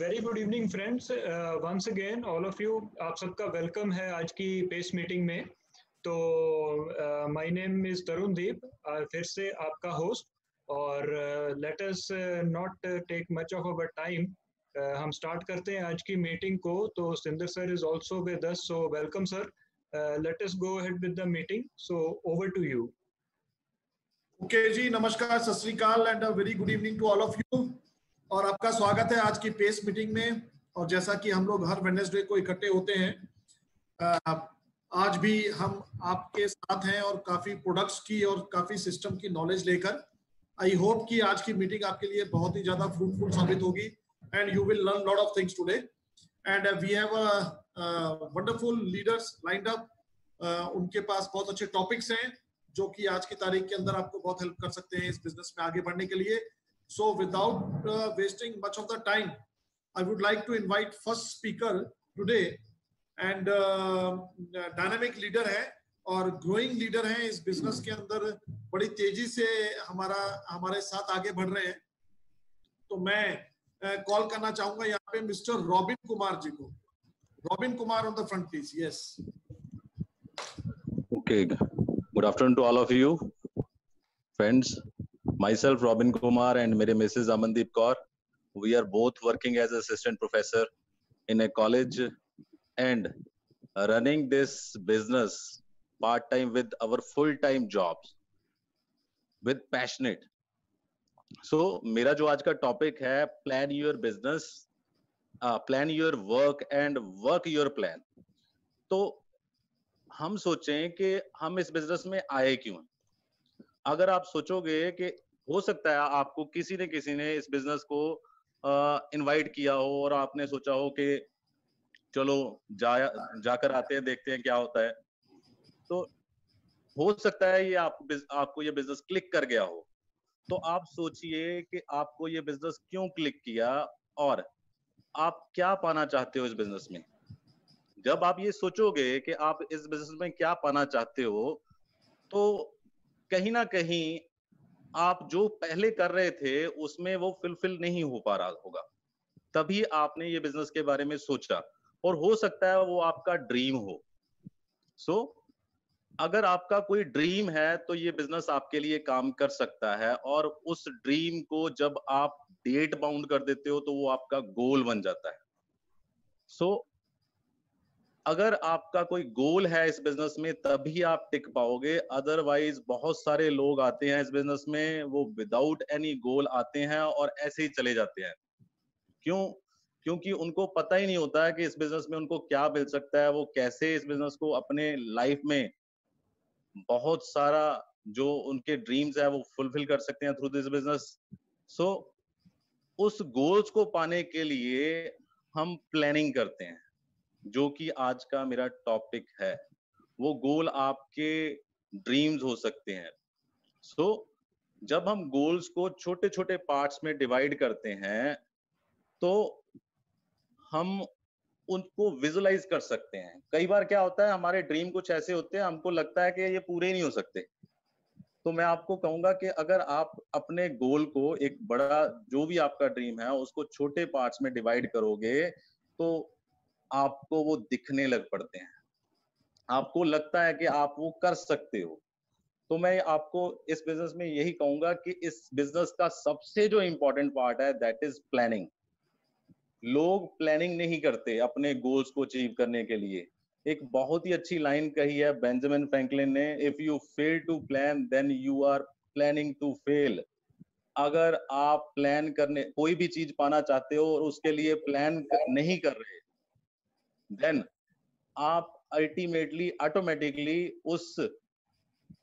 Very good evening friends, once again all of you, आप सबका welcome है आज की पेस मीटिंग में। तो my name is Tarundeep, फिर से आपका होस्ट, और let us not take much of our time, हम स्टार्ट करते हैं आज की मीटिंग को। तो सिंदर sir is also with us, so welcome sir, let us go ahead with the meeting, so over to you. Okay जी, नमस्कार, सत श्री अकाल and a very good evening to all of you, और आपका स्वागत है आज की पेस मीटिंग में। और जैसा कि हम लोग हर वेडनेसडे को इकट्ठे होते हैं, आज भी हम आपके साथ हैं और काफी प्रोडक्ट्स की और काफी सिस्टम की नॉलेज लेकर। आई होप कि आज की मीटिंग आपके लिए बहुत ही ज्यादा फ्रूटफुल साबित होगी and you will learn lot of things today. And we have wonderful leaders lined up, उनके पास बहुत अच्छे टॉपिक्स हैं जो कि आज की तारीख के अंदर आपको बहुत हेल्प कर सकते हैं इस बिजनेस में आगे बढ़ने के लिए। So without wasting much of the time, I would like to invite first speaker today, and dynamic leader है और growing leader है इस business के अंदर, बड़ी तेजी से हमारे साथ आगे बढ़ रहे हैं। तो मैं call करना चाहूँगा यहाँ पे Mr. रॉबिन कुमार जी को। Robin Kumar on the front please, yes. Okay, good afternoon to all of you, friends. Myself Robin Kumar and my Mrs. Amndeep Kaur, we are both working as assistant professor in a college and running this business part time with our full time jobs with passionate. So mera jo aaj ka topic hai, plan your business, plan your work and work your plan. To hum sochein ki hum is business mein aaye kyun। अगर आप सोचोगे कि हो सकता है आपको किसी ने इस बिजनेस को इनवाइट किया हो और आपने सोचा हो कि चलो जाकर आते हैं, देखते हैं क्या होता है, तो हो सकता है ये आपको ये बिजनेस क्लिक कर गया हो। तो आप सोचिए कि आपको ये बिजनेस क्यों क्लिक किया और आप क्या पाना चाहते हो इस बिजनेस में। जब आप ये सोचोगे कि आप इस बिजनेस में क्या पाना चाहते हो, तो कहीं ना कहीं आप जो पहले कर रहे थे उसमें वो फुलफिल नहीं हो पा रहा होगा, तभी आपने ये बिजनेस के बारे में सोचा, और हो सकता है वो आपका ड्रीम हो। सो अगर आपका कोई ड्रीम है तो ये बिजनेस आपके लिए काम कर सकता है, और उस ड्रीम को जब आप डेट बाउंड कर देते हो तो वो आपका गोल बन जाता है। सो अगर आपका कोई गोल है इस बिजनेस में तभी आप टिक पाओगे, अदरवाइज बहुत सारे लोग आते हैं इस बिजनेस में, वो विदाउट एनी गोल आते हैं और ऐसे ही चले जाते हैं। क्यों? क्योंकि उनको पता ही नहीं होता है कि इस बिजनेस में उनको क्या मिल सकता है, वो कैसे इस बिजनेस को अपने लाइफ में बहुत सारा जो उनके ड्रीम्स है वो फुलफिल कर सकते हैं थ्रू दिस बिजनेस। सो उस गोल्स को पाने के लिए हम प्लानिंग करते हैं, जो कि आज का मेरा टॉपिक है। वो गोल आपके ड्रीम्स हो सकते हैं। सो जब हम गोल्स को छोटे छोटे पार्ट्स में डिवाइड करते हैं तो हम उनको विजुलाइज कर सकते हैं। कई बार क्या होता है, हमारे ड्रीम कुछ ऐसे होते हैं, हमको लगता है कि ये पूरे नहीं हो सकते। तो मैं आपको कहूंगा कि अगर आप अपने गोल को एक बड़ा, जो भी आपका ड्रीम है, उसको छोटे पार्ट्स में डिवाइड करोगे तो आपको वो दिखने लग पड़ते हैं, आपको लगता है कि आप वो कर सकते हो। तो मैं आपको इस बिजनेस में यही कहूंगा कि इस बिजनेस का सबसे जो इम्पोर्टेंट पार्ट है, दैट इज प्लानिंग। लोग प्लानिंग नहीं करते अपने गोल्स को अचीव करने के लिए। एक बहुत ही अच्छी लाइन कही है बेंजमिन फ्रेंकलिन ने, if you fail to plan then you are planning to fail. अगर आप प्लान करने, कोई भी चीज पाना चाहते हो और उसके लिए प्लान नहीं कर रहे, देन आप अल्टीमेटली ऑटोमेटिकली उस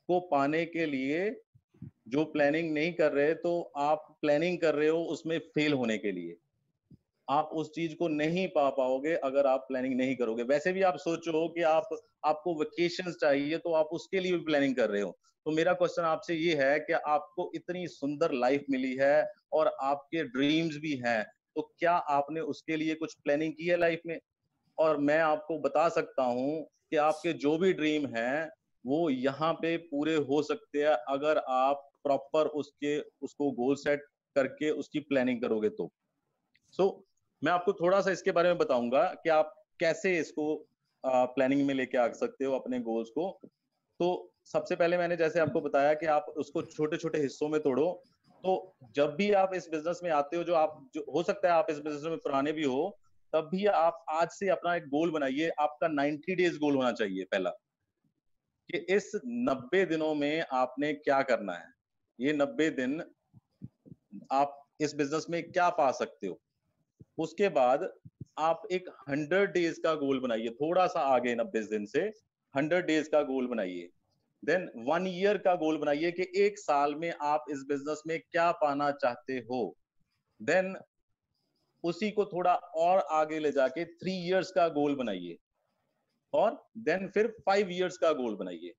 को पाने के लिए, जो प्लानिंग नहीं कर रहे, तो आप प्लानिंग कर रहे हो उसमें फेल होने के लिए। आप उस चीज को नहीं पा पाओगे अगर आप प्लानिंग नहीं करोगे। वैसे भी आप सोचो कि आपको वेकेशंस चाहिए तो आप उसके लिए भी प्लानिंग कर रहे हो। तो मेरा क्वेश्चन आपसे ये है कि आपको इतनी सुंदर लाइफ मिली है और आपके ड्रीम्स भी हैं, तो क्या आपने उसके लिए कुछ प्लानिंग की है लाइफ में? और मैं आपको बता सकता हूं कि आपके जो भी ड्रीम हैं वो यहाँ पे पूरे हो सकते हैं, अगर आप प्रॉपर उसको गोल सेट करके उसकी प्लानिंग करोगे तो। सो मैं आपको थोड़ा सा इसके बारे में बताऊंगा कि आप कैसे इसको प्लानिंग में लेके आ सकते हो अपने गोल्स को। तो सबसे पहले मैंने जैसे आपको बताया कि आप उसको छोटे छोटे हिस्सों में तोड़ो। तो जब भी आप इस बिजनेस में आते हो, जो हो सकता है आप इस बिजनेस में पुराने भी हो, तब भी आप आज से अपना एक गोल बनाइए। आपका 90 डेज गोल होना चाहिए पहला, कि इस 90 दिनों में आपने क्या करना है, ये 90 दिन आप इस बिजनेस में क्या पा सकते हो। उसके बाद आप एक 100 डेज का गोल बनाइए, थोड़ा सा आगे 90 दिन से 100 डेज का गोल बनाइए। देन 1 ईयर का गोल बनाइए कि एक साल में आप इस बिजनेस में क्या पाना चाहते हो। देन उसी को थोड़ा और आगे ले जाके 3 इयर्स का गोल बनाइए, और देन फिर 5 इयर्स का गोल बनाइए।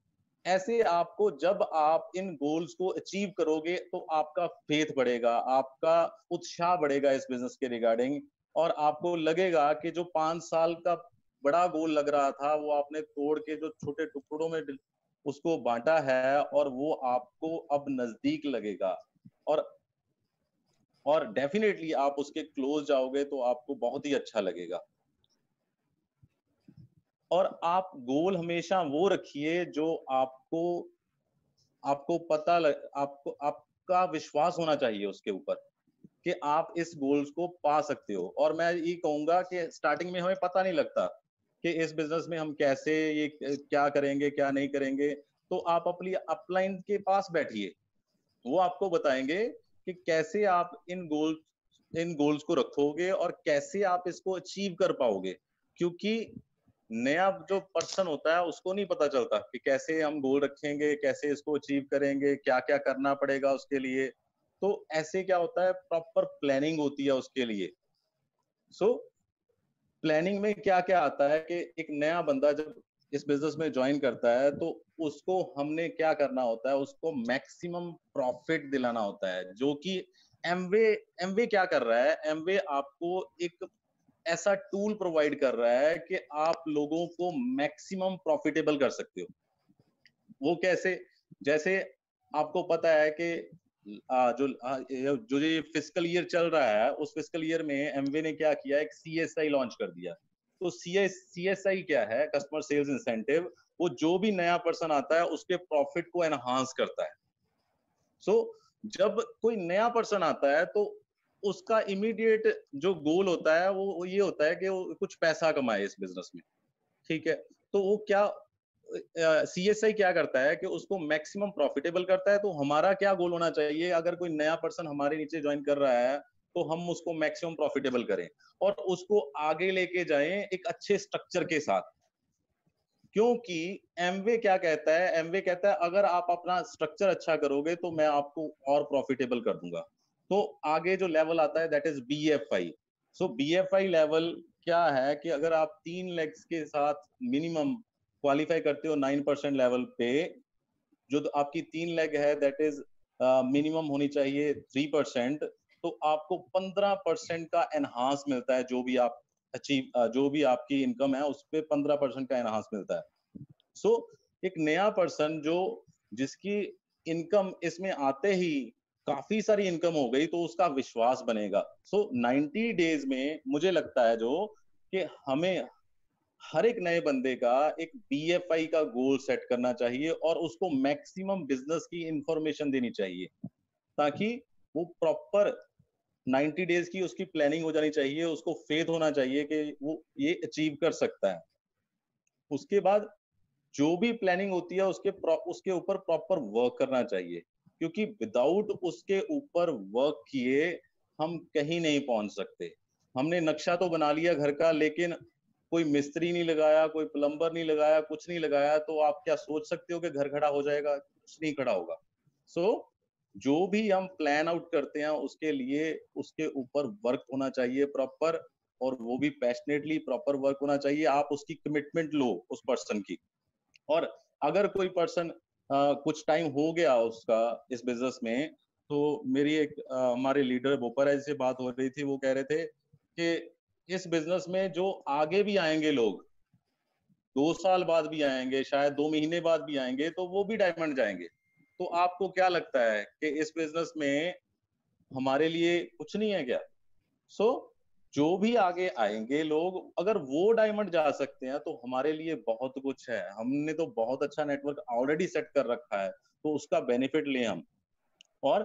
ऐसे आपको, जब आप इन गोल्स को अचीव करोगे तो आपका फेथ बढ़ेगा, आपका उत्साह बढ़ेगा इस बिजनेस के रिगार्डिंग, और आपको लगेगा कि जो 5 साल का बड़ा गोल लग रहा था वो आपने तोड़ के जो छोटे टुकड़ों में उसको बांटा है, और वो आपको अब नजदीक लगेगा, और डेफिनेटली आप उसके क्लोज जाओगे तो आपको बहुत ही अच्छा लगेगा। और आप गोल हमेशा वो रखिए जो आपको पता लग, आपका विश्वास होना चाहिए उसके ऊपर कि आप इस गोल्स को पा सकते हो। और मैं ये कहूंगा कि स्टार्टिंग में हमें पता नहीं लगता कि इस बिजनेस में हम कैसे, ये क्या करेंगे क्या नहीं करेंगे, तो आप अपनी अपलाइन के पास बैठिए, वो आपको बताएंगे कि कैसे आप इन गोल्स को रखोगे और कैसे आप इसको अचीव कर पाओगे। क्योंकि नया जो पर्सन होता है उसको नहीं पता चलता कि कैसे हम गोल रखेंगे, कैसे इसको अचीव करेंगे, क्या क्या करना पड़ेगा उसके लिए। तो ऐसे क्या होता है, प्रॉपर प्लानिंग होती है उसके लिए। सो प्लानिंग में क्या क्या आता है कि एक नया बंदा जब इस बिजनेस में ज्वाइन करता है तो उसको हमने क्या करना होता है, उसको मैक्सिमम प्रॉफिट दिलाना होता है, जो कि एमवे क्या कर रहा है, एमवे आपको एक ऐसा टूल प्रोवाइड कर रहा है कि आप लोगों को मैक्सिमम प्रॉफिटेबल कर सकते हो। वो कैसे, जैसे आपको पता है कि जो ये फिस्कल ईयर चल रहा है उस फिस्कल ईयर में एमवे ने क्या किया, एक CSI लॉन्च कर दिया। तो CSI क्या है, कस्टमर सेल्स इंसेंटिव, वो जो भी नया पर्सन आता है उसके प्रॉफिट को एनहांस करता है। सो जब कोई नया पर्सन आता है तो उसका इमीडिएट जो गोल होता है वो ये होता है कि वो कुछ पैसा कमाए इस बिजनेस में, ठीक है। तो वो क्या, CSI क्या करता है कि उसको मैक्सिमम प्रॉफिटेबल करता है। तो हमारा क्या गोल होना चाहिए, अगर कोई नया पर्सन हमारे नीचे ज्वाइन कर रहा है तो हम उसको मैक्सिमम प्रॉफिटेबल करें और उसको आगे लेके जाएं एक अच्छे स्ट्रक्चर के साथ। क्योंकि एमवे क्या कहता है, एमवे कहता है अगर आप अपना स्ट्रक्चर अच्छा करोगे तो मैं आपको और प्रॉफिटेबल कर दूंगा। तो आगे जो लेवल आता है that is BFI। So BFI level क्या है कि अगर आप 3 लेग्स के साथ मिनिमम क्वालिफाई करते हो 9% लेवल पे, जो तो आपकी 3 लेग है दैट इज मिनिमम होनी चाहिए 3%, तो आपको 15% का एनहांस मिलता है, जो भी आपकी इनकम है उस पे 15% का एनहांस मिलता है। सो एक नया पर्सन जिसकी इनकम इसमें आते ही काफी सारी इनकम हो गई तो उसका विश्वास बनेगा। सो 90 डेज में मुझे लगता है कि हमें हर एक नए बंदे का एक BFI का गोल सेट करना चाहिए और उसको मैक्सिमम बिजनेस की इंफॉर्मेशन देनी चाहिए, ताकि वो प्रॉपर 90 डेज की उसकी प्लानिंग हो जानी चाहिए, उसको फेथ होना चाहिए कि वो ये अचीव कर सकता है। उसके बाद जो भी प्लानिंग होती है उसके ऊपर प्रॉपर वर्क करना चाहिए, क्योंकि विदाउट उसके ऊपर वर्क किए हम कहीं नहीं पहुंच सकते। हमने नक्शा तो बना लिया घर का, लेकिन कोई मिस्त्री नहीं लगाया, कोई प्लम्बर नहीं लगाया, कुछ नहीं लगाया, तो आप क्या सोच सकते हो कि घर खड़ा हो जाएगा? कुछ नहीं खड़ा होगा। सो जो भी हम प्लान आउट करते हैं उसके लिए उसके ऊपर वर्क होना चाहिए प्रॉपर, और वो भी पैशनेटली प्रॉपर वर्क होना चाहिए। आप उसकी कमिटमेंट लो उस पर्सन की, और अगर कोई पर्सन कुछ टाइम हो गया उसका इस बिजनेस में, तो मेरी एक हमारे लीडर बोपराज से बात हो रही थी, वो कह रहे थे कि इस बिजनेस में जो आगे भी आएंगे लोग, 2 साल बाद भी आएंगे, शायद 2 महीने बाद भी आएंगे, तो वो भी डायमंड जाएंगे। तो आपको क्या लगता है कि इस बिजनेस में हमारे लिए कुछ नहीं है क्या? सो जो भी आगे आएंगे लोग, अगर वो डायमंड जा सकते हैं तो हमारे लिए बहुत कुछ है। हमने तो बहुत अच्छा नेटवर्क ऑलरेडी सेट कर रखा है, तो उसका बेनिफिट लें हम और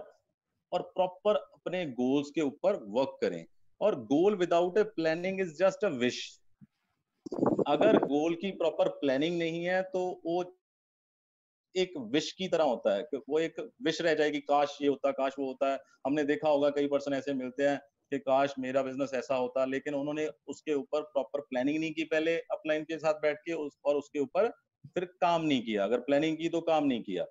प्रॉपर अपने गोल्स के ऊपर वर्क करें। और goal without a planning is just a wish. अगर गोल की प्रॉपर प्लानिंग नहीं है तो वो एक विश की तरह होता है, कि वो एक विश रह जाएगी, काश ये होता, काश वो होता है। हमने देखा होगा कई पर्सन ऐसे मिलते हैं कि काश मेरा बिजनेस ऐसा होता, लेकिन उन्होंने उसके ऊपर प्रॉपर प्लानिंग नहीं की पहले अपलाइन के साथ बैठ के, और उसके ऊपर फिर काम नहीं किया। अगर प्लानिंग की तो काम नहीं किया।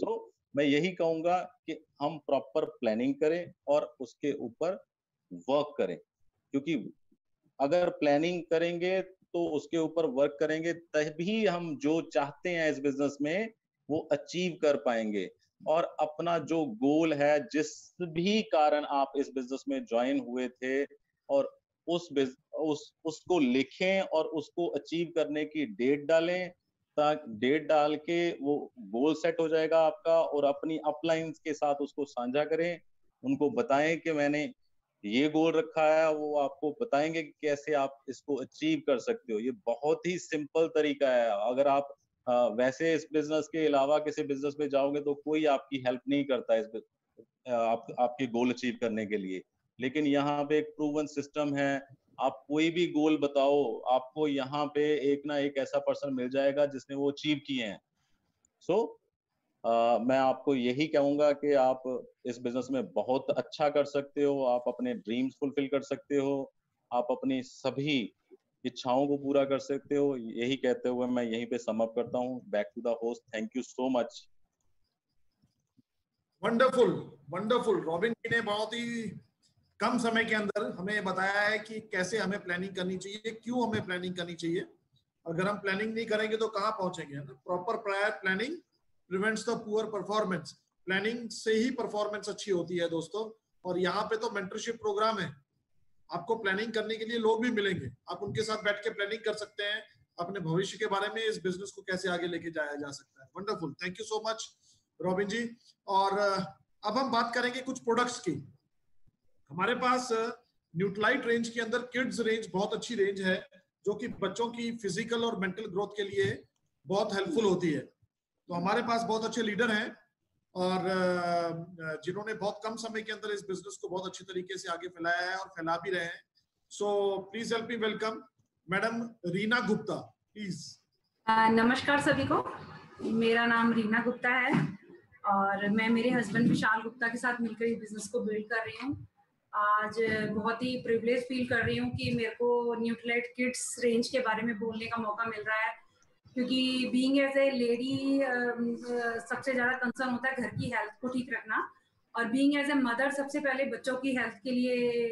सो मैं यही कहूंगा कि हम प्रॉपर प्लानिंग करें और उसके ऊपर वर्क करें, क्योंकि अगर प्लानिंग करेंगे तो उसके ऊपर वर्क करेंगे तभी हम जो चाहते हैं इस बिजनेस में वो अचीव कर पाएंगे। और अपना जो गोल है, जिस भी कारण आप इस बिजनेस में ज्वाइन हुए थे, और उसको लिखें और उसको अचीव करने की डेट डालें, ताकि डेट डाल के वो गोल सेट हो जाएगा आपका। और अपनी अपलाइंस के साथ उसको साझा करें, उनको बताएं कि मैंने ये गोल रखा है, वो आपको बताएंगे कि कैसे आप इसको अचीव कर सकते हो। ये बहुत ही सिंपल तरीका है। अगर आप वैसे इस बिजनेस के अलावा किसी बिजनेस में जाओगे तो कोई आपकी हेल्प नहीं करता इस आपके गोल अचीव करने के लिए, लेकिन यहाँ पे एक प्रूवन सिस्टम है। आप कोई भी गोल बताओ, आपको यहाँ पे एक ना एक ऐसा पर्सन मिल जाएगा जिसने वो अचीव किए हैं। मैं आपको यही कहूंगा कि आप इस बिजनेस में बहुत अच्छा कर सकते हो, आप अपने ड्रीम्स फुलफिल कर सकते हो, आप अपनी सभी इच्छाओं को पूरा कर सकते हो। यही कहते हुए मैं यहीं पे समाप्त करता हूं। Back to the host. Thank you so much. Wonderful, wonderful. Robin ji ने बहुत ही कम समय के अंदर हमें बताया है कि कैसे हमें प्लानिंग करनी चाहिए, क्यों हमें प्लानिंग करनी चाहिए। अगर हम प्लानिंग नहीं करेंगे तो कहाँ पहुंचेंगे, है ना। Proper planning prevents the poor performance. Planning से ही परफॉर्मेंस अच्छी होती है दोस्तों। और यहाँ पे तो मेंटरशिप प्रोग्राम है, आपको प्लानिंग करने के लिए लोग भी मिलेंगे, आप उनके साथ बैठ के प्लानिंग कर सकते हैं अपने भविष्य के बारे में, इस बिजनेस को कैसे आगे लेके जाया जा सकता है। Wonderful, thank you so much robin ji. और अब हम बात करेंगे कुछ प्रोडक्ट्स की। हमारे पास न्यूट्रिलाइट रेंज के अंदर किड्स रेंज बहुत अच्छी रेंज है, जो कि बच्चों की फिजिकल और मेंटल ग्रोथ के लिए बहुत हेल्पफुल होती है। तो हमारे पास बहुत अच्छे लीडर हैं और जिन्होंने बहुत कम समय के अंदर इस बिजनेस को बहुत अच्छी तरीके से आगे फैलाया है और फैला भी रहे हैं। So please help me welcome madam Reena Gupta, please. नमस्कार सभी को, मेरा नाम रीना गुप्ता है और मैं मेरे हस्बैंड विशाल गुप्ता के साथ मिलकर इस बिजनेस को बिल्ड कर रही हूँ। आज बहुत ही प्रिविलेज फील कर रही हूँ कि मेरे को न्यूट्रिलाइट किड्स रेंज के बारे में बोलने का मौका मिल रहा है, क्योंकि बीइंग एज ए लेडी सबसे ज्यादा कंसर्न होता है घर की हेल्थ को ठीक रखना, और बीइंग एज ए मदर सबसे पहले बच्चों की हेल्थ के लिए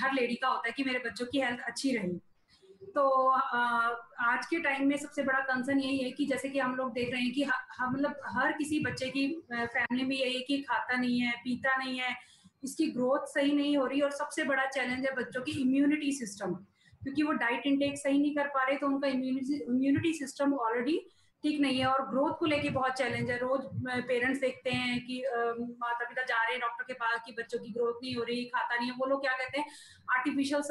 हर लेडी का होता है कि मेरे बच्चों की हेल्थ अच्छी रहे। तो आज के टाइम में सबसे बड़ा कंसर्न यही है कि जैसे कि हम लोग देख रहे हैं कि मतलब हर किसी बच्चे की फैमिली में यही है कि खाता नहीं है, पीता नहीं है, इसकी ग्रोथ सही नहीं हो रही, और सबसे बड़ा चैलेंज है बच्चों की इम्यूनिटी सिस्टम, क्योंकि वो डाइट इनटेक सही नहीं कर पा रहे तो उनका इम्यूनिटी सिस्टम ऑलरेडी ठीक नहीं है। और ग्रोथ को लेके बहुत चैलेंज है। रोज पेरेंट्स देखते हैं कि माता पिता जा रहे हैं डॉक्टर के पास कि बच्चों की ग्रोथ नहीं हो रही, खाता नहीं है, वो लोग क्या कहते हैं आर्टिफिशियल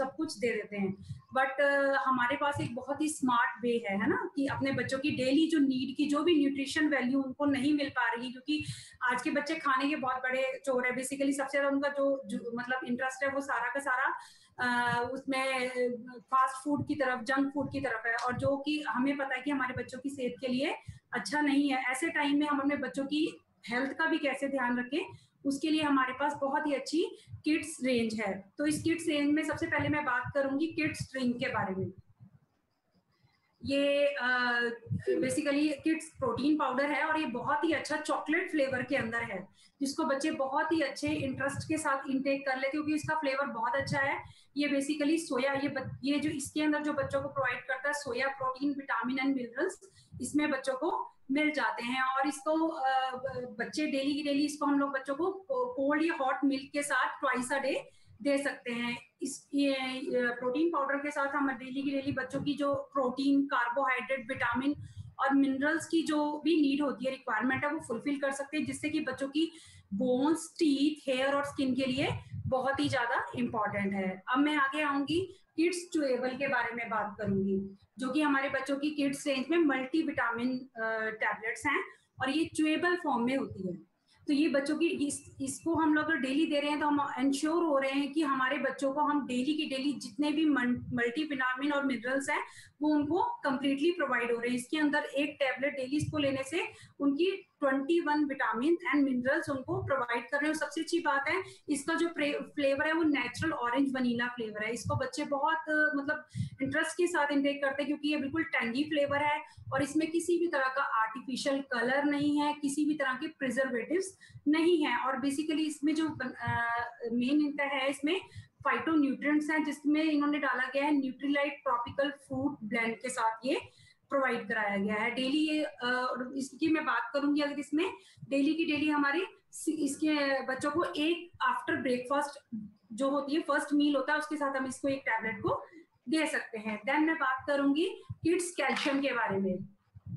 सब कुछ दे देते हैं। बट हमारे पास एक बहुत ही स्मार्ट वे है ना, कि अपने बच्चों की डेली जो नीड की जो भी न्यूट्रिशन वैल्यू उनको नहीं मिल पा रही, क्योंकि आज के बच्चे खाने के बहुत बड़े चोर है। बेसिकली सबसे ज्यादा उनका जो मतलब इंटरेस्ट है वो सारा का सारा उसमें फास्ट फूड की तरफ, जंक फूड की तरफ है, और जो कि हमें पता है कि हमारे बच्चों की सेहत के लिए अच्छा नहीं है। ऐसे टाइम में हम अपने बच्चों की हेल्थ का भी कैसे ध्यान रखें, उसके लिए हमारे पास बहुत ही अच्छी किड्स रेंज है। तो इस किड्स रेंज में सबसे पहले मैं बात करूंगी किड्स ड्रिंक के बारे में। ये बेसिकली किड्स प्रोटीन पाउडर है और ये बहुत ही अच्छा चॉकलेट फ्लेवर के अंदर है, जिसको बच्चे बहुत ही अच्छे इंटरेस्ट के साथ इंटेक कर लेते हैं क्योंकि इसका फ्लेवर बहुत अच्छा है। ये बेसिकली सोया, ये जो इसके अंदर जो बच्चों को प्रोवाइड करता है soya protein, vitamin and minerals इसमें बच्चों को मिल जाते हैं। और इसको बच्चे डेली इसको हम लोग बच्चों को कोल्ड या हॉट मिल्क के साथ ट्वाइस अ डे दे सकते हैं। ये प्रोटीन पाउडर के साथ हम डेली बच्चों की जो प्रोटीन, कार्बोहाइड्रेट, विटामिन और मिनरल्स की जो भी नीड होती है, रिक्वायरमेंट है, वो फुलफिल कर सकते हैं, जिससे कि बच्चों की बोन्स, टीथ, हेयर और स्किन के लिए बहुत ही ज्यादा इम्पोर्टेंट है। अब मैं आगे आऊंगी किड्स चूएबल के बारे में बात करूंगी, जो कि हमारे बच्चों की किड्स रेंज में मल्टीविटामिन टैबलेट्स हैं और ये चूएबल फॉर्म में होती है। तो ये बच्चों की इसको हम लोग डेली दे रहे हैं तो हम इंश्योर हो रहे हैं कि हमारे बच्चों को हम डेली की डेली जितने भी मल्टीविटामिन और मिनरल्स हैं वो उनको कंप्लीटली प्रोवाइड हो रहे हैं। इसके अंदर एक टैबलेट डेली इसको लेने से उनकी 21 विटामिन एंड मिनरल्स उनको प्रोवाइड कर रहे हैं। सबसे अच्छी बात है इसका जो फ्लेवर है वो नेचुरल ऑरेंज वनीला फ्लेवर है। इसको बच्चे बहुत मतलब इंटरेस्ट के साथ इंटेक करते हैं क्योंकि ये बिल्कुल टैंगी फ्लेवर है और इसमें किसी भी तरह का आर्टिफिशियल कलर नहीं है, किसी भी तरह के प्रिजर्वेटिव्स नहीं है और बेसिकली इसमें जो मेन इनका है इसमें फाइटो न्यूट्रिएंट्स हैं जिसमें इन्होंने डाला गया है न्यूट्रिलाइट ट्रॉपिकल फ्रूट ब्लेंड के साथ ये प्रोवाइड कराया गया है डेली। ये इसकी मैं बात करूंगी अगर इसमें डेली की डेली हमारे इसके बच्चों को एक आफ्टर ब्रेकफास्ट जो होती है फर्स्ट मील होता है उसके साथ हम इसको एक टैबलेट को दे सकते हैं। देन मैं बात करूंगी किड्स कैल्शियम के बारे में।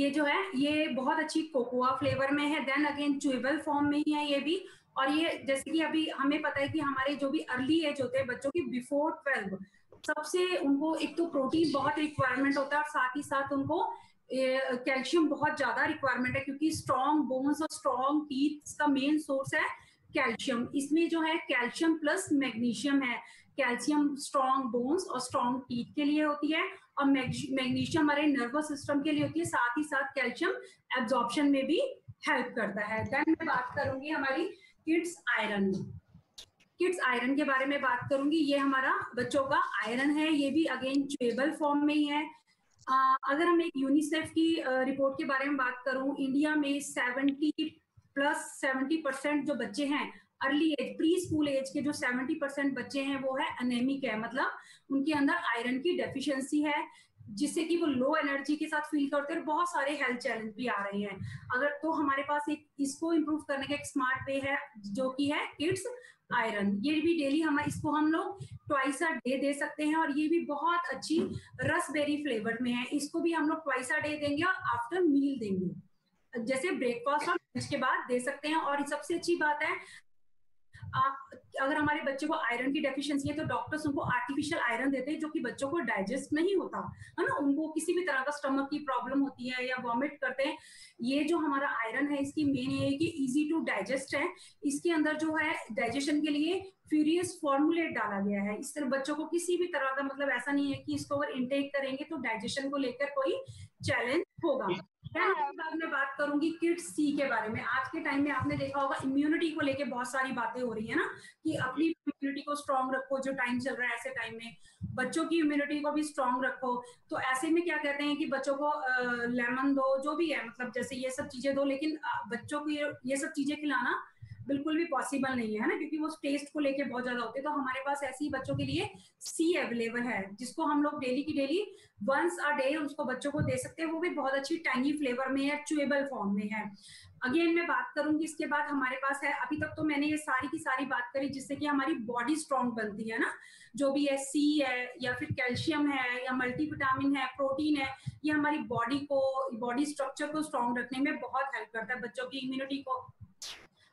ये जो है ये बहुत अच्छी कोकोआ फ्लेवर में है, देन अगेन च्यूएबल फॉर्म में ही है ये भी। और ये जैसे कि अभी हमें पता है कि हमारे जो भी अर्ली एज होते हैं बच्चों की बिफोर 12 सबसे उनको एक तो प्रोटीन बहुत रिक्वायरमेंट होता है और साथ ही साथ उनको कैल्शियम बहुत ज्यादा रिक्वायरमेंट है क्योंकि स्ट्रॉन्ग बोन्स और स्ट्रॉन्ग टीथ का मेन सोर्स है कैल्शियम। इसमें जो है कैल्शियम प्लस मैग्नीशियम है। कैल्शियम स्ट्रॉन्ग बोन्स और स्ट्रॉन्ग टीथ के लिए होती है और मैग्नीशियम हमारे नर्वस सिस्टम के लिए होती है, साथ ही साथ कैल्शियम एब्जॉर्प्शन में भी हेल्प करता है। देन मैं बात करूंगी हमारी किड्स आयरन। किड्स आयरन के बारे में बात करूंगी। ये हमारा बच्चों का आयरन है, ये भी अगेन च्यूएबल फॉर्म में ही है। अगर हम एक यूनिसेफ की रिपोर्ट के बारे में बात करूं, इंडिया में 70% जो बच्चे हैं early age preschool age के जो 70% बच्चे हैं वो है अनेमिक है, मतलब उनके अंदर आयरन की डेफिशिएंसी है जिससे कि वो लो एनर्जी के साथ फील करते हैं और बहुत सारे हेल्थ चैलेंज भी आ रहे हैं। अगर तो हमारे पास एक इसको इम्प्रूव करने का एक स्मार्ट वे है जो कि है किड्स आयरन। ये भी डेली हम इसको हम लोग ट्वाइस अ डे दे सकते हैं और ये भी बहुत अच्छी रसबेरी फ्लेवर में है। इसको भी हम लोग ट्वाइस अ डे देंगे और आफ्टर मील देंगे, जैसे ब्रेकफास्ट और लंच के बाद दे सकते हैं। और सबसे अच्छी बात है अगर हमारे बच्चे को आयरन की डेफिशिएंसी है तो डॉक्टर्स उनको आर्टिफिशियल आयरन देते हैं जो कि बच्चों को डाइजेस्ट नहीं होता है ना, उनको किसी भी तरह का स्टमक की प्रॉब्लम होती है या वॉमिट करते हैं। ये जो हमारा आयरन है इसकी मेन ये है कि इजी टू डाइजेस्ट है। इसके अंदर जो है डाइजेशन के लिए फ्यूरियस फॉर्मुलेट डाला गया है। इस तरह बच्चों को किसी भी तरह का मतलब ऐसा नहीं है कि इसको अगर इंटेक करेंगे तो डाइजेशन को लेकर कोई चैलेंज होगा। बाद में बात करूंगी किड्स सी के बारे में। आज के टाइम में आपने देखा होगा इम्यूनिटी को लेके बहुत सारी बातें हो रही है ना कि अपनी इम्यूनिटी को स्ट्रांग रखो, जो टाइम चल रहा है ऐसे टाइम में बच्चों की इम्यूनिटी को भी स्ट्रांग रखो। तो ऐसे में क्या कहते हैं कि बच्चों को लेमन दो, जो भी है मतलब जैसे ये सब चीजें दो, लेकिन बच्चों को ये सब चीजें खिलाना बिल्कुल भी पॉसिबल नहीं है ना क्योंकि वो टेस्ट को लेके बहुत ज्यादा होते हैं। तो हमारे पास ऐसे ही बच्चों के लिए सी अवेलेबल है जिसको हम लोग डेली की डेली वंस अ डे उसको बच्चों को दे सकते हैं। वो भी बहुत अच्छी टैंगी फ्लेवर में है, च्यूएबल फॉर्म में है। अगेन मैं बात करूंगी इसके बाद हमारे पास है, अभी तक तो मैंने ये सारी की सारी बात करी जिससे कि हमारी बॉडी स्ट्रांग बनती है ना, जो भी है सी है या फिर कैल्शियम है या मल्टीविटामिन है, प्रोटीन है, ये हमारी बॉडी को बॉडी स्ट्रक्चर को स्ट्रांग रखने में बहुत हेल्प करता है, बच्चों की इम्यूनिटी को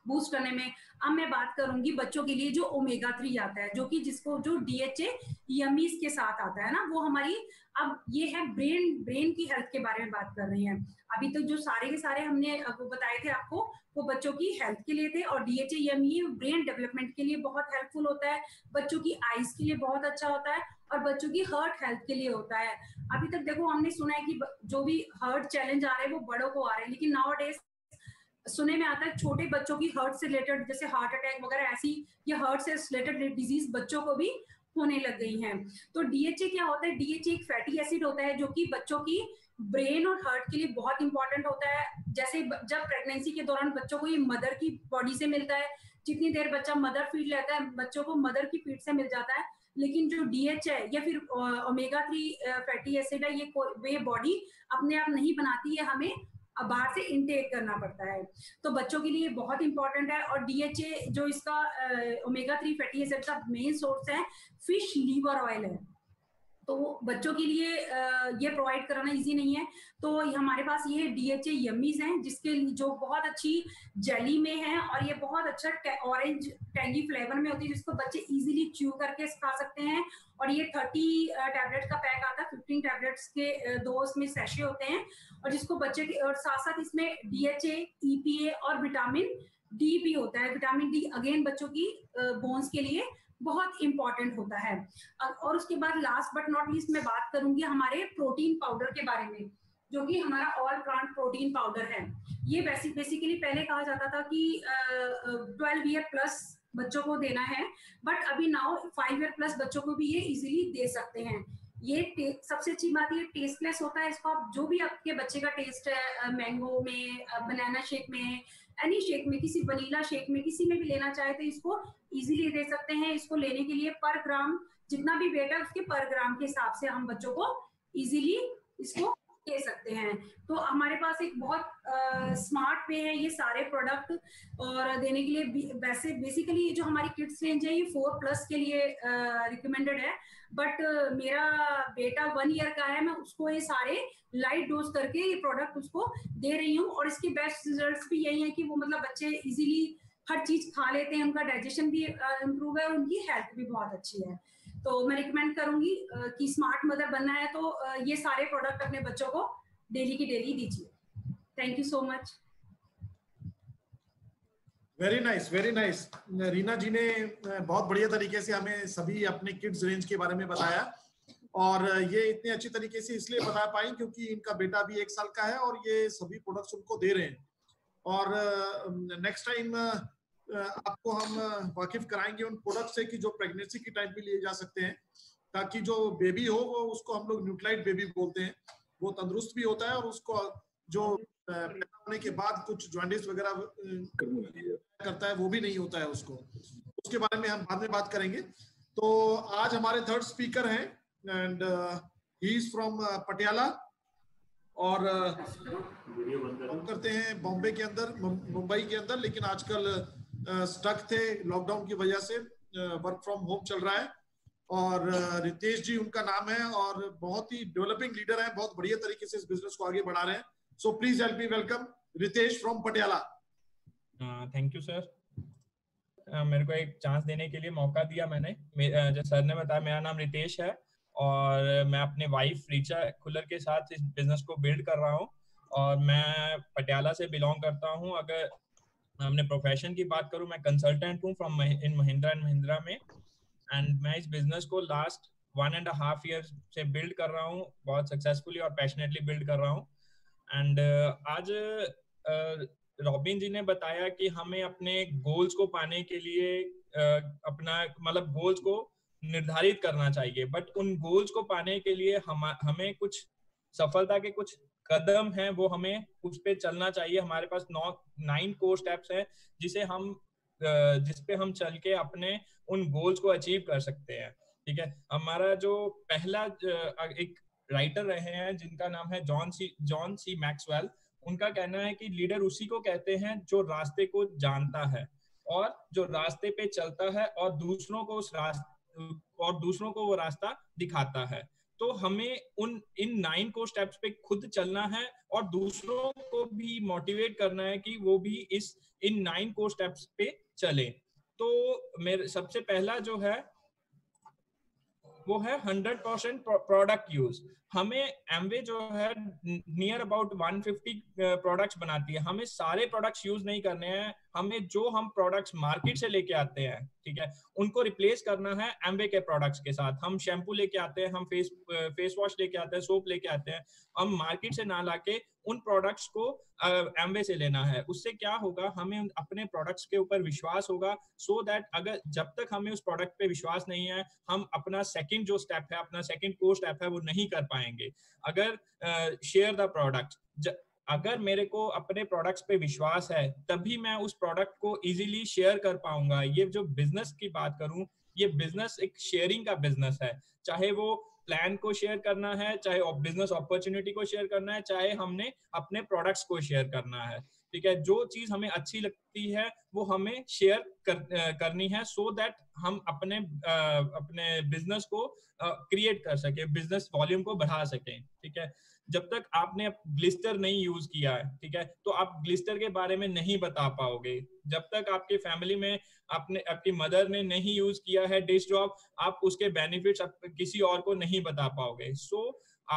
बूस्ट करने में। अब मैं बात करूंगी बच्चों के लिए जो ओमेगा 3 आता है जो कि जिसको जो DHA यमीज के साथ आता है ना वो हमारी, अब ये है ब्रेन की हेल्थ के बारे में बात कर रहे हैं। अभी तक तो जो सारे के सारे हमने बताए थे आपको वो बच्चों की हेल्थ के लिए थे और DHA यमी ब्रेन डेवलपमेंट के लिए बहुत हेल्पफुल होता है, बच्चों की आईज के लिए बहुत अच्छा होता है और बच्चों की हार्ट हेल्थ के लिए होता है। अभी तक देखो हमने सुना है कि जो भी हार्ट चैलेंज आ रहे हैं वो बड़ों को आ रहे हैं, लेकिन नाउअडेज सुने में आता है छोटे बच्चों की हार्ट से रिलेटेड जैसे हार्ट अटैक वगैरह ऐसी या हार्ट से रिलेटेड डिजीज बच्चों को भी होने लग गई हैं। तो DHA क्या होता है? DHA एक फैटी एसिड होता है जो कि बच्चों की ब्रेन और हार्ट के लिए बहुत इंपॉर्टेंट होता है। जैसे जब प्रेगनेंसी के दौरान बच्चों को ये मदर की बॉडी से मिलता है, जितनी देर बच्चा मदर फीड लेता है बच्चों को मदर की फीड से मिल जाता है, लेकिन जो DHA है या फिर ओमेगा 3 फैटी एसिड है ये बॉडी अपने आप नहीं बनाती है, हमें अब बाहर से इंटेक करना पड़ता है। तो बच्चों के लिए बहुत इंपॉर्टेंट है। और DHA जो इसका ओमेगा 3 फैटी एसिड का मेन सोर्स है फिश लीवर ऑयल है। तो बच्चों के लिए ये प्रोवाइड कराना इजी नहीं है। तो हमारे पास ये DHA यम्मीज हैं जिसके जो बहुत अच्छी जेली में है और ये बहुत अच्छा ऑरेंज टैंगी फ्लेवर में होती है जिसको बच्चे इजीली च्यू करके खा सकते हैं। और ये 30 टैबलेट का पैक आता है, 15 टैबलेट्स के दो इसमें सेशे होते हैं और जिसको बच्चे के और साथ साथ इसमें DHA EPA और विटामिन D भी होता है। विटामिन D अगेन बच्चों की बोन्स के लिए बहुत इंपॉर्टेंट होता है। और उसके बाद लास्ट बट नॉट लीस्ट मैं बात करूंगी हमारे प्रोटीन पाउडर के बारे में, जो कि हमारा ऑल प्लांट प्रोटीन पाउडर है। ये बेसिकली पहले कहा जाता था कि 12 ईयर प्लस बच्चों को देना है, बट अभी नाउ 5 ईयर प्लस बच्चों को भी ये इजीली दे सकते हैं। ये सबसे अच्छी बात ये टेस्टलेस होता है। इसको आप जो भी आपके बच्चे का टेस्ट है, मैंगो में, बनाना शेक में, एनी शेक में, किसी वनीला शेक में, किसी में भी लेना चाहे तो इसको इजीली दे सकते हैं। इसको लेने के लिए पर ग्राम जितना भी वेट है उसके पर ग्राम के हिसाब से हम बच्चों को इजीली इसको दे सकते हैं। तो हमारे पास एक बहुत स्मार्ट वे है ये सारे प्रोडक्ट और देने के लिए। वैसे बेसिकली जो हमारी किड्स रेंज है ये 4 प्लस के लिए रिकमेंडेड है, बट मेरा बेटा 1 ईयर का है, मैं उसको ये सारे लाइट डोज करके ये प्रोडक्ट उसको दे रही हूँ। और इसके बेस्ट रिजल्ट्स भी यही है कि वो मतलब बच्चे इजीली हर चीज खा लेते हैं, उनका डाइजेशन भी इम्प्रूव है और उनकी हेल्थ भी बहुत अच्छी है। तो मैं रिकमेंड करूंगी कि स्मार्ट मदर बनना है तो ये सारे प्रोडक्ट अपने बच्चों को डेली की डेली दीजिए। Thank you so much. Very nice, very nice. Reena ji ने बहुत बढ़िया तरीके से हमें सभी अपने किड्स रेंज के बारे में बताया और ये इतने अच्छी तरीके से इसलिए बता पाई क्योंकि इनका बेटा भी 1 साल का है और ये सभी प्रोडक्ट्स उनको दे रहे हैं। और नेक्स्ट टाइम आपको हम वाकिफ कराएंगे उन प्रोडक्ट से कि जो प्रेगनेंसी के टाइम भी लिए जा सकते हैं, ताकि जो बेबी हो वो उसको हम लोग न्यूट्रिलाइट बेबी बोलते हैं, वो तंदुरुस्त भी होता है और उसको जो पैदा होने के बाद कुछ जॉइंटिस वगैरह करता है वो भी नहीं होता है उसको। उसके बारे में हम बाद में बात करेंगे। तो आज हमारे 3rd स्पीकर हैं and he is from Patiala और हम करते हैं बॉम्बे के अंदर, मुंबई के अंदर, लेकिन आजकल स्टक थे लॉकडाउन की वजह से, वर्क फ्रॉम होम चल रहा है। और रितेश जी उनका नाम है और बहुत ही डेवलपिंग लीडर है, बहुत बढ़िया तरीके से इस बिजनेस को आगे बढ़ा रहे हैं। So please help me welcome Ritesh from Patiala. Thank you sir, मेरे को एक चांस देने के लिए मौका दिया मैंने। जैसे सर ने बताया मेरा नाम रितेश है और मैं अपने वाइफ रिचा खुलर के साथ इस बिजनेस को बिल्ड कर रहा हूँ और मैं पटियाला से बिलोंग करता हूँ। अगर हमने प्रोफेशन की बात करूँ, मैं कंसल्टेंट हूँ फ्रॉम महिंद्रा एंड महिंद्रा में एंड मैं इस बिजनेस को लास्ट 1.5 ईयर से बिल्ड कर रहा हूँ, बहुत सक्सेसफुली और पैशनेटली बिल्ड कर रहा हूँ। एंड आज रॉबिन जी ने बताया कि हमें अपने गोल्स को पाने के लिए अपना मतलब गोल्स को निर्धारित करना चाहिए, बट उन गोल्स को पाने के लिए हमें कुछ सफलता के कुछ कदम हैं वो हमें उस पे चलना चाहिए। हमारे पास 9 कोर स्टेप्स हैं जिस पे हम चल के अपने उन गोल्स को अचीव कर सकते हैं। ठीक है, हमारा जो पहला एक राइटर रहे हैं जिनका नाम है जॉन सी मैक्सवेल, उनका कहना है कि लीडर उसी को कहते हैं जो रास्ते को जानता है और जो रास्ते पे चलता है और दूसरों को वो रास्ता दिखाता है। तो हमें इन 9 को स्टेप्स पे खुद चलना है और दूसरों को भी मोटिवेट करना है कि वो भी इन 9 को स्टेप्स पे चले। तो मेरे सबसे पहला जो है वो है 100% प्रोडक्ट यूज। हमें Amway जो है नियर अबाउट 150 प्रोडक्ट्स बनाती है। हमें सारे प्रोडक्ट्स यूज नहीं करने हैं, हमें जो हम प्रोडक्ट्स मार्केट से लेके आते हैं, ठीक है, उनको रिप्लेस करना है Amway के प्रोडक्ट्स के साथ। हम शैम्पू लेके आते हैं, हम फेस वॉश लेके आते हैं, सोप लेके आते हैं, हम मार्केट से ना लाके उन प्रोडक्ट्स को Amway से लेना है। उससे क्या होगा, हमें अपने प्रोडक्ट्स के ऊपर विश्वास होगा, सो दैट अगर जब तक हमें उस प्रोडक्ट पे विश्वास नहीं है हम अपना सेकेंड जो स्टेप है, अपना सेकेंड कोर स्टेप है वो नहीं कर पाएंगे। अगर शेयर द प्रोडक्ट, अगर मेरे को अपने प्रोडक्ट्स पे विश्वास है तभी मैं उस प्रोडक्ट को इजीली शेयर कर पाऊंगा। ये जो बिजनेस की बात करूं, ये बिजनेस एक शेयरिंग का बिजनेस है, चाहे वो प्लान को शेयर करना है, चाहे बिजनेस अपॉर्चुनिटी को शेयर करना है, चाहे हमने अपने प्रोडक्ट्स को शेयर करना है। ठीक है, जो चीज हमें अच्छी लगती है वो हमें शेयर करनी है, सो दैट हम अपने बिजनेस को क्रिएट कर सके, बिजनेस वॉल्यूम को बढ़ा सके। ठीक है, जब तक आपने ग्लिस्टर नहीं यूज किया है, ठीक है, तो आप ग्लिस्टर के बारे में नहीं बता पाओगे। जब तक आपके फैमिली में आपकी मदर ने नहीं यूज किया है डिश ड्रॉप, आप उसके बेनिफिट्स किसी और को नहीं बता पाओगे। सो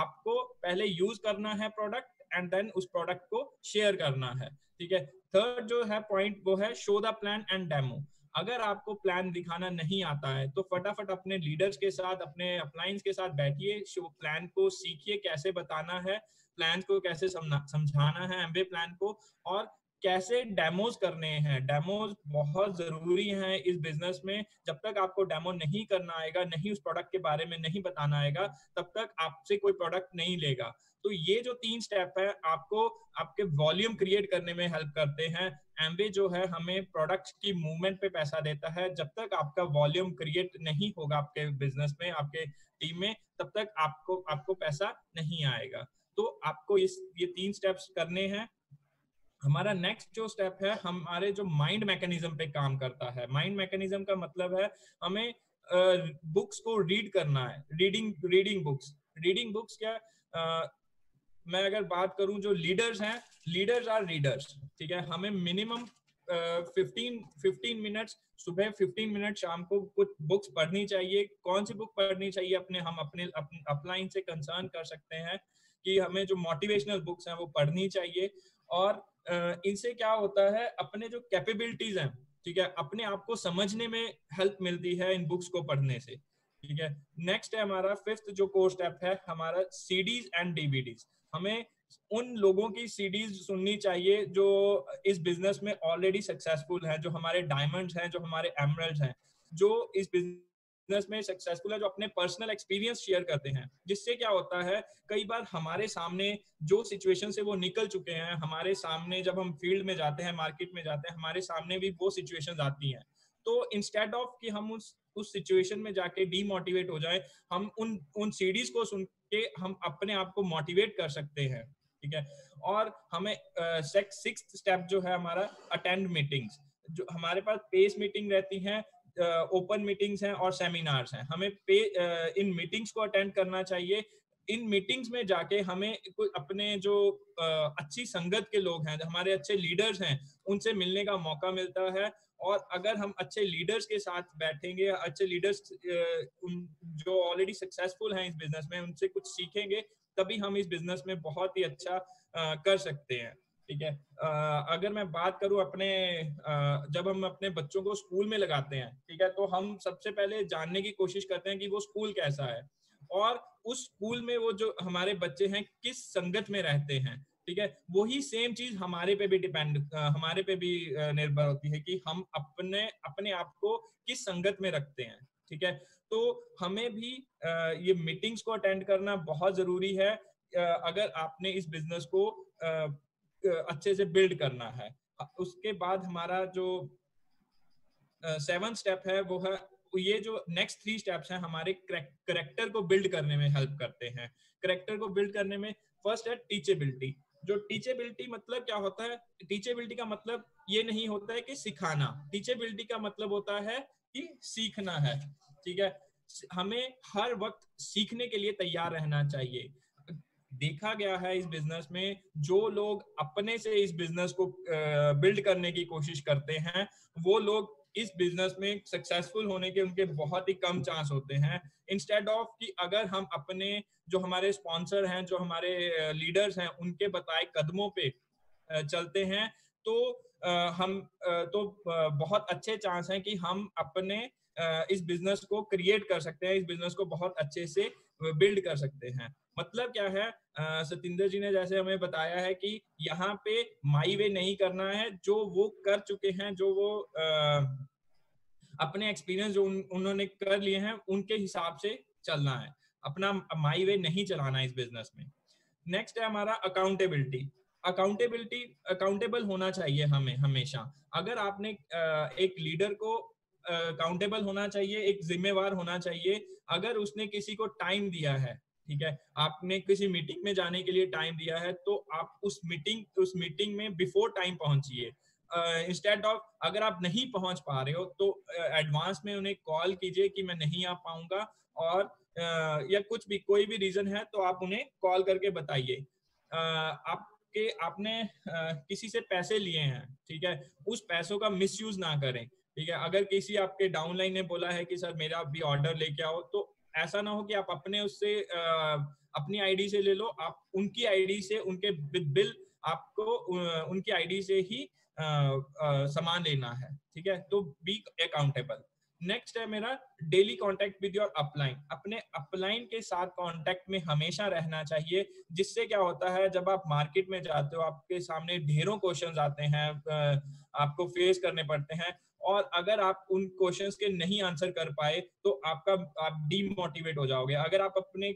आपको पहले यूज करना है प्रोडक्ट एंड देन उस प्रोडक्ट को शेयर करना है। ठीक है, थर्ड जो है पॉइंट वो है show the plan and demo. अगर आपको प्लान दिखाना नहीं आता है तो फटाफट अपने लीडर्स के साथ, अपने अपलाइंस के साथ बैठिए, प्लान को सीखिए कैसे बताना है, प्लान को कैसे समझाना है एमवे प्लान को, और कैसे डेमोज करने हैं। डेमोज बहुत जरूरी हैं इस बिजनेस में। जब तक आपको डेमो नहीं करना आएगा, नहीं उस प्रोडक्ट के बारे में नहीं बताना आएगा, तब तक आपसे कोई प्रोडक्ट नहीं लेगा। तो ये जो 3 स्टेप है आपको आपके वॉल्यूम क्रिएट करने में हेल्प करते हैं। एमवे जो है हमें प्रोडक्ट की मूवमेंट पे पैसा देता है। जब तक आपका वॉल्यूम क्रिएट नहीं होगा आपके बिजनेस में, आपके टीम में, तब तक आपको पैसा नहीं आएगा। तो आपको ये 3 स्टेप्स करने हैं। हमारा नेक्स्ट जो स्टेप है, हमारे जो माइंड मैकेनिज्म पे काम करता है। माइंड मैकेनिज्म का मतलब है हमें बुक्स को रीड करना है, रीडिंग बुक्स। क्या मैं अगर बात करूं, जो लीडर्स हैं, लीडर्स आर रीडर्स। ठीक है, हमें मिनिमम 15 मिनट्स सुबह, 15 मिनट शाम को कुछ बुक्स पढ़नी चाहिए। कौन सी बुक पढ़नी चाहिए? हम अपने अपलाइन से कंसर्न कर सकते हैं कि हमें जो मोटिवेशनल बुक्स हैं वो पढ़नी चाहिए। और इनसे क्या होता है, अपने जो कैपेबिलिटीज हैं, ठीक है, अपने आप को समझने में हेल्प मिलती है इन बुक्स को पढ़ने से। ठीक है, नेक्स्ट है हमारा फिफ्थ जो कोर स्टेप है हमारा सीडीज एंड डीवीडीज। हमें उन लोगों की सीडीज सुननी चाहिए जो इस बिजनेस में ऑलरेडी सक्सेसफुल है, जो हमारे डायमंड्स हैं, जो हमारे एमरल्ड्स हैं, जो इस बिजनेस में सक्सेसफुल है, जो अपने पर्सनल एक्सपीरियंस शेयर करते हैं। जिससे क्या होता है, कई बार हमारे सामने जो सिचुएशन से वो निकल चुके हैं, हमारे सामने जब हम फील्ड में जाते हैं, मार्केट में जाते हैं, हमारे सामने भी वो सिचुएशंस आती हैं। तो इंस्टेड ऑफ कि हम उस सिचुएशन में जाके डीमोटिवेट हो जाए, हम उन सीडीज को सुन के हम अपने आप को मोटिवेट कर सकते हैं। ठीक है, और हमें सिक्स्थ स्टेप जो है हमारा अटेंड मीटिंग्स। जो हमारे पास पेस मीटिंग रहती हैं, ओपन मीटिंग्स हैं और सेमिनार्स हैं। हमें इन मीटिंग्स को अटेंड करना चाहिए। इन मीटिंग्स में जाके हमें अपने जो अच्छी संगत के लोग हैं, हमारे अच्छे लीडर्स हैं, उनसे मिलने का मौका मिलता है। और अगर हम अच्छे लीडर्स के साथ बैठेंगे, अच्छे लीडर्स जो ऑलरेडी सक्सेसफुल हैं इस बिजनेस में, उनसे कुछ सीखेंगे, तभी हम इस बिजनेस में बहुत ही अच्छा कर सकते हैं। ठीक है, अगर मैं बात करूं अपने जब हम अपने बच्चों को स्कूल में लगाते हैं, ठीक है, तो हम सबसे पहले जानने की कोशिश करते हैं कि वो स्कूल कैसा है और उस स्कूल में वो जो हमारे बच्चे हैं किस संगत में रहते हैं। ठीक है, वही सेम चीज हमारे पे भी निर्भर होती है कि हम अपने आप को किस संगत में रखते हैं। ठीक है, तो हमें भी ये मीटिंग्स को अटेंड करना बहुत जरूरी है अगर आपने इस बिजनेस को अच्छे से बिल्ड करना है। उसके बाद हमारा जो 7 स्टेप है वो है, ये जो नेक्स्ट 3 स्टेप्स हैं हमारे करैक्टर को बिल्ड करने में हेल्प करते हैं। करैक्टर को बिल्ड करने में फर्स्ट है टीचेबिलिटी। जो टीचेबिलिटी मतलब क्या होता है, टीचेबिलिटी का मतलब ये नहीं होता है कि सिखाना, टीचेबिलिटी का मतलब होता है कि सीखना है। ठीक है, हमें हर वक्त सीखने के लिए तैयार रहना चाहिए। देखा गया है इस बिजनेस में जो लोग अपने से इस बिजनेस को बिल्ड करने की कोशिश करते हैं, वो लोग इस बिजनेस में सक्सेसफुल होने के उनके बहुत ही कम चांस होते हैं। इंस्टेड ऑफ कि अगर हम अपने जो हमारे स्पॉन्सर हैं, जो हमारे लीडर्स हैं, उनके बताए कदमों पे चलते हैं तो बहुत अच्छे चांस हैं कि हम अपने इस बिजनेस को क्रिएट कर सकते हैं, इस बिजनेस को बहुत अच्छे से बिल्ड कर सकते हैं। मतलब क्या है, सतिंदर जी ने जैसे हमें बताया है कि यहाँ पे माई वे नहीं करना है, जो वो कर चुके हैं, जो वो अपने एक्सपीरियंस जो उन्होंने कर लिए हैं उनके हिसाब से चलना है, अपना माई वे नहीं चलाना है इस बिजनेस में। नेक्स्ट है हमारा अकाउंटेबिलिटी। अकाउंटेबल होना चाहिए हमें हमेशा। अगर आपने एक लीडर को अकाउंटेबल होना चाहिए, एक जिम्मेवार होना चाहिए। अगर उसने किसी को टाइम दिया है, ठीक है, आपने किसी मीटिंग में जाने के लिए टाइम दिया है तो आप उस मीटिंग में बिफोर टाइम पहुंचिए। इंस्टेड ऑफ अगर आप नहीं पहुंच पा रहे हो तो एडवांस में उन्हें कॉल कीजिए कि मैं नहीं आ पाऊंगा, और या कुछ भी कोई भी रीजन है तो आप उन्हें कॉल करके बताइए। आपने किसी से पैसे लिए हैं, ठीक है, उस पैसों का मिसयूज ना करें। ठीक है, अगर किसी आपके डाउनलाइन ने बोला है कि सर मेरा भी ऑर्डर लेके आओ, तो ऐसा ना हो कि आप अपने उससे अपनी आईडी से ले लो, आप उनकी आईडी से, उनके बिल आपको उनकी आईडी से ही सामान लेना है। ठीक है, तो बी अकाउंटेबल। नेक्स्ट है मेरा daily contact with your upline. अपने अपलाइन के साथ कांटेक्ट में हमेशा रहना चाहिए, जिससे क्या होता है जब आप मार्केट में जाते हो आपके सामने ढेरों क्वेश्चंस आते हैं, आपको फेस करने पड़ते हैं, और अगर आप उन क्वेश्चंस के नहीं आंसर कर पाए तो आप डीमोटिवेट हो जाओगे। अगर आप अपने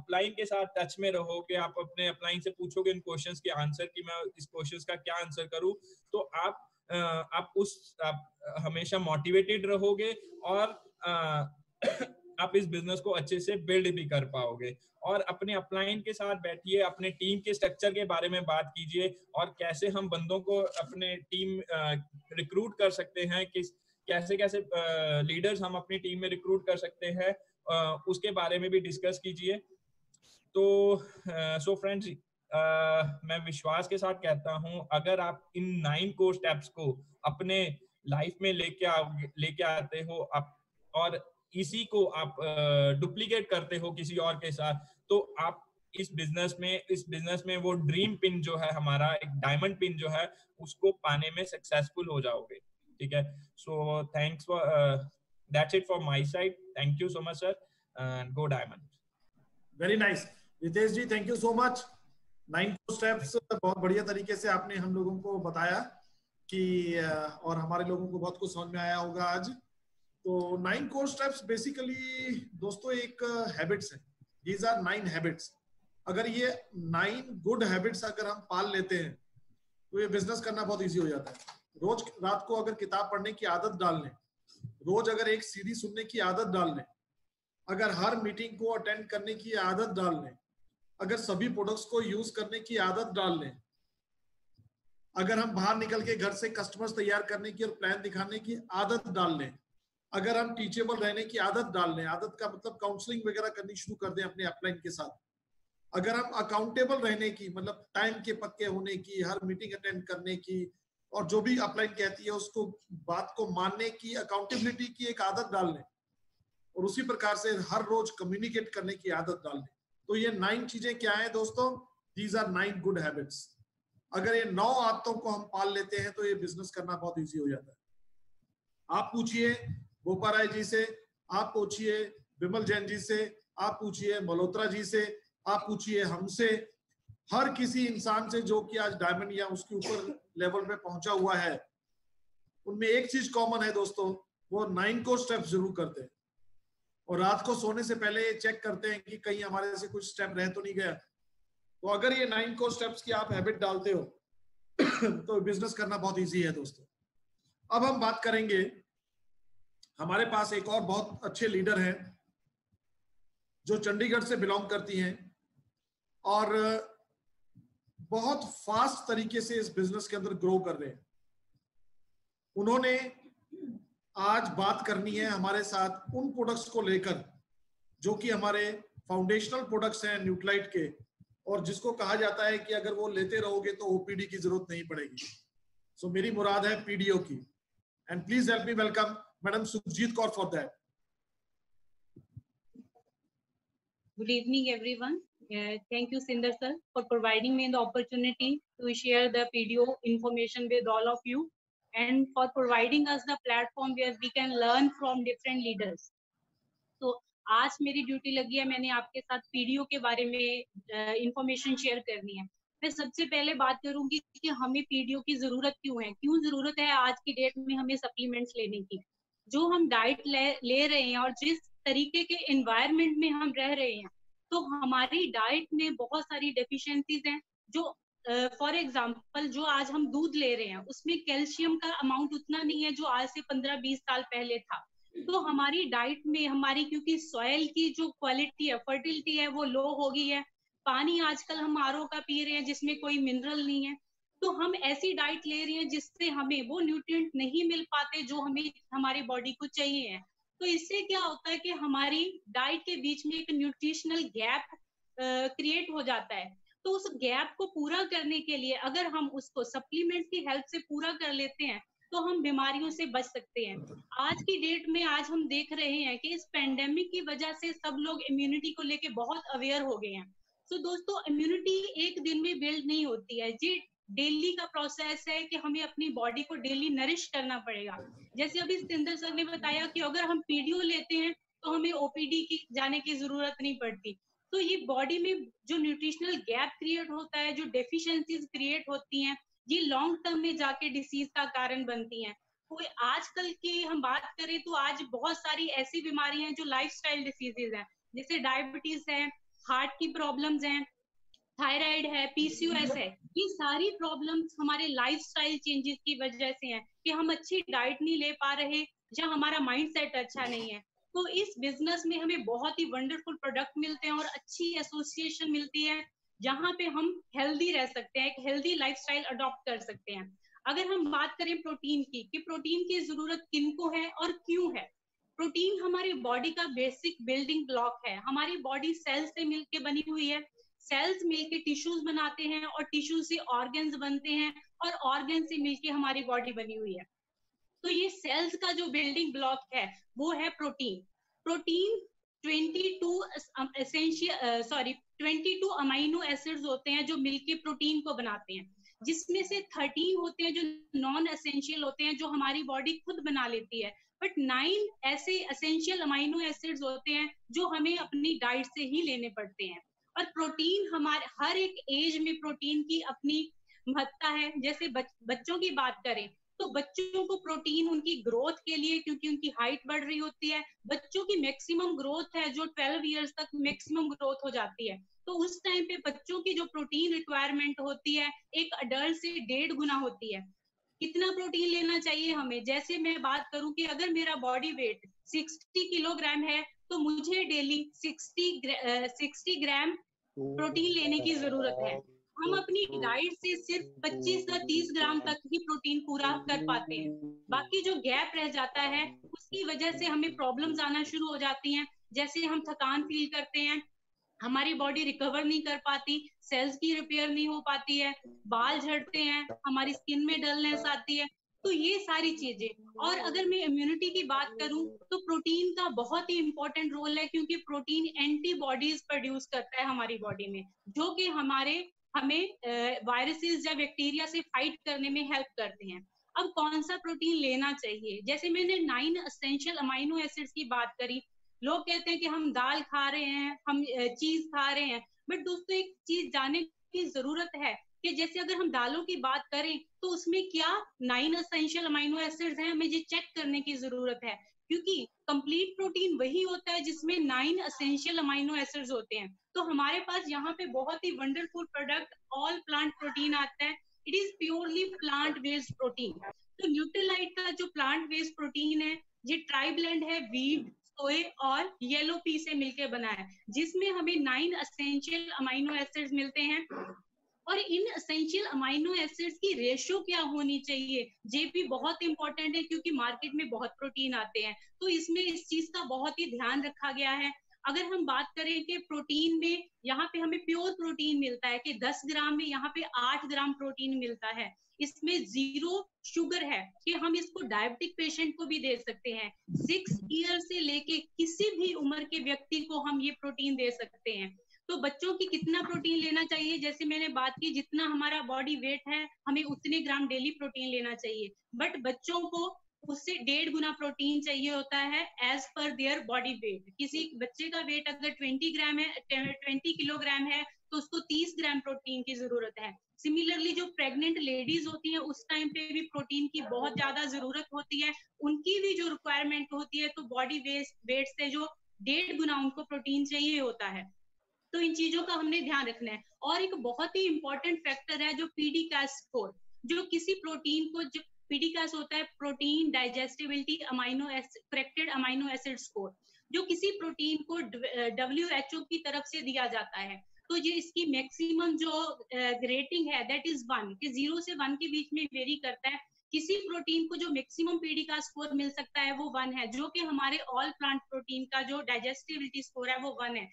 अपलाइन के साथ टच में रहोगे, आप अपने अपलाइन से पूछोगे इन क्वेश्चंस के आंसर कि मैं इस क्वेश्चंस का क्या आंसर करूं, तो आप हमेशा मोटिवेटेड रहोगे और आप इस बिजनेस को अच्छे से बिल्ड भी कर पाओगे। और अपने अपलाइन के साथ बैठिए, अपने टीम के स्ट्रक्चर के बारे में बात कीजिए और कैसे हम बंदों को अपने टीम रिक्रूट कर सकते हैं, कैसे कैसे लीडर्स हम अपनी टीम में रिक्रूट कर सकते हैं, उसके बारे में भी डिस्कस कीजिए। तो सो फ्रेंड्स, मैं विश्वास के साथ कहता हूं अगर आप इन 9 कोर स्टेप्स को अपने लाइफ में लेके आते हो आप, और इसी को आप डुप्लीकेट करते हो किसी और के साथ, तो आप इस बिजनेस में वो ड्रीम पिन जो है हमारा, एक डायमंड पिन जो है, उसको पाने में सक्सेसफुल हो जाओगे। ठीक है, so thanks for that's it for my side. Thank you so much sir, and go diamond. Very nice Ritesh ji, thank you so much. 9 steps बहुत बढ़िया तरीके से आपने हम लोगों को बताया कि और हमारे लोगों को बहुत कुछ समझ में आया होगा आज। तो 9 कोर स्टेप्स बेसिकली दोस्तों एक हैबिट्स है, दीज आर 9 हैबिट्स। अगर ये 9 गुड हैबिट्स अगर हम पाल लेते हैं तो ये बिजनेस करना बहुत इजी हो जाता है। रोज रात को अगर किताब पढ़ने की आदत डाल लें, रोज अगर एक सीरीज सुनने की आदत डाल लें, अगर हर मीटिंग को अटेंड करने की आदत डाल लें, अगर सभी प्रोडक्ट्स को यूज करने की आदत डाल लें, अगर हम बाहर निकल के घर से कस्टमर्स तैयार करने की और प्लान दिखाने की आदत डाल लें, अगर हम टीचेबल रहने की आदत डाल लें, आदत का मतलब काउंसलिंग वगैरह करनी शुरू कर दें अपने अपलाइन के साथ, अगर हम अकाउंटेबल रहने की मतलब टाइम के पक्के होने की, हर मीटिंग अटेंड करने की और जो भी अपलाइन कहती है उसको बात को मानने की, अकाउंटेबिलिटी की एक आदत डाल लें, और उसी प्रकार से हर रोज कम्युनिकेट करने की आदत डाल लें। तो ये 9 चीजें क्या है दोस्तों, दीज आर 9 गुड हैबिट्स। अगर ये 9 आदतों को हम पाल लेते हैं तो ये बिजनेस करना बहुत इजी हो जाता है। आप पूछिए बोपराज जी से, आप पूछिए विमल जैन जी से, आप पूछिए मल्होत्रा जी से, आप पूछिए हमसे, हर किसी इंसान से जो कि आज डायमंड या उसके ऊपर लेवल में पहुंचा हुआ है, उनमें एक चीज कॉमन है दोस्तों, वो 9 को स्टेप जरूर करते हैं। और रात को सोने से पहले ये चेक करते हैं कि कहीं हमारे से कुछ स्टेप रह तो नहीं गया। तो अगर ये 9 कोर स्टेप्स की आप हैबिट डालते हो तो बिजनेस करना बहुत इजी है दोस्तों। अब हम बात करेंगे, हमारे पास एक और बहुत अच्छे लीडर हैं जो चंडीगढ़ से बिलोंग करती हैं और बहुत फास्ट तरीके से इस बिजनेस के अंदर ग्रो कर रहे हैं। उन्होंने आज बात करनी है हमारे साथ उन प्रोडक्ट्स को लेकर जो कि हमारे फाउंडेशनल प्रोडक्ट्स हैं न्यूट्रिलाइट के, और जिसको कहा जाता है कि अगर वो लेते रहोगे तो ओपीडी की जरूरत नहीं पड़ेगी। सो मेरी मुराद है पीडीओ की, and please help me welcome madam Sukhjeet Kaur for that. Good evening everyone, thank you Sinder sir for providing me the opportunity to share the PDO information with all of you, and for providing us the platform where we can learn from different leaders. So आज मेरी duty लगी है, मैंने आपके साथ PDO के बारे में इंफॉर्मेशन शेयर करनी है। मैं सबसे पहले बात करूंगी कि हमें पीडीओ की जरूरत क्यों है, क्यों जरूरत है आज की डेट में हमें सप्लीमेंट्स लेने की। जो हम डाइट ले रहे हैं और जिस तरीके के एनवायरमेंट में हम रह रहे हैं, तो हमारी डाइट में बहुत सारी डेफिशिएंसीज हैं। जो फॉर एग्जाम्पल जो आज हम दूध ले रहे हैं उसमें कैल्शियम का अमाउंट उतना नहीं है जो आज से 15-20 साल पहले था। तो हमारी डाइट में हमारी, क्योंकि सॉइल की जो क्वालिटी है, फर्टिलिटी है, वो लो हो गई है। पानी आजकल हम आरओ का पी रहे हैं जिसमें कोई मिनरल नहीं है। तो हम ऐसी डाइट ले रहे हैं जिससे हमें वो न्यूट्रिएंट नहीं मिल पाते जो हमें हमारी बॉडी को चाहिए है। तो इससे क्या होता है कि हमारी डाइट के बीच में एक न्यूट्रिशनल गैप क्रिएट हो जाता है। तो उस गैप को पूरा करने के लिए अगर हम उसको सप्लीमेंट की हेल्प से पूरा कर लेते हैं तो हम बीमारियों से बच सकते हैं। आज की डेट में आज हम देख रहे हैं कि इस पेंडेमिक की वजह से सब लोग इम्यूनिटी को लेके बहुत अवेयर हो गए हैं। तो दोस्तों, इम्यूनिटी एक दिन में बिल्ड नहीं होती है, ये डेली का प्रोसेस है कि हमें अपनी बॉडी को डेली नरिश करना पड़ेगा। जैसे अभी सिंदर सर ने बताया कि अगर हम पीडीओ लेते हैं तो हमें ओपीडी की जाने की जरूरत नहीं पड़ती। तो ये बॉडी में जो न्यूट्रिशनल गैप क्रिएट होता है, जो डेफिशिएंसीज क्रिएट होती हैं, ये लॉन्ग टर्म में जाके डिसीज का कारण बनती हैं। कोई आजकल की हम बात करें तो आज बहुत सारी ऐसी बीमारियां हैं जो लाइफस्टाइल डिसीजेज हैं, जैसे डायबिटीज है, हार्ट की प्रॉब्लम्स हैं, थायराइड है, पीसीओएस है। ये सारी प्रॉब्लम्स हमारे लाइफस्टाइल चेंजेस की वजह से हैं कि हम अच्छी डाइट नहीं ले पा रहे या हमारा माइंडसेट अच्छा नहीं है। तो इस बिजनेस में हमें बहुत ही वंडरफुल प्रोडक्ट मिलते हैं और अच्छी एसोसिएशन मिलती है जहाँ पे हम हेल्दी रह सकते हैं, एक हेल्दी लाइफस्टाइल अडॉप्ट कर सकते हैं। अगर हम बात करें प्रोटीन की कि प्रोटीन की जरूरत किनको है और क्यों है। प्रोटीन हमारी बॉडी का बेसिक बिल्डिंग ब्लॉक है। हमारी बॉडी सेल्स से मिलके बनी हुई है, सेल्स मिलके टिश्यूज बनाते हैं और टिश्यू से ऑर्गन्स बनते हैं और ऑर्गन से मिलके हमारी बॉडी बनी हुई है। तो ये सेल्स का जो बिल्डिंग ब्लॉक है वो है प्रोटीन। प्रोटीन 22 अमीनो एसिड्स होते हैं जो मिलके प्रोटीन को बनाते हैं, जिसमें से 13 होते हैं जो नॉन एसेंशियल होते हैं, जो हमारी बॉडी खुद बना लेती है, बट 9 ऐसे एसेंशियल अमीनो एसिड्स होते हैं जो हमें अपनी डाइट से ही लेने पड़ते हैं। और प्रोटीन हमारे हर एक एज में प्रोटीन की अपनी महत्ता है। जैसे बच्चों की बात करें तो बच्चों को प्रोटीन उनकी ग्रोथ के लिए, क्योंकि उनकी हाइट बढ़ रही होती है, बच्चों की मैक्सिमम ग्रोथ है जो 12 इयर्स तक मैक्सिमम ग्रोथ हो जाती है। तो उस टाइम पे बच्चों की जो प्रोटीन रिक्वायरमेंट होती है एक अडल्ट से 1.5 गुना होती है। कितना प्रोटीन लेना चाहिए हमें? जैसे मैं बात करूं कि अगर मेरा बॉडी वेट 60 किलोग्राम है तो मुझे डेली 60 ग्राम प्रोटीन लेने की जरूरत है। हम अपनी डाइट से सिर्फ 25 से 30 ग्राम तक ही प्रोटीन पूरा कर पाते हैं। बाकी जो गैप रह जाता है उसकी वजह से हमें प्रॉब्लम्स आना शुरू हो जाती हैं, जैसे हम थकान फील करते हैं, हमारी बॉडी रिकवर नहीं कर पाती, सेल्स की रिपेयर नहीं हो पाती है, बाल झड़ते हैं, हमारी स्किन में डलनेस आती है। तो ये सारी चीजें। और अगर मैं इम्यूनिटी की बात करूं तो प्रोटीन का बहुत ही इम्पोर्टेंट रोल है, क्योंकि प्रोटीन एंटीबॉडीज प्रोड्यूस करता है हमारी बॉडी में, जो कि हमें वायरसेस या बैक्टीरिया से फाइट करने में हेल्प करते हैं। अब कौन सा प्रोटीन लेना चाहिए? जैसे मैंने 9 एसेंशियल अमीनो एसिड्स की बात करी। लोग कहते हैं कि हम दाल खा रहे हैं, हम चीज खा रहे हैं, बट दोस्तों एक चीज जानने की जरूरत है कि जैसे अगर हम दालों की बात करें तो उसमें क्या 9 एसेंशियल अमीनो एसिड्स हैं, हमें ये चेक करने की जरूरत है, क्योंकि कंप्लीट प्रोटीन वही होता है जिसमें 9 एसेंशियल अमीनो एसिड्स होते हैं। तो हमारे पास यहाँ पे बहुत ही wonderful product all plant protein आता है। It is purely plant based protein. तो न्यूट्रिलाइट का जो प्लांट बेस्ड प्रोटीन है ये ट्राइब्लेंड है, वीट, सोए और येलो पी से मिलके बना है, जिसमें हमें 9 एसेंशियल अमीनो एसिड्स मिलते हैं। और इन एसेंशियल अमीनो एसिड्स की रेशियो क्या होनी चाहिए ये भी बहुत इंपॉर्टेंट है, क्योंकि मार्केट में बहुत प्रोटीन आते हैं, तो इसमें इस चीज का बहुत ही ध्यान रखा गया है। अगर हम बात करें कि प्रोटीन में यहाँ पे हमें प्योर प्रोटीन मिलता है कि 10 ग्राम में यहाँ पे 8 ग्राम प्रोटीन मिलता है। इसमें 0 शुगर है कि हम इसको डायबिटिक पेशेंट को भी दे सकते हैं। 6 ईयर से लेके किसी भी उम्र के व्यक्ति को हम ये प्रोटीन दे सकते हैं। तो बच्चों की कितना प्रोटीन लेना चाहिए? जैसे मैंने बात की, जितना हमारा बॉडी वेट है हमें उतने ग्राम डेली प्रोटीन लेना चाहिए, बट बच्चों को उससे 1.5 गुना प्रोटीन चाहिए होता है as per their body weight. किसी बच्चे का वेट अगर 20 किलोग्राम है तो उसको 30 ग्राम प्रोटीन की जरूरत है। सिमिलरली जो प्रेग्नेंट लेडीज होती हैं उस टाइम पे भी प्रोटीन की बहुत ज्यादा जरूरत होती है, उनकी भी जो रिक्वायरमेंट होती है, तो बॉडी वेट से जो 1.5 गुना उनको प्रोटीन चाहिए होता है। तो इन चीजों का हमने ध्यान रखना है। और एक बहुत ही इम्पोर्टेंट फैक्टर है जो पीडी का स्कोर, जो किसी प्रोटीन को पीडी का होता है प्रोटीन डाइजेस्टिबिलिटी फ्रैक्टेड अमाइनो एसिड स्कोर, जो किसी प्रोटीन को WHO की तरफ से दिया जाता है। तो ये इसकी मैक्सिमम जो रेटिंग है दैट इज 1, कि 0 से 1 के बीच में वेरी करता है। किसी प्रोटीन को जो मैक्सिमम पीडी का स्कोर मिल सकता है वो 1 है, जो कि हमारे ऑल प्लांट प्रोटीन का जो डाइजेस्टिबिलिटी स्कोर है वो 1 है।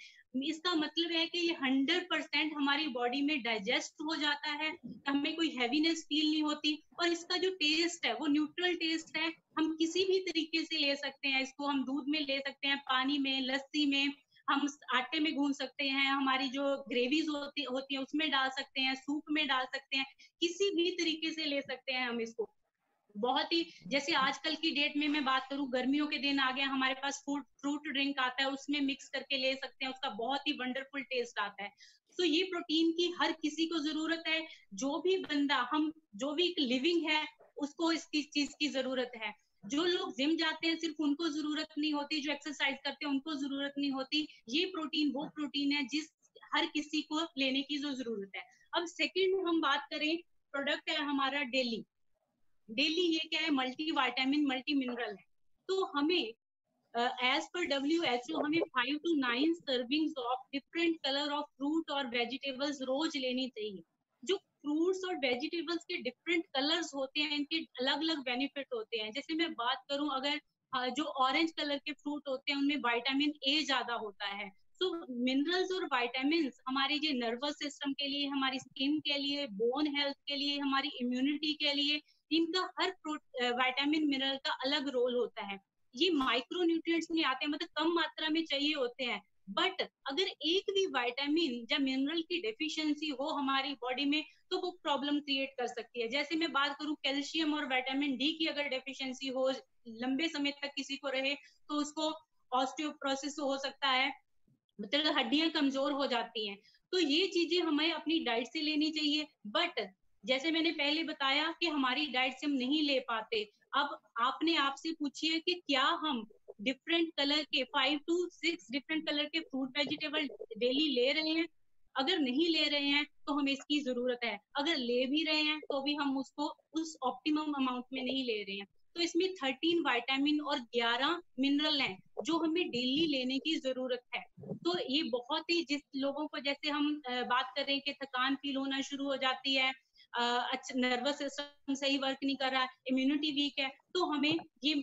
इसका मतलब है कि ये 100% हमारी बॉडी में डाइजेस्ट हो जाता है, हमें कोई हैवीनेस फील नहीं होती, और इसका जो टेस्ट है वो न्यूट्रल टेस्ट है। हम किसी भी तरीके से ले सकते हैं इसको, हम दूध में ले सकते हैं, पानी में, लस्सी में, हम आटे में गूंध सकते हैं, हमारी जो ग्रेवीज होती है उसमें डाल सकते हैं, सूप में डाल सकते हैं, किसी भी तरीके से ले सकते हैं हम इसको। बहुत ही जैसे आजकल की डेट में मैं बात करूं, गर्मियों के दिन आ गए, हमारे पास फ्रूट ड्रिंक आता है, उसमें मिक्स करके ले सकते हैं, उसका बहुत ही वंडरफुल टेस्ट आता है। तो ये प्रोटीन की हर किसी को जरूरत है, जो भी बंदा, हम जो भी लिविंग है उसको इसकी चीज की जरूरत है। जो लोग जिम जाते हैं सिर्फ उनको जरूरत नहीं होती, जो एक्सरसाइज करते हैं उनको जरूरत नहीं होती। ये प्रोटीन वो प्रोटीन है जिस हर किसी को लेने की जो जरूरत है। अब सेकंड हम बात करें, प्रोडक्ट है हमारा डेली, ये क्या है, मल्टी विटामिन मल्टी मिनरल है। तो हमें एज पर WHO हमें 5 to 9 servings of different colour of fruit और वेजिटेबल्स रोज लेनी चाहिए। जो फ्रूट्स और वेजिटेबल्स के डिफरेंट कलर्स होते हैं, इनके अलग अलग बेनिफिट होते हैं। जैसे मैं बात करूं, अगर जो ऑरेंज कलर के फ्रूट होते हैं उनमें विटामिन A ज्यादा होता है। सो मिनरल्स और विटामिन हमारे जो नर्वस सिस्टम के लिए, हमारी स्किन के लिए, बोन हेल्थ के लिए, हमारी इम्यूनिटी के लिए, इनका हर विटामिन मिनरल का अलग रोल होता है। ये माइक्रोन्यूट्रिएंट्स में आते हैं, मतलब कम मात्रा में चाहिए होते हैं, बट अगर एक भी विटामिन या मिनरल की डेफिशिएंसी हो हमारी बॉडी में तो वो प्रॉब्लम क्रिएट कर सकती है। जैसे मैं बात करूं, कैल्शियम और विटामिन D की अगर डेफिशिएंसी हो, लंबे समय तक किसी को रहे, तो उसको ऑस्टियोपोरोसिस हो सकता है, मतलब हड्डियां कमजोर हो जाती हैं। तो ये चीजें हमें अपनी डाइट से लेनी चाहिए, बट जैसे मैंने पहले बताया कि हमारी डाइट से हम नहीं ले पाते। अब आपने आपसे पूछिए कि क्या हम डिफरेंट कलर के 5 to 6 डिफरेंट कलर के फ्रूट वेजिटेबल डेली ले रहे हैं? अगर नहीं ले रहे हैं तो हमें इसकी जरूरत है, अगर ले भी रहे हैं तो भी हम उसको उस ऑप्टिमम अमाउंट में नहीं ले रहे हैं। तो इसमें 13 विटामिन और 11 मिनरल हैं जो हमें डेली लेने की जरूरत है। तो ये बहुत ही, जिस लोगों को, जैसे हम बात कर रहे हैं कि थकान फील होना शुरू हो जाती है, अच्छा नर्वस सिस्टम सही वर्क नहीं कर रहा है, इम्यूनिटी वीक है, तो हमें ये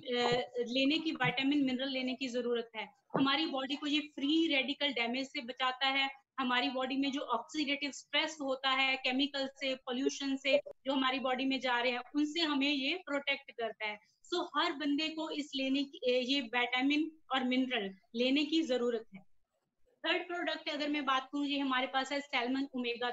लेने की विटामिन मिनरल लेने की जरूरत है। हमारी बॉडी को ये फ्री रेडिकल डैमेज से बचाता है। हमारी बॉडी में जो ऑक्सीडेटिव स्ट्रेस होता है, केमिकल से, पोल्यूशन से जो हमारी बॉडी में जा रहे हैं, उनसे हमें ये प्रोटेक्ट करता है। सो हर बंदे को इस लेने की, ये विटामिन और मिनरल लेने की जरूरत है। थर्ड प्रोडक्ट अगर मैं बात करूँ, ये हमारे पास है सैल्मन ओमेगा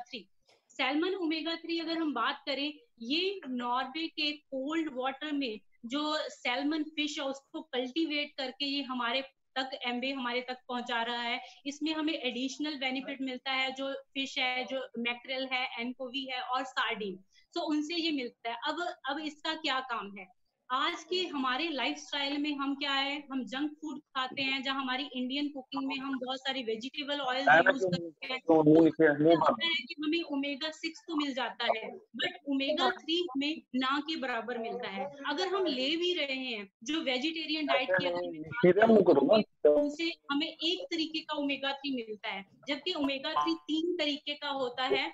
3। अगर हम बात करें, ये नॉर्वे के कोल्ड वाटर में जो सैल्मन फिश है उसको कल्टीवेट करके ये हमारे तक पहुंचा रहा है। इसमें हमें एडिशनल बेनिफिट मिलता है, जो फिश है, जो मैक्रेल है, एनकोवी है और सार्डिन, सो उनसे ये मिलता है। अब इसका क्या काम है? आज के हमारे लाइफस्टाइल में हम क्या है, हम जंक फूड खाते हैं, जहाँ हमारी इंडियन कुकिंग में हम बहुत सारी वेजिटेबल ऑयल यूज करते हैं, तो हमें ओमेगा 6 तो मिल जाता है, बट ओमेगा 3 में ना के बराबर मिलता है। अगर हम ले भी रहे हैं, जो वेजिटेरियन डाइट की, उनसे हमें एक तरीके का ओमेगा 3 मिलता है, जबकि ओमेगा 3 3 तरीके का होता है।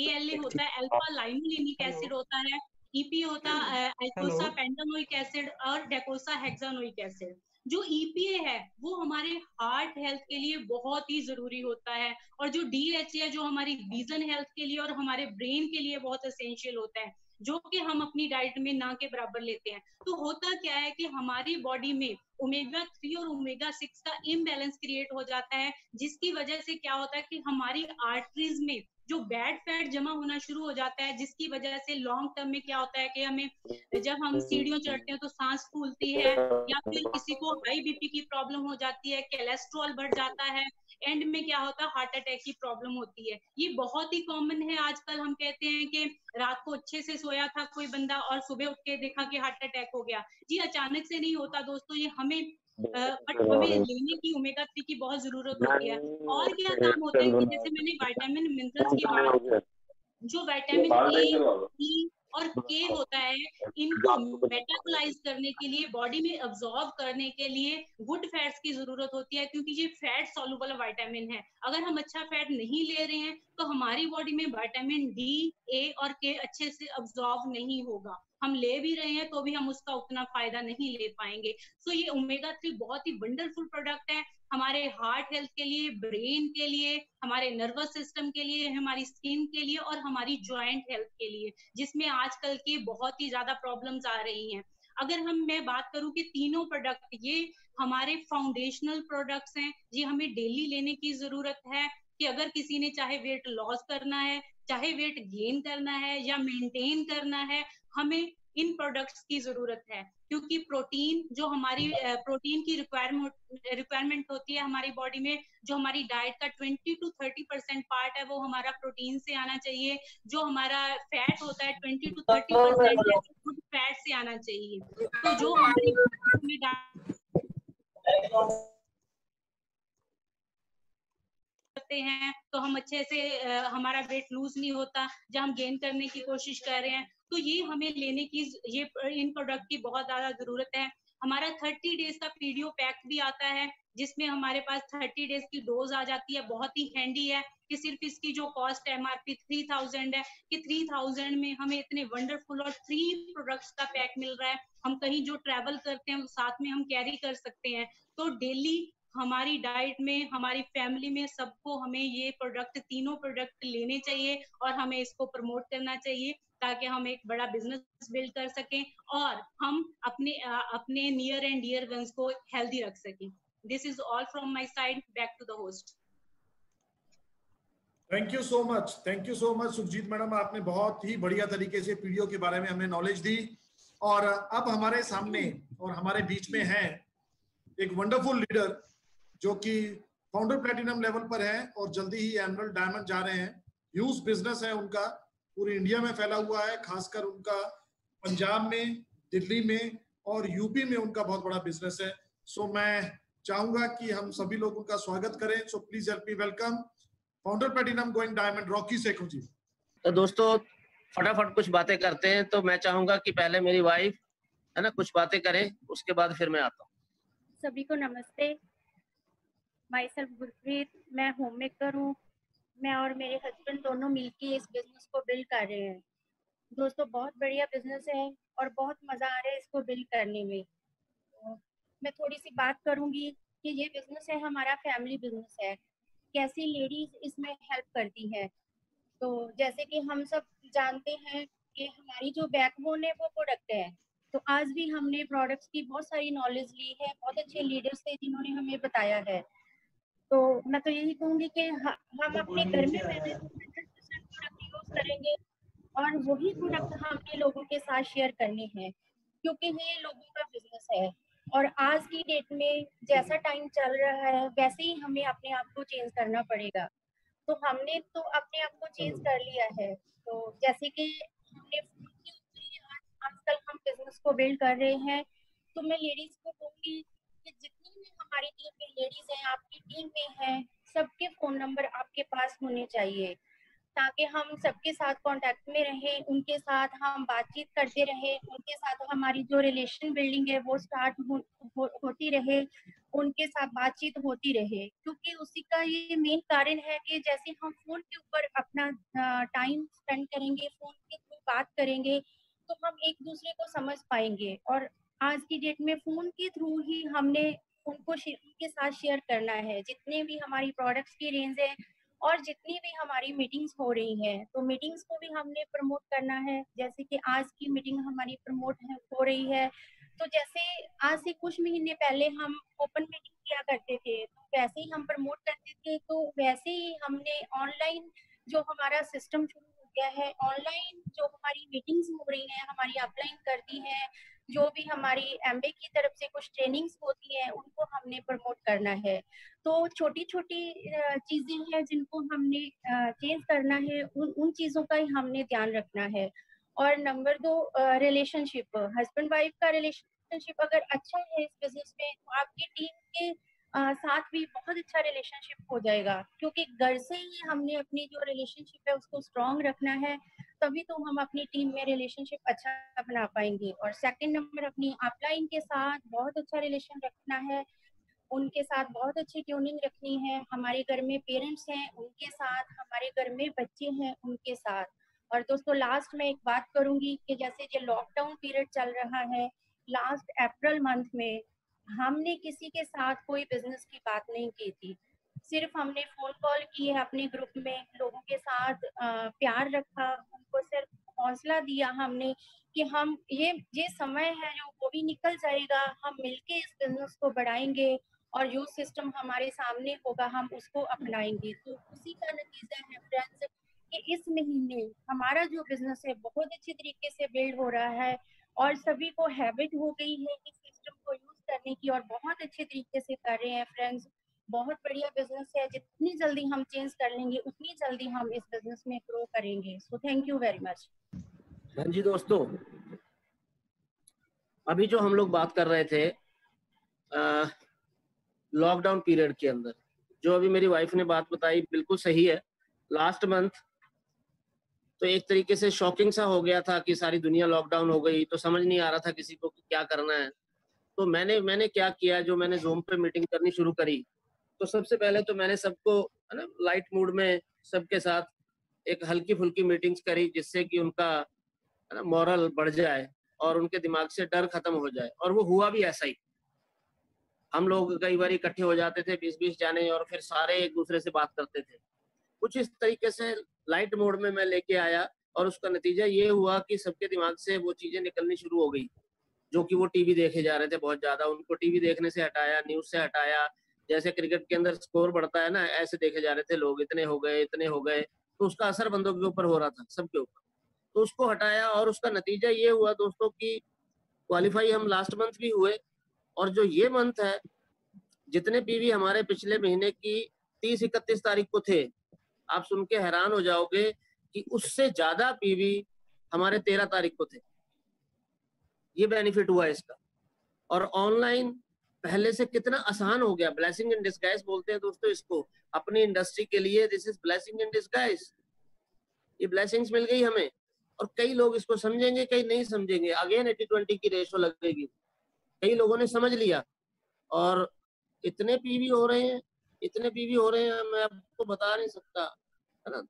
ALA होता है, अल्फा लाइनोलेनिक एसिड होता है, EPA होता है आइकोसा पेंटानोइक एसिड और डेकोसा हेक्सानोइक एसिड। जो EPA है वो हमारे हार्ट हेल्थ के लिए बहुत ही जरूरी होता है, और जो DHA जो हमारी विजन हेल्थ के लिए और हमारे ब्रेन के लिए बहुत एसेंशियल होता है, जो कि हम अपनी डाइट में ना के बराबर लेते हैं। तो होता क्या है कि हमारी बॉडी में ओमेगा 3 और ओमेगा 6 का इम्बैलेंस क्रिएट हो जाता है, जिसकी वजह से क्या होता है कि हमारी आर्टरीज में जो बैड फैट जमा होना शुरू हो जाता है, जिसकी वजह से लॉन्ग टर्म में क्या होता है कि हमें, जब हम सीढ़ियों चढ़ते हैं तो सांस फूलती है, या फिर किसी को हाई BP की प्रॉब्लम हो जाती है, कोलेस्ट्रॉल बढ़ जाता है, एंड में क्या होता है, हार्ट अटैक की प्रॉब्लम होती है। ये बहुत ही कॉमन है। आजकल हम कहते हैं कि रात को अच्छे से सोया था कोई बंदा और सुबह उठ के देखा कि हार्ट अटैक हो गया। जी, अचानक से नहीं होता दोस्तों, ये हमें बट हमें लेने की ओमेगा 3 की बहुत जरूरत होती है। और क्या काम होता है कि जैसे मैंने विटामिन मिनरल्स की बात, जो विटामिन A, E और के होता है इनको मेटाबोलाइज करने के लिए, बॉडी में अब्सॉर्ब करने के लिए गुड फैट्स की जरूरत होती है, क्योंकि ये फैट सॉल्युबल विटामिन है। अगर हम अच्छा फैट नहीं ले रहे हैं तो हमारी बॉडी में विटामिन डी, ए और के अच्छे से अब्सॉर्ब नहीं होगा। हम ले भी रहे हैं तो भी हम उसका उतना फायदा नहीं ले पाएंगे। सो ये ओमेगा 3 बहुत ही वंडरफुल प्रोडक्ट है हमारे हार्ट हेल्थ के लिए, ब्रेन के लिए, हमारे नर्वस सिस्टम के लिए, हमारी स्किन के लिए और हमारी जॉइंट हेल्थ के लिए, जिसमें आजकल की बहुत ही ज्यादा प्रॉब्लम्स आ रही हैं। अगर मैं बात करूं कि तीनों प्रोडक्ट ये हमारे फाउंडेशनल प्रोडक्ट्स हैं, ये हमें डेली लेने की जरूरत है कि अगर किसी ने चाहे वेट लॉस करना है, चाहे वेट गेन करना है या मेंटेन करना है, हमें इन प्रोडक्ट्स की जरूरत है। क्योंकि प्रोटीन जो हमारी प्रोटीन की रिक्वायरमेंट होती है हमारी बॉडी में, जो हमारी डाइट का 20 to 30% पार्ट है वो हमारा प्रोटीन से आना चाहिए, जो हमारा फैट होता है 20 to 30% गुड फैट से आना चाहिए। तो जो हमारी हैं तो हम अच्छे से हमारा वेट लूज नहीं होता, जब हम गेन करने की कोशिश कर रहे हैं तो ये हमें लेने की इन प्रोडक्ट की बहुत ज्यादा जरूरत है। हमारा 30 डेज का पीडीओ पैक भी आता है जिसमें हमारे पास 30 डेज की डोज आ जाती है। बहुत ही हैंडी है कि सिर्फ इसकी जो कॉस्ट MRP 3000 है कि 3000 में हमें इतने वंडरफुल और 3 प्रोडक्ट्स का पैक मिल रहा है। हम कहीं जो ट्रेवल करते हैं साथ में हम कैरी कर सकते हैं। तो डेली हमारी डाइट में, हमारी फैमिली में सबको हमें ये प्रोडक्ट, तीनों प्रोडक्ट लेने चाहिए और हमें इसको प्रमोट करना चाहिए ताकि हम एक बड़ा बिजनेस बिल्ड कर सकें और हम अपने नियर एंड डियर वंस को हेल्दी रख सकें। This is all from my side, back to the host. Thank you so much, thank you so much Sukhjeet madam, आपने बहुत ही बढ़िया तरीके से पीडीओ के बारे में हमें नॉलेज दी। और अब हमारे सामने और हमारे बीच में है एक वंडरफुल लीडर जो कि फाउंडर प्लेटिनम लेवल पर है और जल्दी ही एमरल्ड डायमंड जा रहे हैं। ह्यूज बिजनेस है उनका, पूरी इंडिया में फैला हुआ है, खासकर उनका पंजाब में, दिल्ली में और यूपी में उनका बहुत बड़ा बिजनेस है। सो मैं चाहूंगा कि हम सभी लोग उनका स्वागत करें। So please help me welcome founder platinum going diamond Rocky Shekho ji. तो दोस्तों फटाफट कुछ बातें करते हैं, तो मैं चाहूंगा कि पहले मेरी वाइफ है ना कुछ बातें करें, उसके बाद फिर मैं आता हूँ। सभी को नमस्ते, माई सेल्फ गुरप्रीत, मैं होम मेकर हूँ। मैं और मेरे हस्बैंड दोनों मिलके इस बिजनेस को बिल्ड कर रहे हैं। दोस्तों बहुत बढ़िया बिजनेस है और बहुत मज़ा आ रहा है इसको बिल्ड करने में। मैं थोड़ी सी बात करूँगी कि ये बिजनेस है हमारा फैमिली बिजनेस है, कैसी लेडीज इसमें हेल्प करती है। तो जैसे कि हम सब जानते हैं कि हमारी जो बैकबोन है वो प्रोडक्ट है, तो आज भी हमने प्रोडक्ट्स की बहुत सारी नॉलेज ली है, बहुत अच्छे लीडर्स थे जिन्होंने हमें बताया है। तो मैं तो यही कहूंगी कि हम अपने घर में 100% प्रोडक्ट यूज करेंगे और वही प्रोडक्ट हमने लोगों के साथ शेयर करने हैं, क्योंकि ये लोगों का बिजनेस है। और आज की डेट में जैसा टाइम चल रहा है वैसे ही हमें अपने आप को चेंज करना पड़ेगा। तो हमने तो अपने आप को चेंज कर लिया है। तो जैसे कि हमने आजकल हम बिजनेस को बिल्ड कर रहे हैं, तो मैं लेडीज को कहूँगी कि हमारी टीम में लेडीज हैं, आपकी टीम में हैं, सबके फोन नंबर आपके पास होने चाहिए ताकि हम सबके साथ कांटेक्ट में रहें, उनके साथ हम बातचीत करते रहें, उनके साथ हमारी जो रिलेशन बिल्डिंग है वो स्टार्ट होती रहे, उनके साथ बातचीत होती रहे। क्योंकि उसी का ये मेन कारण है कि जैसे हम फोन के ऊपर अपना टाइम स्पेंड करेंगे, फोन के थ्रू बात करेंगे, तो हम एक दूसरे को समझ पाएंगे। और आज की डेट में फोन के थ्रू ही हमने उनके साथ शेयर करना है जितने भी हमारी प्रोडक्ट्स की रेंज है और जितनी भी हमारी मीटिंग्स हो रही हैं। तो मीटिंग्स को भी हमने प्रमोट करना है, जैसे कि आज की मीटिंग हमारी प्रमोट हो रही है। तो जैसे आज से कुछ महीने पहले हम ओपन मीटिंग किया करते थे, तो वैसे ही हम प्रमोट करते थे। तो वैसे ही हमने ऑनलाइन जो हमारा सिस्टम शुरू हो गया है, ऑनलाइन जो हमारी मीटिंग्स हो रही हैं, हमारी अपलाइन करती हैं, जो भी हमारी एमबी की तरफ से कुछ ट्रेनिंग्स होती हैं, उनको हमने प्रमोट करना है। तो छोटी छोटी चीजें हैं जिनको हमने चेंज करना है, उन चीजों का ही हमने ध्यान रखना है। और नंबर 2 रिलेशनशिप, हस्बैंड वाइफ का रिलेशनशिप अगर अच्छा है इस बिजनेस में तो आपकी टीम के साथ भी बहुत अच्छा रिलेशनशिप हो जाएगा, क्योंकि घर से ही हमने अपनी जो रिलेशनशिप है उसको स्ट्रॉन्ग रखना है। तभी तो हम अपनी टीम में रिलेशनशिप अच्छा बना पाएंगे। और सेकंड नंबर, अपनी अपलाइन के साथ बहुत अच्छा रिलेशन रखना है, उनके साथ बहुत अच्छी ट्यूनिंग रखनी है। हमारे घर में पेरेंट्स हैं, उनके साथ, हमारे घर में बच्चे हैं, उनके साथ। और दोस्तों लास्ट में एक बात करूंगी कि जैसे जो लॉकडाउन पीरियड चल रहा है, लास्ट अप्रैल मंथ में हमने किसी के साथ कोई बिजनेस की बात नहीं की थी, सिर्फ हमने फोन कॉल किए अपने ग्रुप में, लोगों के साथ प्यार रखा, उनको सिर्फ हौसला दिया हमने कि हम ये समय है जो वो भी निकल जाएगा, हम मिलके इस बिजनेस को बढ़ाएंगे और जो सिस्टम हमारे सामने होगा हम उसको अपनाएंगे। तो उसी का नतीजा है फ्रेंड्स कि इस महीने हमारा जो बिजनेस है बहुत अच्छे तरीके से बिल्ड हो रहा है और सभी को हैबिट हो गई है इस सिस्टम को यूज करने की और बहुत अच्छे तरीके से कर रहे हैं फ्रेंड्स। बहुत बढ़िया बिजनेस है, जितनी जल्दी हम चेंज कर लेंगे उतनी जल्दी हम इस बिजनेस में ग्रो करेंगे। So thank you very much. हाँ जी दोस्तों, अभी जो हम लोग बात कर रहे थे लॉकडाउन पीरियड के अंदर, जो अभी मेरी वाइफ ने बात बताई बिल्कुल सही है। लास्ट मंथ तो एक तरीके से शॉकिंग सा हो गया था कि सारी दुनिया लॉकडाउन हो गई, तो समझ नहीं आ रहा था किसी को कि क्या करना है। तो मैंने क्या किया, जो मैंने जूम पे मीटिंग करनी शुरू करी तो सबसे पहले तो मैंने सबको है ना लाइट मूड में सबके साथ एक हल्की फुल्की मीटिंग्स करी, जिससे कि उनका है ना मॉरल बढ़ जाए और उनके दिमाग से डर खत्म हो जाए। और वो हुआ भी ऐसा ही, हम लोग कई बार इकट्ठे हो जाते थे 20-20 जाने और फिर सारे एक दूसरे से बात करते थे। कुछ इस तरीके से लाइट मोड में मैं लेके आया और उसका नतीजा ये हुआ कि सबके दिमाग से वो चीजें निकलनी शुरू हो गई, जो कि वो टीवी देखे जा रहे थे बहुत ज्यादा। उनको टीवी देखने से हटाया, न्यूज से हटाया। जैसे क्रिकेट के अंदर स्कोर बढ़ता है ना, ऐसे देखे जा रहे थे लोग, इतने हो गए इतने हो गए, तो उसका असर बंदों के ऊपर हो रहा था, सबके ऊपर। तो उसको हटाया और उसका नतीजा ये हुआ दोस्तों कि क्वालिफाई हम लास्ट मंथ भी हुए। और जो ये मंथ है, जितने पीवी हमारे पिछले महीने की 30-31 तारीख को थे, आप सुन के हैरान हो जाओगे कि उससे ज्यादा पीवी हमारे 13 तारीख को थे। ये बेनिफिट हुआ इसका। और ऑनलाइन पहले से कितना आसान हो गया, ब्लेसिंग इन डिस्गाइज बोलते हैं दोस्तों इसको, अपनी इंडस्ट्री के लिए this is blessing in disguise. ये ब्लेसिंग्स मिल गई हमें और कई लोग इसको समझेंगे, कई नहीं समझेंगे। अगेन 80-20 की रेशो लगेगी, कई लोगों ने समझ लिया और इतने पीवी हो रहे हैं, इतने पीवी हो रहे हैं, मैं आपको बता नहीं सकता, है ना।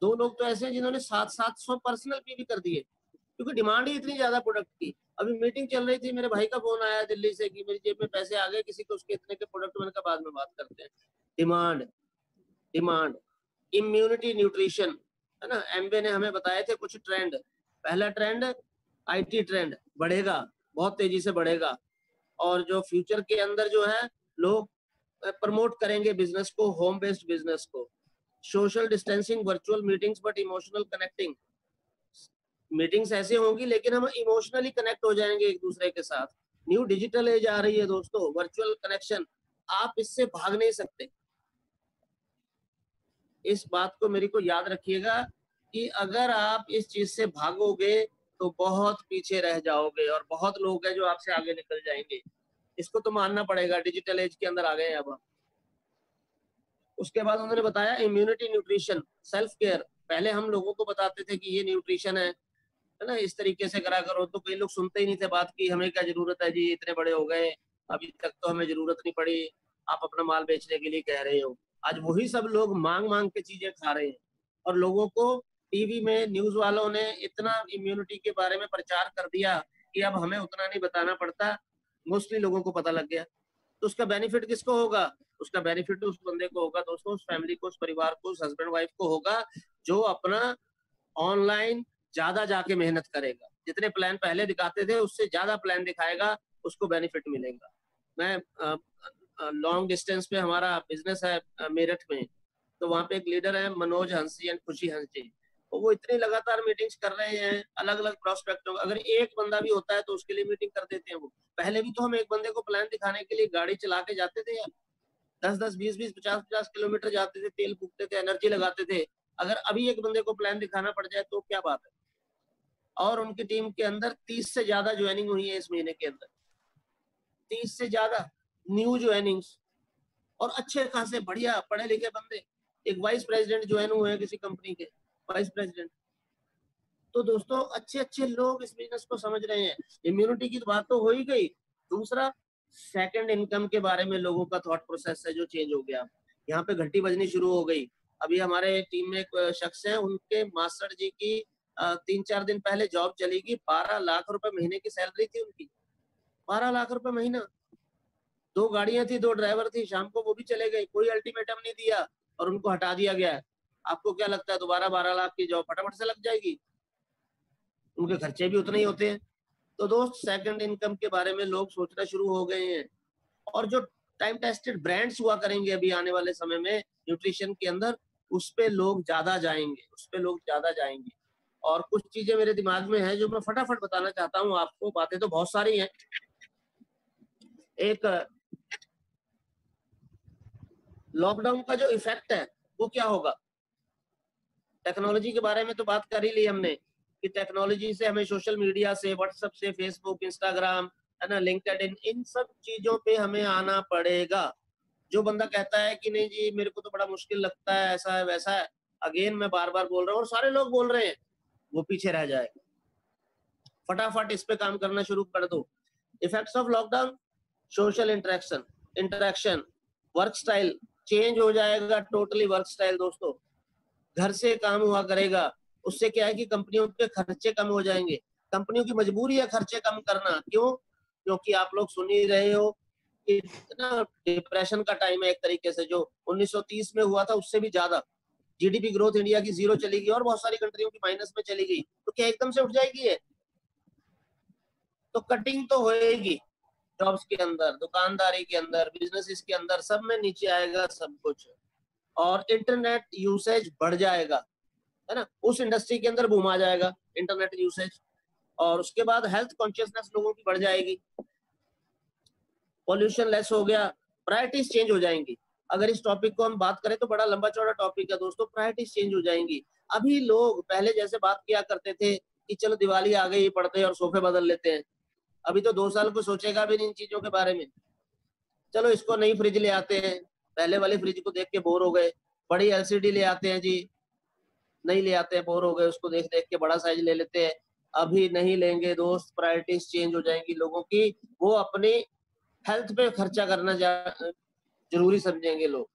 दो लोग तो ऐसे हैं जिन्होंने 700-700 पर्सनल पीवी कर दिए, क्योंकि डिमांड ही इतनी ज्यादा प्रोडक्ट की। अभी मीटिंग चल रही थी, मेरे भाई का फोन आया दिल्ली से कि मेरी जेब में पैसे आ गए किसी को, उसके इतने के प्रोडक्ट, मैंने कहा बाद में बात करते हैं। डिमांड, इम्यूनिटी, न्यूट्रिशन, है ना। एमवे ने हमें बताए थे कुछ ट्रेंड। पहला ट्रेंड आईटी ट्रेंड, बढ़ेगा, बहुत तेजी से बढ़ेगा। और जो फ्यूचर के अंदर जो है लोग प्रमोट करेंगे बिजनेस को, होम बेस्ड बिजनेस को। Social distancing, virtual meetings but emotional connecting, meetings ऐसे होंगी लेकिन हम इमोशनली कनेक्ट हो जाएंगे एक दूसरे के साथ। न्यू डिजिटल एज आ रही है दोस्तों, वर्चुअल कनेक्शन, आप इससे भाग नहीं सकते। इस बात को मेरे को याद रखिएगा कि अगर आप इस चीज से भागोगे तो बहुत पीछे रह जाओगे और बहुत लोग हैं जो आपसे आगे निकल जाएंगे। इसको तो मानना पड़ेगा, डिजिटल एज के अंदर आ गए अब। उसके बाद उन्होंने बताया इम्यूनिटी, न्यूट्रिशन, सेल्फ केयर। पहले हम लोगों को बताते थे कि ये न्यूट्रिशन है ना, इस तरीके से करा करो, तो कई लोग सुनते ही नहीं थे बात की, हमें क्या जरूरत है जी, इतने बड़े हो गए, अभी तक तो हमें जरूरत नहीं पड़ी, आप अपना माल बेचने के लिए कह रहे हो। आज वही सब लोग मांग के चीजें खा रहे हैं। और लोगों को टीवी में न्यूज वालों ने इतना इम्यूनिटी के बारे में प्रचार कर दिया कि अब हमें उतना नहीं बताना पड़ता, मोस्टली लोगों को पता लग गया। तो उसका बेनिफिट किसको होगा? उसका बेनिफिट उस बंदे को होगा दोस्तों, उस फैमिली को, उस परिवार को, उस हस्बैंड वाइफ को होगा जो अपना ऑनलाइन ज्यादा जाके मेहनत करेगा। जितने प्लान पहले दिखाते थे उससे ज्यादा प्लान दिखाएगा, उसको बेनिफिट मिलेगा। मैं लॉन्ग डिस्टेंस पे हमारा बिजनेस है मेरठ में, तो वहाँ पे एक लीडर है मनोज हंसी एंड खुशी हंसी, वो इतनी लगातार मीटिंग्स कर रहे हैं अलग अलग प्रोस्पेक्टों। अगर एक बंदा भी होता है तो उसके लिए मीटिंग कर देते हैं वो। पहले भी तो हम एक बंदे को प्लान दिखाने के लिए गाड़ी चला के जाते थे यार, 10-10, 20-20, 50-50 किलोमीटर जाते थे, तेल फूकते थे, एनर्जी लगाते थे। अगर अभी एक बंदे को प्लान दिखाना पड़ जाए तो क्या बात है। और उनकी टीम के अंदर 30 से ज्यादा ज्वाइनिंग हुई है इस महीने के अंदर, 30 से ज्यादा न्यू ज्वाइनिंग्स, और अच्छे खासे बढ़िया पढ़े लिखे बंदे। एक वाइस प्रेसिडेंट ज्वाइन हुए हैं किसी कंपनी के, वाइस प्रेसिडेंट, तो दोस्तों अच्छे अच्छे लोग इस बिजनेस को समझ रहे हैं। इम्यूनिटी की बात तो हो ही गई, दूसरा सेकंड इनकम के बारे में लोगों का थॉट प्रोसेस है जो चेंज हो गया। यहाँ पे घंटी बजनी शुरू हो गई। अभी हमारे टीम में एक शख्स है, उनके मास्टर जी की 3-4 दिन पहले जॉब चलेगी, 12 लाख रुपए महीने की सैलरी थी उनकी, 12 लाख रुपए महीना, 2 गाड़ियां थी, 2 ड्राइवर थी, शाम को वो भी चले गए, कोई अल्टीमेटम नहीं दिया और उनको हटा दिया गया है। आपको क्या लगता है दोबारा 12 लाख की जॉब फटाफट से लग जाएगी? उनके खर्चे भी उतने ही होते हैं। तो दोस्त सेकंड इनकम के बारे में लोग सोचना शुरू हो गए हैं। और जो टाइम टेस्टेड ब्रांड्स हुआ करेंगे अभी आने वाले समय में न्यूट्रिशन के अंदर, उस पे लोग ज्यादा जाएंगे, उस पे लोग ज्यादा जाएंगे। और कुछ चीजें मेरे दिमाग में है जो मैं फटाफट बताना चाहता हूँ आपको, बातें तो बहुत सारी हैं। एक लॉकडाउन का जो इफेक्ट है वो क्या होगा, टेक्नोलॉजी के बारे में तो बात कर ही ली हमने कि टेक्नोलॉजी से हमें सोशल मीडिया से, व्हाट्सएप से, फेसबुक, इंस्टाग्राम, है ना, लिंक्डइन, इन सब चीजों पे हमें आना पड़ेगा। जो बंदा कहता है कि नहीं जी मेरे को तो बड़ा मुश्किल लगता है, ऐसा है वैसा है, अगेन मैं बार बार बोल रहा हूँ और सारे लोग बोल रहे हैं, वो पीछे रह जाएगा। फटाफट इस पे काम करना शुरू कर दो। Effects of lockdown, social interaction, work style change हो जाएगा, टोटली वर्क स्टाइल। दोस्तों घर से काम हुआ करेगा, उससे क्या है कि कंपनियों के खर्चे कम हो जाएंगे। कंपनियों की मजबूरी है खर्चे कम करना, क्यों? क्योंकि आप लोग सुन ही रहे हो कि ना डिप्रेशन का टाइम है एक तरीके से, जो 1930 में हुआ था उससे भी ज्यादा। जीडीपी ग्रोथ इंडिया की 0 चली गई और बहुत सारी कंट्रियों की माइनस में चली गई, तो क्या एकदम से उठ जाएगी है? तो कटिंग तो होएगी जॉब्स के अंदर, दुकानदारी के अंदर, बिजनेसेस के अंदर, सब में नीचे आएगा सब कुछ। और इंटरनेट यूसेज बढ़ जाएगा, है ना, उस इंडस्ट्री के अंदर बूम आ जाएगा इंटरनेट यूसेज। और उसके बाद हेल्थ कॉन्शियसनेस लोगों की बढ़ जाएगी, पॉल्यूशन लेस हो गया, प्रायोरिटीज चेंज हो जाएंगी। अगर इस टॉपिक को हम बात करें तो बड़ा लंबा चौड़ा टॉपिक है दोस्तों, प्रायोरिटीज चेंज हो जाएंगी। अभी लोग पहले जैसे बात किया करते थे कि चलो दिवाली आ गई पड़ते हैं और सोफे बदल लेते हैं, अभी तो 2 साल को सोचेगा भी नहीं इन चीजों के बारे में। चलो इसको नई फ्रिज ले आते हैं, पहले वाली फ्रिज को देख के बोर हो गए, बड़ी एलसीडी ले आते हैं जी, नहीं ले आते हैं, बोर हो गए उसको देख देख के, बड़ा साइज ले लेते हैं। अभी नहीं लेंगे दोस्त, प्रायोरिटीज चेंज हो जाएंगी लोगों की, वो अपने हेल्थ पे खर्चा करना जरूरी समझेंगे लोग।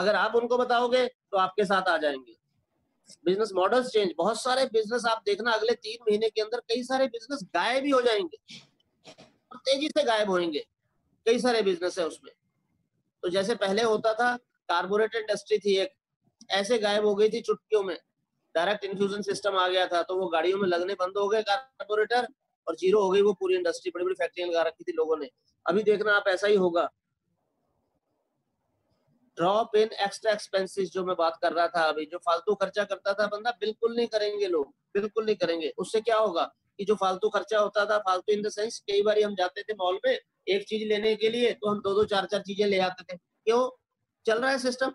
अगर आप उनको बताओगे तो आपके साथ आ जाएंगे। बिजनेस मॉडल्स चेंज, बहुत सारे बिजनेस आप देखना अगले 3 महीने के अंदर कई सारे बिजनेस गायब ही हो जाएंगे, तेजी से गायब होंगे कई सारे बिजनेस है उसमें। तो जैसे पहले होता था कार्बोरेटर इंडस्ट्री थी एक, ऐसे गायब हो गई थी चुटकियों में, डायरेक्ट इन्फ्यूजन सिस्टम आ गया था तो वो गाड़ियों में लगने बंद हो गए कार्बोरेटर और जीरो हो गई वो पूरी इंडस्ट्री, बड़ी बड़ी फैक्ट्रियां लगा रखी थी लोगों ने। अभी देखना आप ऐसा ही होगा। ड्रॉप इन एक्स्ट्रा एक्सपेंसेस जो मैं बात कर रहा था अभी, जो फालतू खर्चा करता था बंदा, बिल्कुल नहीं करेंगे लोग, बिल्कुल नहीं करेंगे। उससे क्या होगा कि जो फालतू खर्चा होता था, फालतू इन द सेंस कई बार हम जाते थे मॉल में एक चीज लेने के लिए तो हम 2-2, 4-4 चीजें ले आते थे, क्यों? चल रहा है सिस्टम।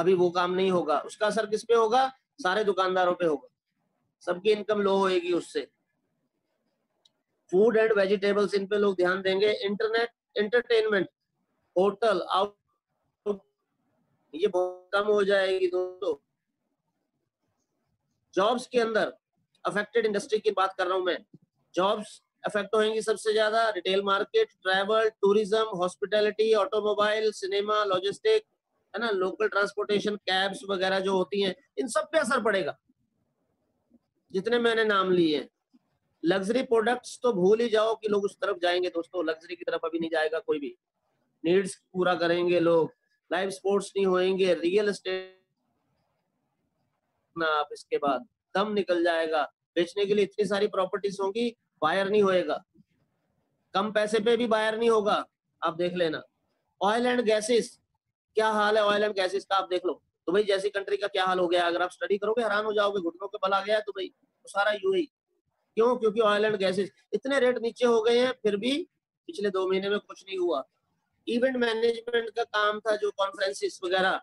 अभी वो काम नहीं होगा, उसका असर किस पे होगा? सारे दुकानदारों पे होगा, सबकी इनकम लो होएगी उससे। फूड एंड वेजिटेबल्स, इन पे लोग ध्यान देंगे। इंटरनेट, एंटरटेनमेंट, होटल, आउट, ये बहुत कम हो जाएगी दोस्तों। जॉब्स के अंदर अफेक्टेड इंडस्ट्री की बात कर रहा हूं मैं, जॉब्स अफेक्ट होंगी सबसे ज्यादा। Retail market, travel, tourism, hospitality, automobile, cinema, logistic, है ना, लोकल ट्रांसपोर्टेशन, कैब्स वगैरह जो होती हैं, इन सब पे असर पड़ेगा जितने मैंने नाम लिए हैं। लग्जरी प्रोडक्ट्स तो भूल ही जाओ कि लोग उस तरफ जाएंगे दोस्तों, लग्जरी की तरफ अभी नहीं जाएगा कोई भी, नीड्स पूरा करेंगे लोग। लाइव स्पोर्ट्स नहीं होंगे, रियल एस्टेट ना, आप इसके बाद दम निकल जाएगा, बेचने के लिए इतनी सारी प्रॉपर्टीज होंगी, बायर नहीं होएगा, कम पैसे पे भी बायर नहीं होगा, आप देख लेना। ऑयल एंड गैसेस, क्या हाल है ऑयल एंड गैसेस का, आप देख लो दुबई जैसी कंट्री का क्या हाल हो गया, अगर आप स्टडी करोगे हैरान हो जाओगे, घुटनों के बल आ गया दुबई, तो सारा यूएई, क्यों? क्योंकि ऑयल एंड गैसेस इतने रेट नीचे हो गए हैं, फिर भी पिछले 2 महीने में कुछ नहीं हुआ। इवेंट मैनेजमेंट का काम था जो कॉन्फ्रेंसिस वगैरह,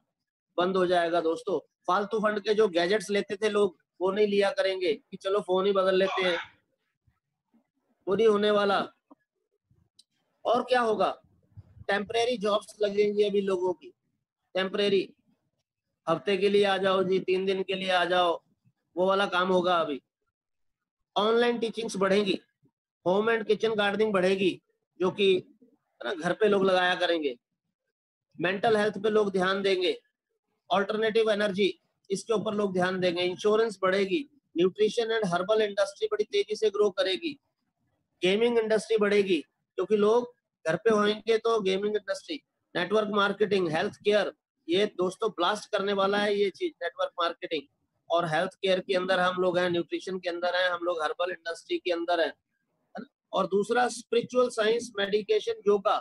बंद हो जाएगा दोस्तों। फालतू फंड के जो गैजेट्स लेते थे लोग, वो नहीं लिया करेंगे कि चलो फोन ही बदल लेते हैं, पूरी होने वाला। और क्या होगा? टेम्परेरी जॉब्स लगेंगी अभी लोगों की, टेम्परेरी, हफ्ते के लिए आ जाओ जी, 3 दिन के लिए आ जाओ, वो वाला काम होगा अभी। ऑनलाइन टीचिंग्स बढ़ेंगी, होम एंड किचन गार्डनिंग बढ़ेगी, जो कि घर पे लोग लगाया करेंगे, मेंटल हेल्थ पे लोग ध्यान देंगे, ऑल्टरनेटिव एनर्जी इसके ऊपर लोग ध्यान देंगे, इंश्योरेंस बढ़ेगी, न्यूट्रिशन एंड हर्बल इंडस्ट्री बड़ी तेजी से ग्रो करेगी, गेमिंग इंडस्ट्री बढ़ेगी क्योंकि लोग घर पे होंगे तो gaming industry, network marketing, health care, ये दोस्तों ब्लास्ट करने वाला है ये चीज, नेटवर्क मार्केटिंग और हेल्थ केयर के अंदर हम लोग हैं, न्यूट्रिशन के अंदर हैं हम लोग, हर्बल इंडस्ट्री के अंदर हैं। और दूसरा स्पिरिचुअल साइंस, मेडिकेशन, योगा,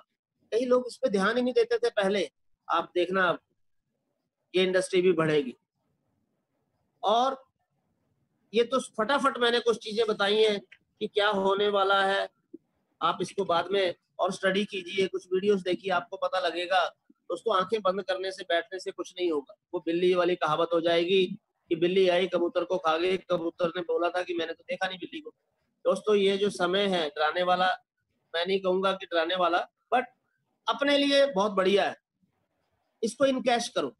कई लोग इस पे ध्यान ही नहीं देते थे पहले, आप देखना आप ये इंडस्ट्री भी बढ़ेगी। और ये तो फटाफट मैंने कुछ चीजें बताई हैं कि क्या होने वाला है, आप इसको बाद में और स्टडी कीजिए, कुछ वीडियोस देखिए, आपको पता लगेगा। दोस्तों आंखें बंद करने से बैठने से कुछ नहीं होगा, वो बिल्ली वाली कहावत हो जाएगी कि बिल्ली आई कबूतर को खा गई, कबूतर ने बोला था कि मैंने तो देखा नहीं बिल्ली को। दोस्तों ये जो समय है डराने वाला, मैं नहीं कहूंगा कि डराने वाला, बट अपने लिए बहुत बढ़िया है, इसको इनकैश करो,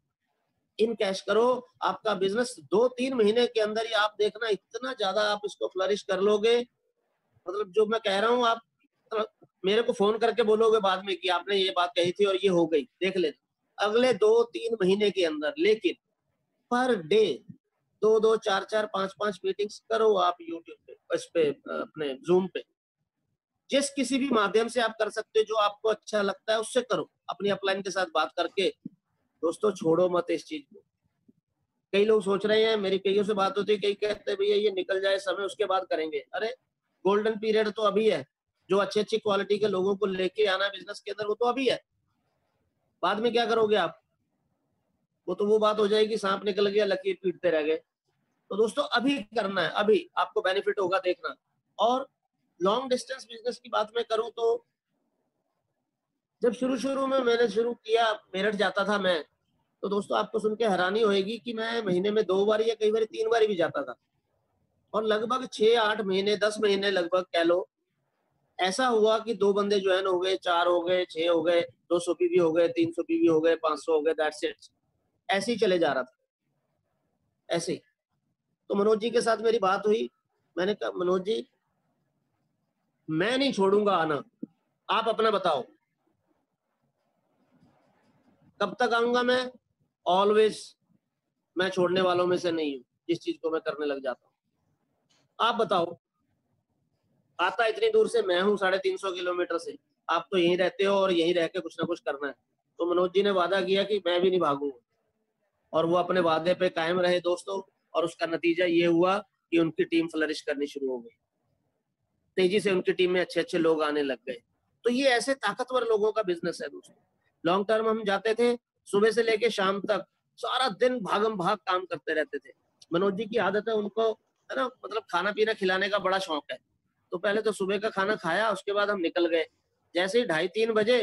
इनकैश करो, आपका बिजनेस 2-3 महीने के अंदर ही आप देखना इतना ज्यादा आप इसको फ्लरिश कर लोगे, मतलब जो मैं कह रहा हूँ आप मेरे को फोन करके बोलोगे बाद में कि आपने ये बात कही थी और ये हो गई, देख लेना अगले 2-3 महीने के अंदर। लेकिन पर डे 2-2, 4-4, 5-5 मीटिंग्स करो आप यूट्यूब पे, इस पे अपने जूम पे, जिस किसी भी माध्यम से आप कर सकते हो, जो आपको अच्छा लगता है उससे करो, अपनी अपलाइन के साथ बात करके। दोस्तों छोड़ो मत इस चीज को, कई लोग सोच रहे हैं, मेरी कईयों से बात होती है, कई कहते हैं भैया ये निकल जाए समय उसके बाद करेंगे, अरे गोल्डन पीरियड तो अभी है, जो अच्छी अच्छी क्वालिटी के लोगों को लेके आना बिजनेस के अंदर वो तो अभी है, बाद में क्या करोगे आप, वो तो वो बात हो जाएगी सांप निकल गया लकीर पीटते रह गए। तो दोस्तों अभी करना है, अभी आपको बेनिफिट होगा देखना। और लॉन्ग डिस्टेंस बिजनेस की बात मैं करूं तो जब शुरू में मैंने शुरू किया, मेरठ जाता था मैं, तो दोस्तों आपको सुन के हैरानी होगी कि मैं महीने में 2 बार या कई बार 3 बार भी जाता था, और लगभग 6-8 महीने 10 महीने लगभग कह लो ऐसा हुआ कि 2 बंदे ज्वाइन हो गए, 4 हो गए, 6 हो गए, 200 भी हो गए, 300 भी हो गए, 500 हो गए, दैट्स इट, ऐसे ही चले जा रहा था ऐसे। तो मनोज जी के साथ मेरी बात हुई, मैंने कहा मनोज जी मैं नहीं छोड़ूंगा आना, आप अपना बताओ कब तक आऊंगा मैं। ऑलवेज मैं छोड़ने वालों में से नहीं हूँ, जिस चीज को मैं करने लग जाता हूँ। आप बताओ, आता इतनी दूर से मैं हूँ 350 किलोमीटर से, आप तो यहीं रहते हो और यहीं रह के कुछ ना कुछ करना है। तो मनोज जी ने वादा किया कि मैं भी नहीं भागूंगा, और वो अपने वादे पे कायम रहे दोस्तों, और उसका नतीजा ये हुआ कि उनकी टीम फ्लरिश करनी शुरू हो गई, तेजी से उनकी टीम में अच्छे अच्छे लोग आने लग गए। तो ये ऐसे ताकतवर लोगों का बिजनेस है दोस्तों। लॉन्ग टर्म हम जाते थे, सुबह से लेके शाम तक सारा दिन भागम भाग काम करते रहते थे। मनोज जी की आदत है, उनको है ना मतलब खाना पीना खिलाने का बड़ा शौक है, तो पहले तो सुबह का खाना खाया, उसके बाद हम निकल गए। जैसे ही 2:30-3 बजे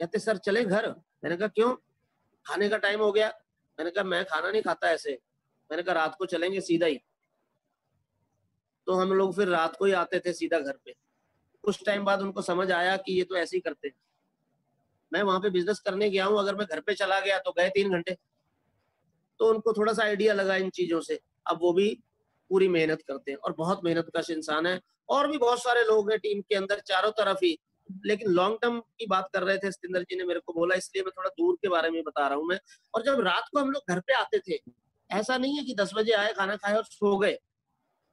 कहते सर चले घर, मैंने कहा क्यों, खाने का टाइम हो गया। मैंने कहा मैं खाना नहीं खाता ऐसे, मैंने कहा रात को चलेंगे सीधा ही। तो हम लोग फिर रात को ही आते थे सीधा घर पे। कुछ टाइम बाद उनको समझ आया कि ये तो ऐसे ही करते हैं। मैं वहां पे बिजनेस करने गया हूँ, अगर मैं घर पे चला गया तो गए 3 घंटे। तो उनको थोड़ा सा आइडिया लगा इन चीजों से, अब वो भी पूरी मेहनत करते हैं और बहुत मेहनत का इंसान है। और भी बहुत सारे लोग हैं टीम के अंदर चारों तरफ ही, लेकिन लॉन्ग टर्म की बात कर रहे थे, सिंदर जी ने मेरे को बोला इसलिए मैं थोड़ा दूर के बारे में बता रहा हूँ मैं। और जब रात को हम लोग घर पे आते थे, ऐसा नहीं है कि 10 बजे आए, खाना खाए और सो गए।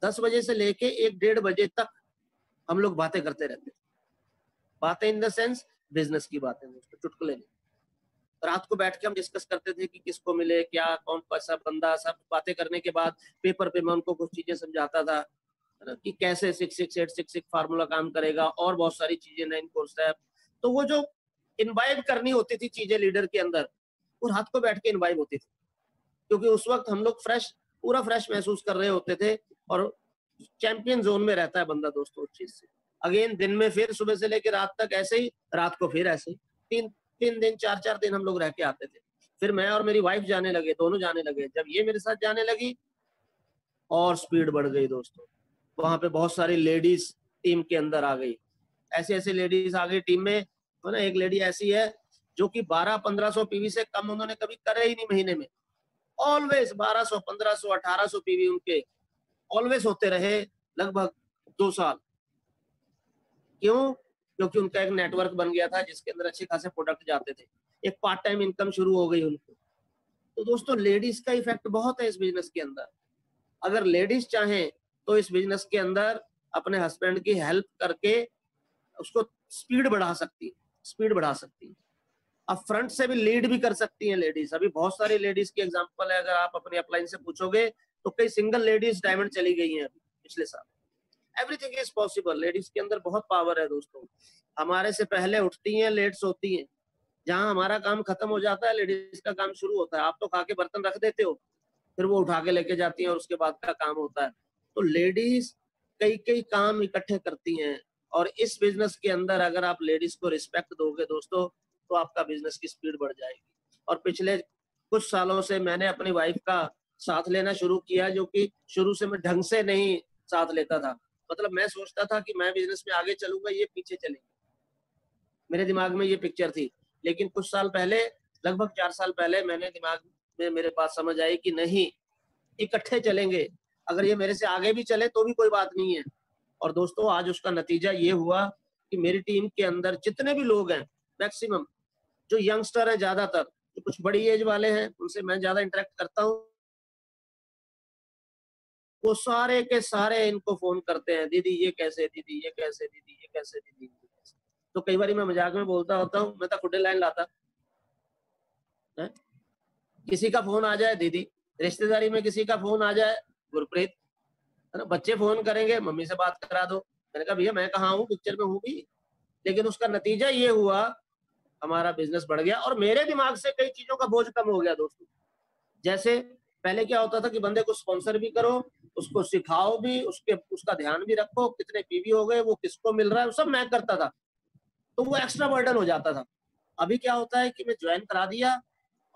10 बजे से लेके 1-1:30 बजे तक हम लोग बातें करते रहते थे, बातें इन द सेंस बिजनेस की बातें, चुटकुले में। रात को बैठ के हम डिस्कस करते थे कि किसको मिले क्या, कौन कैसा बंदा, सब बातें करने के बाद पेपर पे मैं उनको कुछ चीजें समझाता था कि कैसे 6-6-8-6-6 फार्मूला काम करेगा, और बहुत सारी चीजें 9 कोर्स है। तो वो जो इनवाइव करनी होती थी चीजें लीडर के अंदर, वो रात को बैठ के इनवाइव होती थी, क्योंकि उस वक्त हम लोग फ्रेश, पूरा फ्रेश महसूस कर रहे होते थे और चैंपियन जोन में रहता है बंदा दोस्तों उस चीज से। अगेन दिन में फिर सुबह से लेकर रात तक ऐसे ही, रात को फिर ऐसे ही, 3-3 दिन 4-4 दिन हम लोग रह के आते थे। फिर मैं और मेरी वाइफ जाने लगे, दोनों जाने लगे। जब ये मेरे साथ जाने लगी और स्पीड बढ़ गई दोस्तों, वहां पे बहुत सारी लेडीज टीम के अंदर आ गई, ऐसे ऐसे लेडीज आ गई टीम में, है ना। एक लेडी ऐसी है जो कि 1200-1500 पीवी से कम उन्होंने कभी करे ही नहीं महीने में, ऑलवेज 1200, 1500, 1800 पीवी उनके। ऑलवेज होते रहे लगभग 2 साल। क्यों? क्योंकि उनका एक नेटवर्क बन गया था जिसके अंदर अच्छे खासे प्रोडक्ट जाते थे, एक पार्ट टाइम इनकम शुरू हो गई उनको। तो दोस्तों लेडीज का इफेक्ट बहुत है इस बिजनेस के अंदर। अगर लेडीज चाहें तो इस बिजनेस के अंदर अपने हस्बैंड की हेल्प करके उसको स्पीड बढ़ा सकती है। अब फ्रंट से भी लीड भी कर सकती हैं लेडीज। अभी बहुत सारी लेडीज की एग्जांपल है, अगर आप अपने अपलाइन से पूछोगे तो कई सिंगल लेडीज डायमंड चली गई हैं अभी पिछले साल। एवरीथिंग इज पॉसिबल, लेडीज के अंदर बहुत पावर है दोस्तों। हमारे से पहले उठती हैं, लेट सोती हैं। जहाँ हमारा काम खत्म हो जाता है लेडीज का काम शुरू होता है। आप तो खा के बर्तन रख देते हो, फिर वो उठा के लेके जाती है और उसके बाद का काम होता है। तो लेडीज कई कई काम इकट्ठे करती हैं और इस बिजनेस के अंदर अगर आप लेडीज को रिस्पेक्ट दोगे दोस्तों तो आपका बिजनेस की स्पीड बढ़ जाएगी। और पिछले कुछ सालों से मैंने अपनी वाइफ का साथ लेना शुरू किया, जो कि शुरू से मैं ढंग से नहीं साथ लेता था। मतलब मैं सोचता था कि मैं बिजनेस में आगे चलूंगा, ये पीछे चलेंगे, मेरे दिमाग में ये पिक्चर थी। लेकिन कुछ साल पहले, लगभग 4 साल पहले, मैंने दिमाग में, मेरे पास समझ आई कि नहीं, इकट्ठे चलेंगे। अगर ये मेरे से आगे भी चले तो भी कोई बात नहीं है। और दोस्तों आज उसका नतीजा ये हुआ कि मेरी टीम के अंदर जितने भी लोग हैं, मैक्सिमम जो यंगस्टर हैं, ज्यादातर जो कुछ बड़ी एज वाले हैं, उनसे मैं ज्यादा इंटरेक्ट करता हूँ, वो सारे के सारे इनको फोन करते हैं, दीदी ये कैसे, दीदी ये कैसे, दीदी ये कैसे, दीदी। तो कई बार मैं मजाक में बोलता होता हूँ, मैं तो खुद लाइन लाता है। किसी का फोन आ जाए दीदी, रिश्तेदारी में किसी का फोन आ जाए गुरप्रीत, है ना, बच्चे फोन करेंगे मम्मी से बात करा दो। मैंने कहा भैया मैं कहाँ हूँ, पिक्चर में हूँ भी। लेकिन उसका नतीजा ये हुआ हमारा बिजनेस बढ़ गया और मेरे दिमाग से कई चीजों का बोझ कम हो गया दोस्तों। जैसे पहले क्या होता था कि बंदे को स्पॉन्सर भी करो, उसको सिखाओ भी, उसका ध्यान भी रखो, कितने पीवी हो गए, वो किसको मिल रहा है, सब मैं करता था, तो वो एक्स्ट्रा बर्डन हो जाता था। अभी क्या होता है कि मैं ज्वाइन करा दिया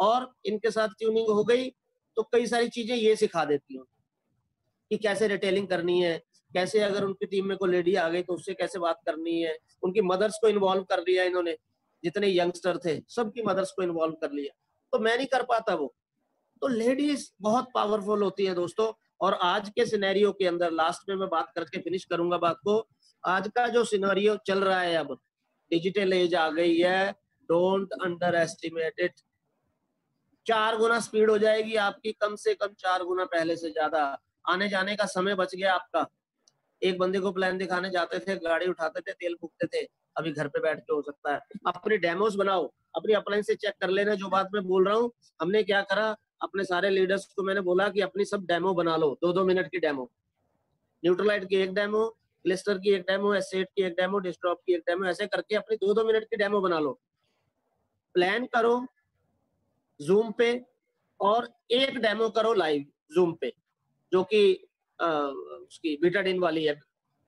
और इनके साथ ट्यूनिंग हो गई, तो कई सारी चीजें ये सिखा देती हूँ कि कैसे रिटेलिंग करनी है, कैसे अगर उनकी टीम में कोई लेडी आ गई तो उससे कैसे बात करनी है। उनकी मदर्स को इन्वॉल्व कर लिया इन्होंने, जितने यंगस्टर थे सबकी मदर्स को इन्वॉल्व कर लिया, तो मैं नहीं कर पाता वो। तो लेडीज बहुत पावरफुल होती है दोस्तों। और आज के सिनेरियो के अंदर, लास्ट में मैं बात करके फिनिश करूंगा बात को, आज का जो सिनेरियो चल रहा है, अब डिजिटल एज आ गई है, डोंट अंडर एस्टिमेट इट। 4 गुना स्पीड हो जाएगी आपकी, कम से कम 4 गुना पहले से ज्यादा। आने जाने का समय बच गया आपका। एक बंदे को प्लान दिखाने जाते थे, गाड़ी उठाते थे, तेल फूकते थे, अभी घर पे बैठ के हो सकता है। अपने डेमोस बनाओ, अपनी अपलाइन से चेक कर लेना जो बात मैं बोल रहा हूँ। हमने क्या करा, अपने सारे लीडर्स को मैंने बोला कि अपनी सब डेमो बना लो, 2-2 मिनट की डेमो, न्यूट्रलाइट की एक डेमो, क्लिस्टर की एक डेमो, एसेट की एक डेमो, डेस्कटॉप की एक डेमो, ऐसे करके अपनी 2-2 मिनट की डेमो बना लो, प्लान करो जूम पे, और एक डेमो करो लाइव जूम पे, जो कि उसकी बीटाडिन वाली है,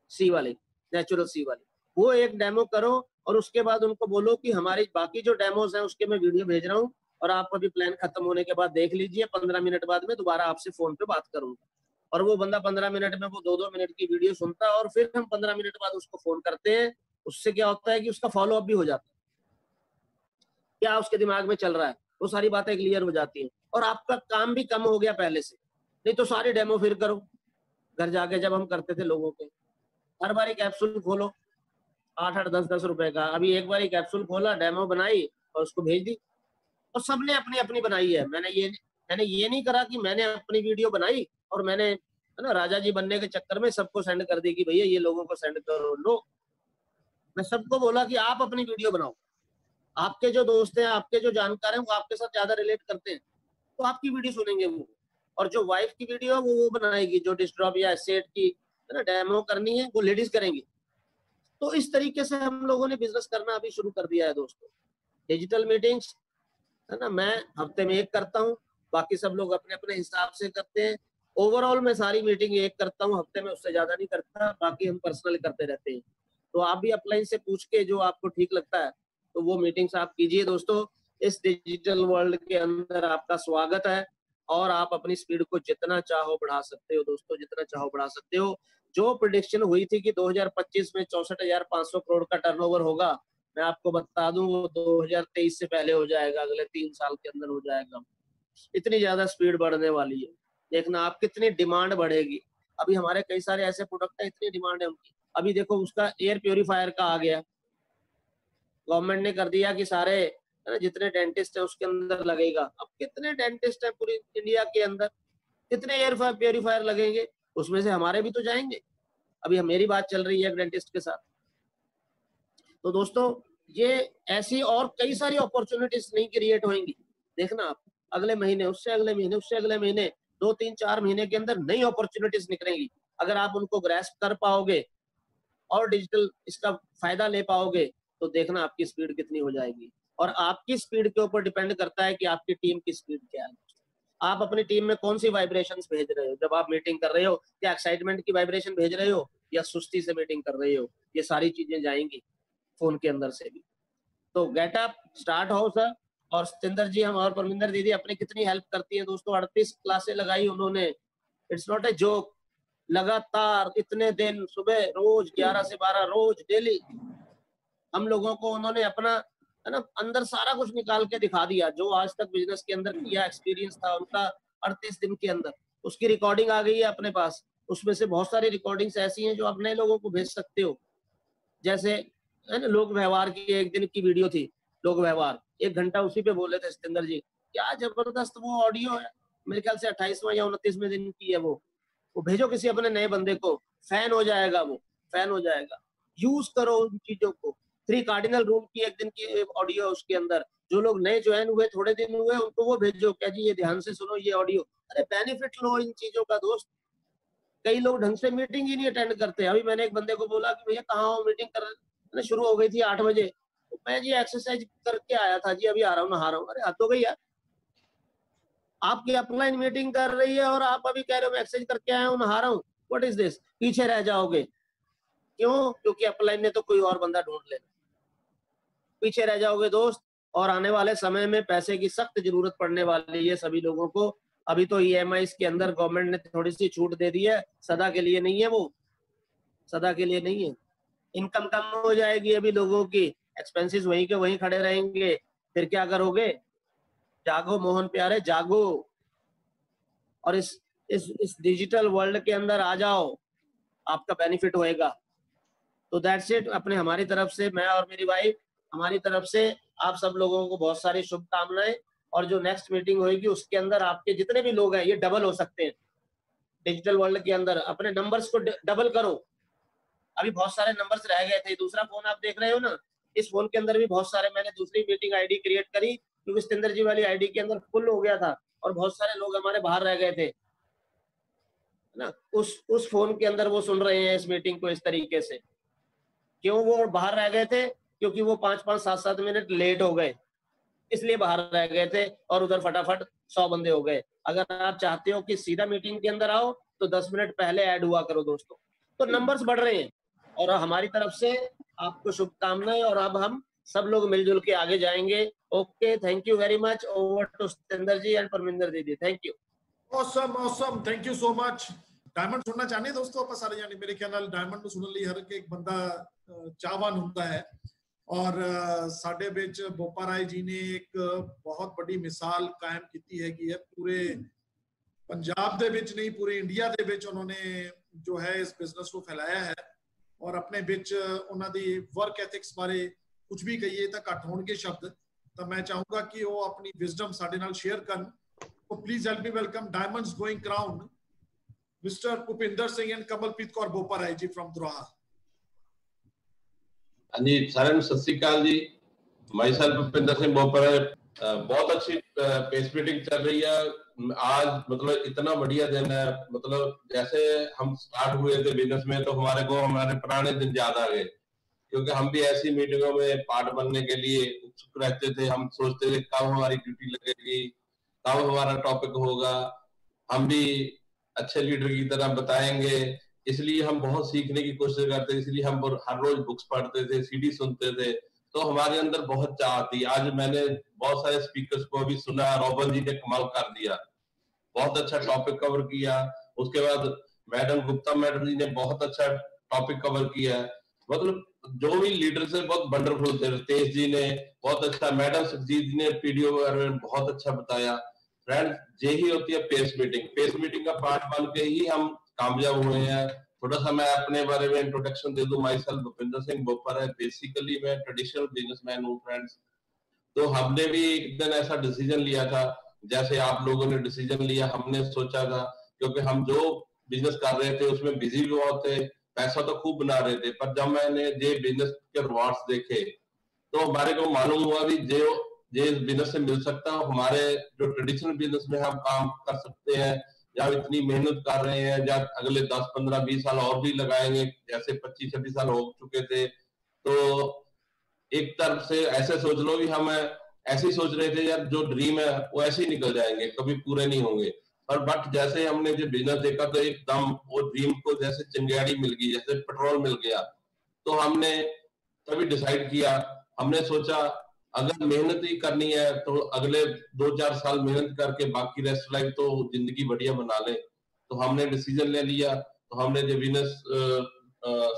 सी वाली, नेचुरल सी वाली, वो एक डेमो करो। और उसके बाद उनको बोलो कि हमारी बाकी जो डेमोज हैं उसके मैं वीडियो भेज रहा हूँ और आप अभी प्लान खत्म होने के बाद देख लीजिए, 15 मिनट बाद में दोबारा आपसे फोन पे बात करूंगा। और वो बंदा 15 मिनट में वो 2-2 मिनट की वीडियो सुनता है और फिर हम 15 मिनट बाद उसको फोन करते हैं। उससे क्या होता है कि उसका फॉलोअप भी हो जाता है, क्या उसके दिमाग में चल रहा है वो सारी बातें क्लियर हो जाती हैं और आपका काम भी कम हो गया पहले से। नहीं तो सारी डेमो फिर करो घर जाके, जब हम करते थे लोगों के, हर बार कैप्सूल खोलो 8-8, 10-10 रुपए का। अभी एक बार कैप्सूल खोला, डेमो बनाई और उसको भेज दी, और सबने अपनी अपनी बनाई है। मैंने ये नहीं करा कि मैंने अपनी वीडियो बनाई और मैंने, है ना, राजा जी बनने के चक्कर में सबको सेंड कर दी कि भैया ये लोगों को सेंड करो लो। मैं सबको बोला कि आप अपनी वीडियो बनाओ, आपके जो दोस्त हैं, आपके जो जानकार हैं, वो आपके साथ ज्यादा रिलेट करते हैं तो आपकी वीडियो सुनेंगे वो। और जो वाइफ की वीडियो है वो बनाएगी, जो डिस्ट्रॉप या एसेट की, है ना, डेमो करनी है वो लेडीज करेंगी। तो इस तरीके से हम लोगों ने बिजनेस करना अभी शुरू कर दिया है दोस्तों। डिजिटल मीटिंग्स, है ना, मैं हफ्ते में एक करता हूँ, बाकी सब लोग अपने अपने हिसाब से करते हैं। ओवरऑल मैं सारी मीटिंग एक करता हूँ हफ्ते में, उससे ज्यादा नहीं करता, बाकी हम पर्सनल करते रहते हैं। तो आप भी अपलाइन से पूछ के जो आपको ठीक लगता है तो वो मीटिंग्स आप कीजिए दोस्तों। इस डिजिटल वर्ल्ड के अंदर आपका स्वागत है और आप अपनी स्पीड को जितना चाहो बढ़ा सकते हो दोस्तों, जितना चाहो बढ़ा सकते हो। जो प्रेडिक्शन हुई थी कि 2025 में 64,500 करोड़ का टर्नओवर होगा, मैं आपको बता दूं वो 2023 से पहले हो जाएगा, अगले 3 साल के अंदर हो जाएगा। इतनी ज्यादा स्पीड बढ़ने वाली है, देखना आप कितनी डिमांड बढ़ेगी। अभी हमारे कई सारे ऐसे प्रोडक्ट है, इतनी डिमांड है उनकी। अभी देखो उसका एयर प्योरीफायर का आ गया, गवर्नमेंट ने कर दिया कि सारे जितने डेंटिस्ट है उसके अंदर लगेगा। अब कितने डेंटिस्ट है पूरी इंडिया के अंदर, कितने एयर प्योरीफायर लगेंगे, उसमें से हमारे भी तो जाएंगे। अभी मेरी बात चल रही है एक डेंटिस्ट के साथ। तो दोस्तों ये ऐसी और कई सारी अपॉर्चुनिटीज नहीं क्रिएट होंगी, देखना आप अगले महीने, उससे अगले महीने, उससे अगले महीने, 2-3-4 महीने के अंदर नई अपॉर्चुनिटीज निकलेंगी। अगर आप उनको ग्रैस्प कर पाओगे और डिजिटल इसका फायदा ले पाओगे तो देखना आपकी स्पीड कितनी हो जाएगी। और आपकी स्पीड के ऊपर डिपेंड करता है कि आपकी टीम की स्पीड क्या है। आप अपनी टीम में कौन सी वाइब्रेशंस भेज रहे हो जब आप मीटिंग कर रहे हो, क्या एक्साइटमेंट की वाइब्रेशन भेज रहे हो या सुस्ती से मीटिंग कर रहे हो, ये सारी चीजें जाएंगी फोन के अंदर से भी। तो गेट अप, स्टार्ट हो सर। और सिंदर जी हम और परमिंदर दीदी अपनी कितनी हेल्प करती हैं दोस्तों, 38 क्लासें लगाई उन्होंने, इट्स नॉट ए जोक, लगातार इतने दिन, सुबह रोज 11 से 12 रोज डेली हम लोगों को उन्होंने अपना है ना अंदर सारा कुछ निकाल के दिखा दिया जो आज तक बिजनेस के अंदर किया एक्सपीरियंस था उनका। 38 दिन के अंदर उसकी रिकॉर्डिंग आ गई है अपने पास, उसमें से बहुत सारी रिकॉर्डिंग्स ऐसी हैं जो अपने लोगों को भेज सकते हो। जैसे है ना लोक व्यवहार की एक दिन की वीडियो थी, लोक व्यवहार 1 घंटा उसी पे बोले थे सिंदर जी, क्या जबरदस्त वो ऑडियो है, मेरे ख्याल से 28वें या 29वें दिन की है वो भेजो किसी अपने नए बंदे को, फैन हो जाएगा वो, फैन हो जाएगा। यूज करो उन चीजों को। 3 कार्डिनल रूल की एक दिन की ऑडियो है उसके अंदर, जो लोग नए ज्वाइन हुए थोड़े दिन हुए उनको वो भेजो, क्या जी ये ध्यान से सुनो ये ऑडियो, अरे बेनिफिट लो इन चीजों का दोस्त। कई लोग ढंग से मीटिंग ही नहीं अटेंड करते। अभी मैंने एक बंदे को बोला कि भैया कहाँ हो, मीटिंग करना शुरू हो गई थी 8 बजे, तो मैं जी एक्सरसाइज करके आया था जी, अभी आ रहा हूँ, नहा रहा हूँ। अरे हाथ हो गई यार, आपकी अपलाइन मीटिंग कर रही है और आप अभी कह रहे हो मैं एक्सरसाइज करके आया हूँ, नहा रहा हूँ, व्हाट इज दिस। पीछे रह जाओगे, क्यों? क्योंकि अपलाइन ने तो कोई और बंदा ढूंढ लेना, पीछे रह जाओगे दोस्त। और आने वाले समय में पैसे की सख्त जरूरत पड़ने वाली है सभी लोगों को। अभी तो EMIs के अंदर गवर्नमेंट ने थोड़ी सी छूट दे दी है, सदा के लिए नहीं है वो, सदा के लिए नहीं है। इनकम कम हो जाएगी अभी लोगों की, एक्सपेंसेस वहीं के वहीं खड़े रहेंगे, फिर क्या करोगे? जागो मोहन प्यारे, जागो और इस डिजिटल वर्ल्ड के अंदर आ जाओ, आपका बेनिफिट होएगा। तो दैट्स इट। अपने हमारी तरफ से, मैं और मेरी वाइफ, हमारी तरफ से आप सब लोगों को बहुत सारी शुभकामनाएं। और जो नेक्स्ट मीटिंग होगी उसके अंदर आपके जितने भी लोग हैं ये डबल हो सकते हैं। डिजिटल वर्ल्ड के अंदर अपने नंबर्स को डबल करो, अभी बहुत सारे नंबर्स रह गए थे। दूसरा फोन आप देख रहे हो ना, इस फोन के अंदर भी बहुत सारे, मैंने दूसरी मीटिंग आईडी क्रिएट करी क्योंकि सिंदर जी वाली आईडी के अंदर फुल हो गया था और बहुत सारे लोग हमारे बाहर रह गए थे ना, उस फोन के अंदर वो सुन रहे हैं इस मीटिंग को इस तरीके से। क्यों वो बाहर रह गए थे? क्योंकि वो 5-5, 7-7 मिनट लेट हो गए, इसलिए बाहर रह गए थे और उधर फटाफट 100 बंदे हो गए। अगर आप चाहते हो कि सीधा मीटिंग के अंदर आओ तो 10 मिनट पहले ऐड हुआ करो दोस्तों। तो नंबर्स बढ़ रहे हैं और हमारी तरफ से आपको शुभकामनाएं। और अब हम सब लोग मिलजुल के आगे जाएंगे। Okay, thank you very much. Over to Sinder ji and Parminder दीदी, thank you. Awesome awesome, thank you so much. Diamond सुनना चाहने दोस्तों आप सारे जाने, मेरे ख्याल डायमंड में सुनने हर एक बंदा चाहवान होता है। और साढ़े बीच बोपा राय जी ने एक बहुत बड़ी मिसाल कायम की है कि पूरे पंजाब दे विच नहीं पूरे इंडिया दे विच उन्होंने जो है इस बिजनेस को फैलाया है। और अपने विच उन्हों की वर्क एथिक्स बारे कुछ भी कहिए तो घट होंगे शब्द, तो मैं चाहूँगा कि वो अपनी विजडम साडे नाल शेयर करन। तो please help me welcome diamonds going crown mister Bhupinder Singh and Kamalpreet Kaur Bopa Rai ji from Droha. जी सारे नूं सत श्री अकाल जी। Myself Bhupinder Singh Bopraj. बहुत अच्छी पेस मीटिंग चल रही है आज, मतलब इतना बढ़िया दिन है, मतलब जैसे हम स्टार्ट हुए थे बिजनेस में तो हमारे पुराने दिन याद आ गए, क्योंकि हम भी ऐसी मीटिंगों में पार्ट बनने के लिए उत्सुक रहते थे। हम सोचते थे कब हमारी ड्यूटी लगेगी, कब हमारा टॉपिक होगा, हम भी अच्छे लीडर की तरह बताएंगे। इसलिए हम बहुत सीखने की कोशिश करते थे, इसलिए हम हर रोज बुक्स पढ़ते थे, सीडी सुनते थे, तो हमारे अंदर बहुत चाह थी। आज मैंने बहुत सारे स्पीकर्स को भी सुना, रॉबिन जी ने कमाल कर दिया, बहुत अच्छा टॉपिक कवर किया। उसके बाद मैडम गुप्ता मैडम जी ने बहुत अच्छा टॉपिक कवर किया, मतलब जो भी लीडर से बहुत वंडरफुल थे। रितेश जी ने बहुत अच्छा, मैडम सुखजीत जी ने PDO में बहुत अच्छा बताया। फ्रेंड्स, यही होती है पेस मीटिंग। पेस मीटिंग का पार्ट बन के ही हम कामयाब हुए हैं। थोड़ा सा मैं अपने बारे में इंट्रोडक्शन दे दूं। Myself Bhupinder Singh Bopraj, basically मैं ट्रेडिशनल बिजनेसमैन हूं फ्रेंड्स। तो हमने भी एक दिन ऐसा डिसीजन लिया था, जैसे आप लोगों ने डिसीजन लिया हमने सोचा था, क्योंकि हम जो बिजनेस कर रहे थे उसमें बिजी भी बहुत थे, पैसा तो खूब बना रहे थे, पर जब मैंने ये बिजनेस के रिवॉर्ड्स देखे तो हमारे को मालूम हुआ भी जे बिजनेस से मिल सकता है, हमारे जो ट्रेडिशनल बिजनेस में हम काम कर सकते हैं, या इतनी मेहनत कर रहे हैं, या अगले 10, 15, 20 साल और भी लगाएंगे, जैसे 25, 26 साल हो चुके थे। तो एक तरफ से ऐसे सोच लो कि हम ऐसे सोच रहे थे यार जो ड्रीम है वो ऐसे ही निकल जाएंगे, कभी पूरे नहीं होंगे, पर बट जैसे हमने जो बिजनेस देखा तो एकदम वो ड्रीम को जैसे चिंगारी मिल गई, जैसे पेट्रोल मिल गया। तो हमने तभी डिसाइड किया, हमने सोचा अगर मेहनत ही करनी है तो अगले 2-4 साल मेहनत करके बाकी रेस्ट लाइफ तो जिंदगी बढ़िया बना ले। तो हमने डिसीजन ले लिया, तो हमने जो बिजनेस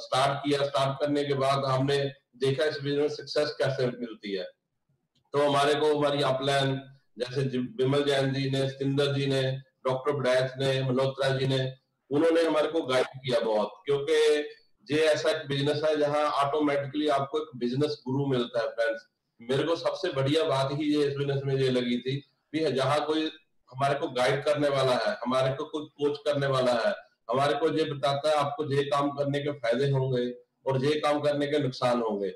स्टार्ट किया। स्टार्ट करने के बाद हमने देखा इस बिजनेस सक्सेस कैसे मिलती है। तो हमारे को हमारी अपलाइन जैसे विमल जैन जी ने, सिंदर जी ने, डॉक्टर ब्रायथ ने, मल्होत्रा जी ने, उन्होंने हमारे को गाइड किया बहुत, क्योंकि ये ऐसा एक बिजनेस है जहाँ ऑटोमेटिकली आपको एक बिजनेस गुरु मिलता है फ्रेंड्स। मेरे को सबसे बढ़िया बात ही ये इस बिजनेस में ये लगी थी भी जहाँ कोई हमारे को गाइड करने वाला है, हमारे को कोई कोच करने वाला है, हमारे को ये बताता है आपको ये काम करने के फायदे होंगे और ये काम करने के नुकसान होंगे।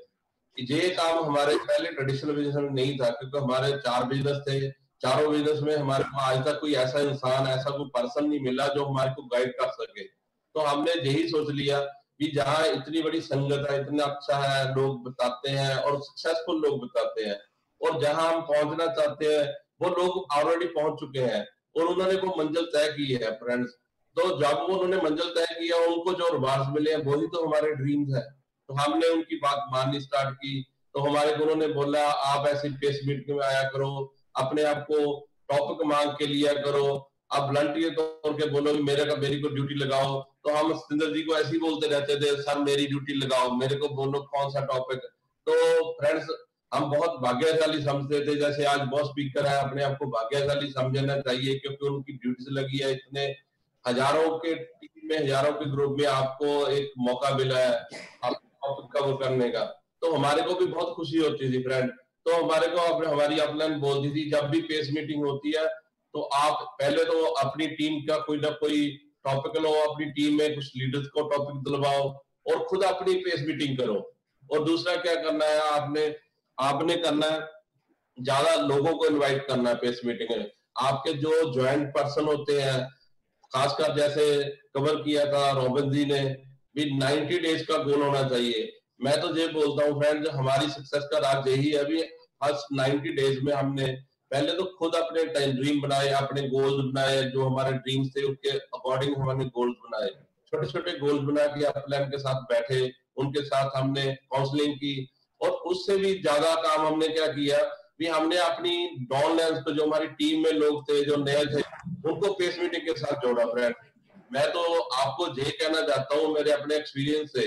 ये काम हमारे पहले ट्रेडिशनल बिजनेस में नहीं था, क्योंकि हमारे 4 बिजनेस थे, चारों बिजनेस में हमारे को आज तक कोई ऐसा इंसान, ऐसा कोई पर्सन नहीं मिला जो हमारे को गाइड कर सके। तो हमने यही सोच लिया कि जहाँ इतनी बड़ी संगत है, इतना अच्छा है, लोग बताते हैं और सक्सेसफुल लोग बताते हैं, और जहाँ हम पहुंचना चाहते हैं वो लोग ऑलरेडी पहुंच चुके हैं और उन्होंने वो मंजिल तय की है फ्रेंड्स। तो जब उन्होंने मंजिल तय किया, उनको जो रिवार्ड्स मिले हैं वही तो हमारे ड्रीम्स है। तो हमने उनकी बात माननी स्टार्ट की। तो हमारे को उन्होंने बोला आप ऐसी प्रेस मीट में आया करो, अपने आप को टॉपिक मांग के लिया करो, आप वॉलंटियर तौर के बोलो मेरी को ड्यूटी लगाओ। तो हम सिंदर जी को ऐसे ही बोलते रहते थे, सर मेरी ड्यूटी लगाओ, मेरे को बोलो कौन सा टॉपिक। तो फ्रेंड्स हम बहुत भाग्यशाली समझते थे, जैसे आज बहुत स्पीकर है, अपने आप को भाग्यशाली समझना चाहिए, क्योंकि उनकी ड्यूटी से लगी है, इतने हजारों के टीम में, हजारों के ग्रुप में आपको एक मौका मिला है टॉपिक कवर करने का। तो हमारे को भी बहुत खुशी होती थी फ्रेंड। तो हमारे को हमारी अपलाइन बोलती थी जब भी पेस मीटिंग होती है तो आप पहले तो अपनी टीम का कोई ना कोई टॉपिक लो, अपनी टीम में कुछ लीडर्स को टॉपिक दिलवाओ और खुद अपनी पेस मीटिंग करो। और दूसरा क्या करना है, आपने करना है ज्यादा लोगों को इन्वाइट करना है पेस मीटिंग में। आपके जो ज्वाइंट पर्सन होते हैं, खासकर जैसे कवर किया था रॉबिन जी ने भी, 90 डेज का गोल होना चाहिए। मैं तो ये बोलता हूँ फ्रेंड, हमारी सक्सेस का राज यही है अभी फर्स्ट 90 डेज में हमने पहले तो खुद अपने ड्रीम बनाए, अपने गोल्स बनाए, जो हमारे ड्रीम्स थे उसके अकॉर्डिंग हमने गोल्स बनाए, छोटे छोटे गोल्स बना के अपलाइन के साथ बैठे, उनके साथ हमने काउंसलिंग की। और उससे भी ज्यादा काम हमने क्या किया भी हमने अपनी डाउन लाइन्स को, जो हमारी टीम में लोग थे, जो नए थे, उनको पेस मीटिंग के साथ जोड़ा। फ्रेंड मैं तो आपको ये कहना चाहता हूँ मेरे अपने एक्सपीरियंस से,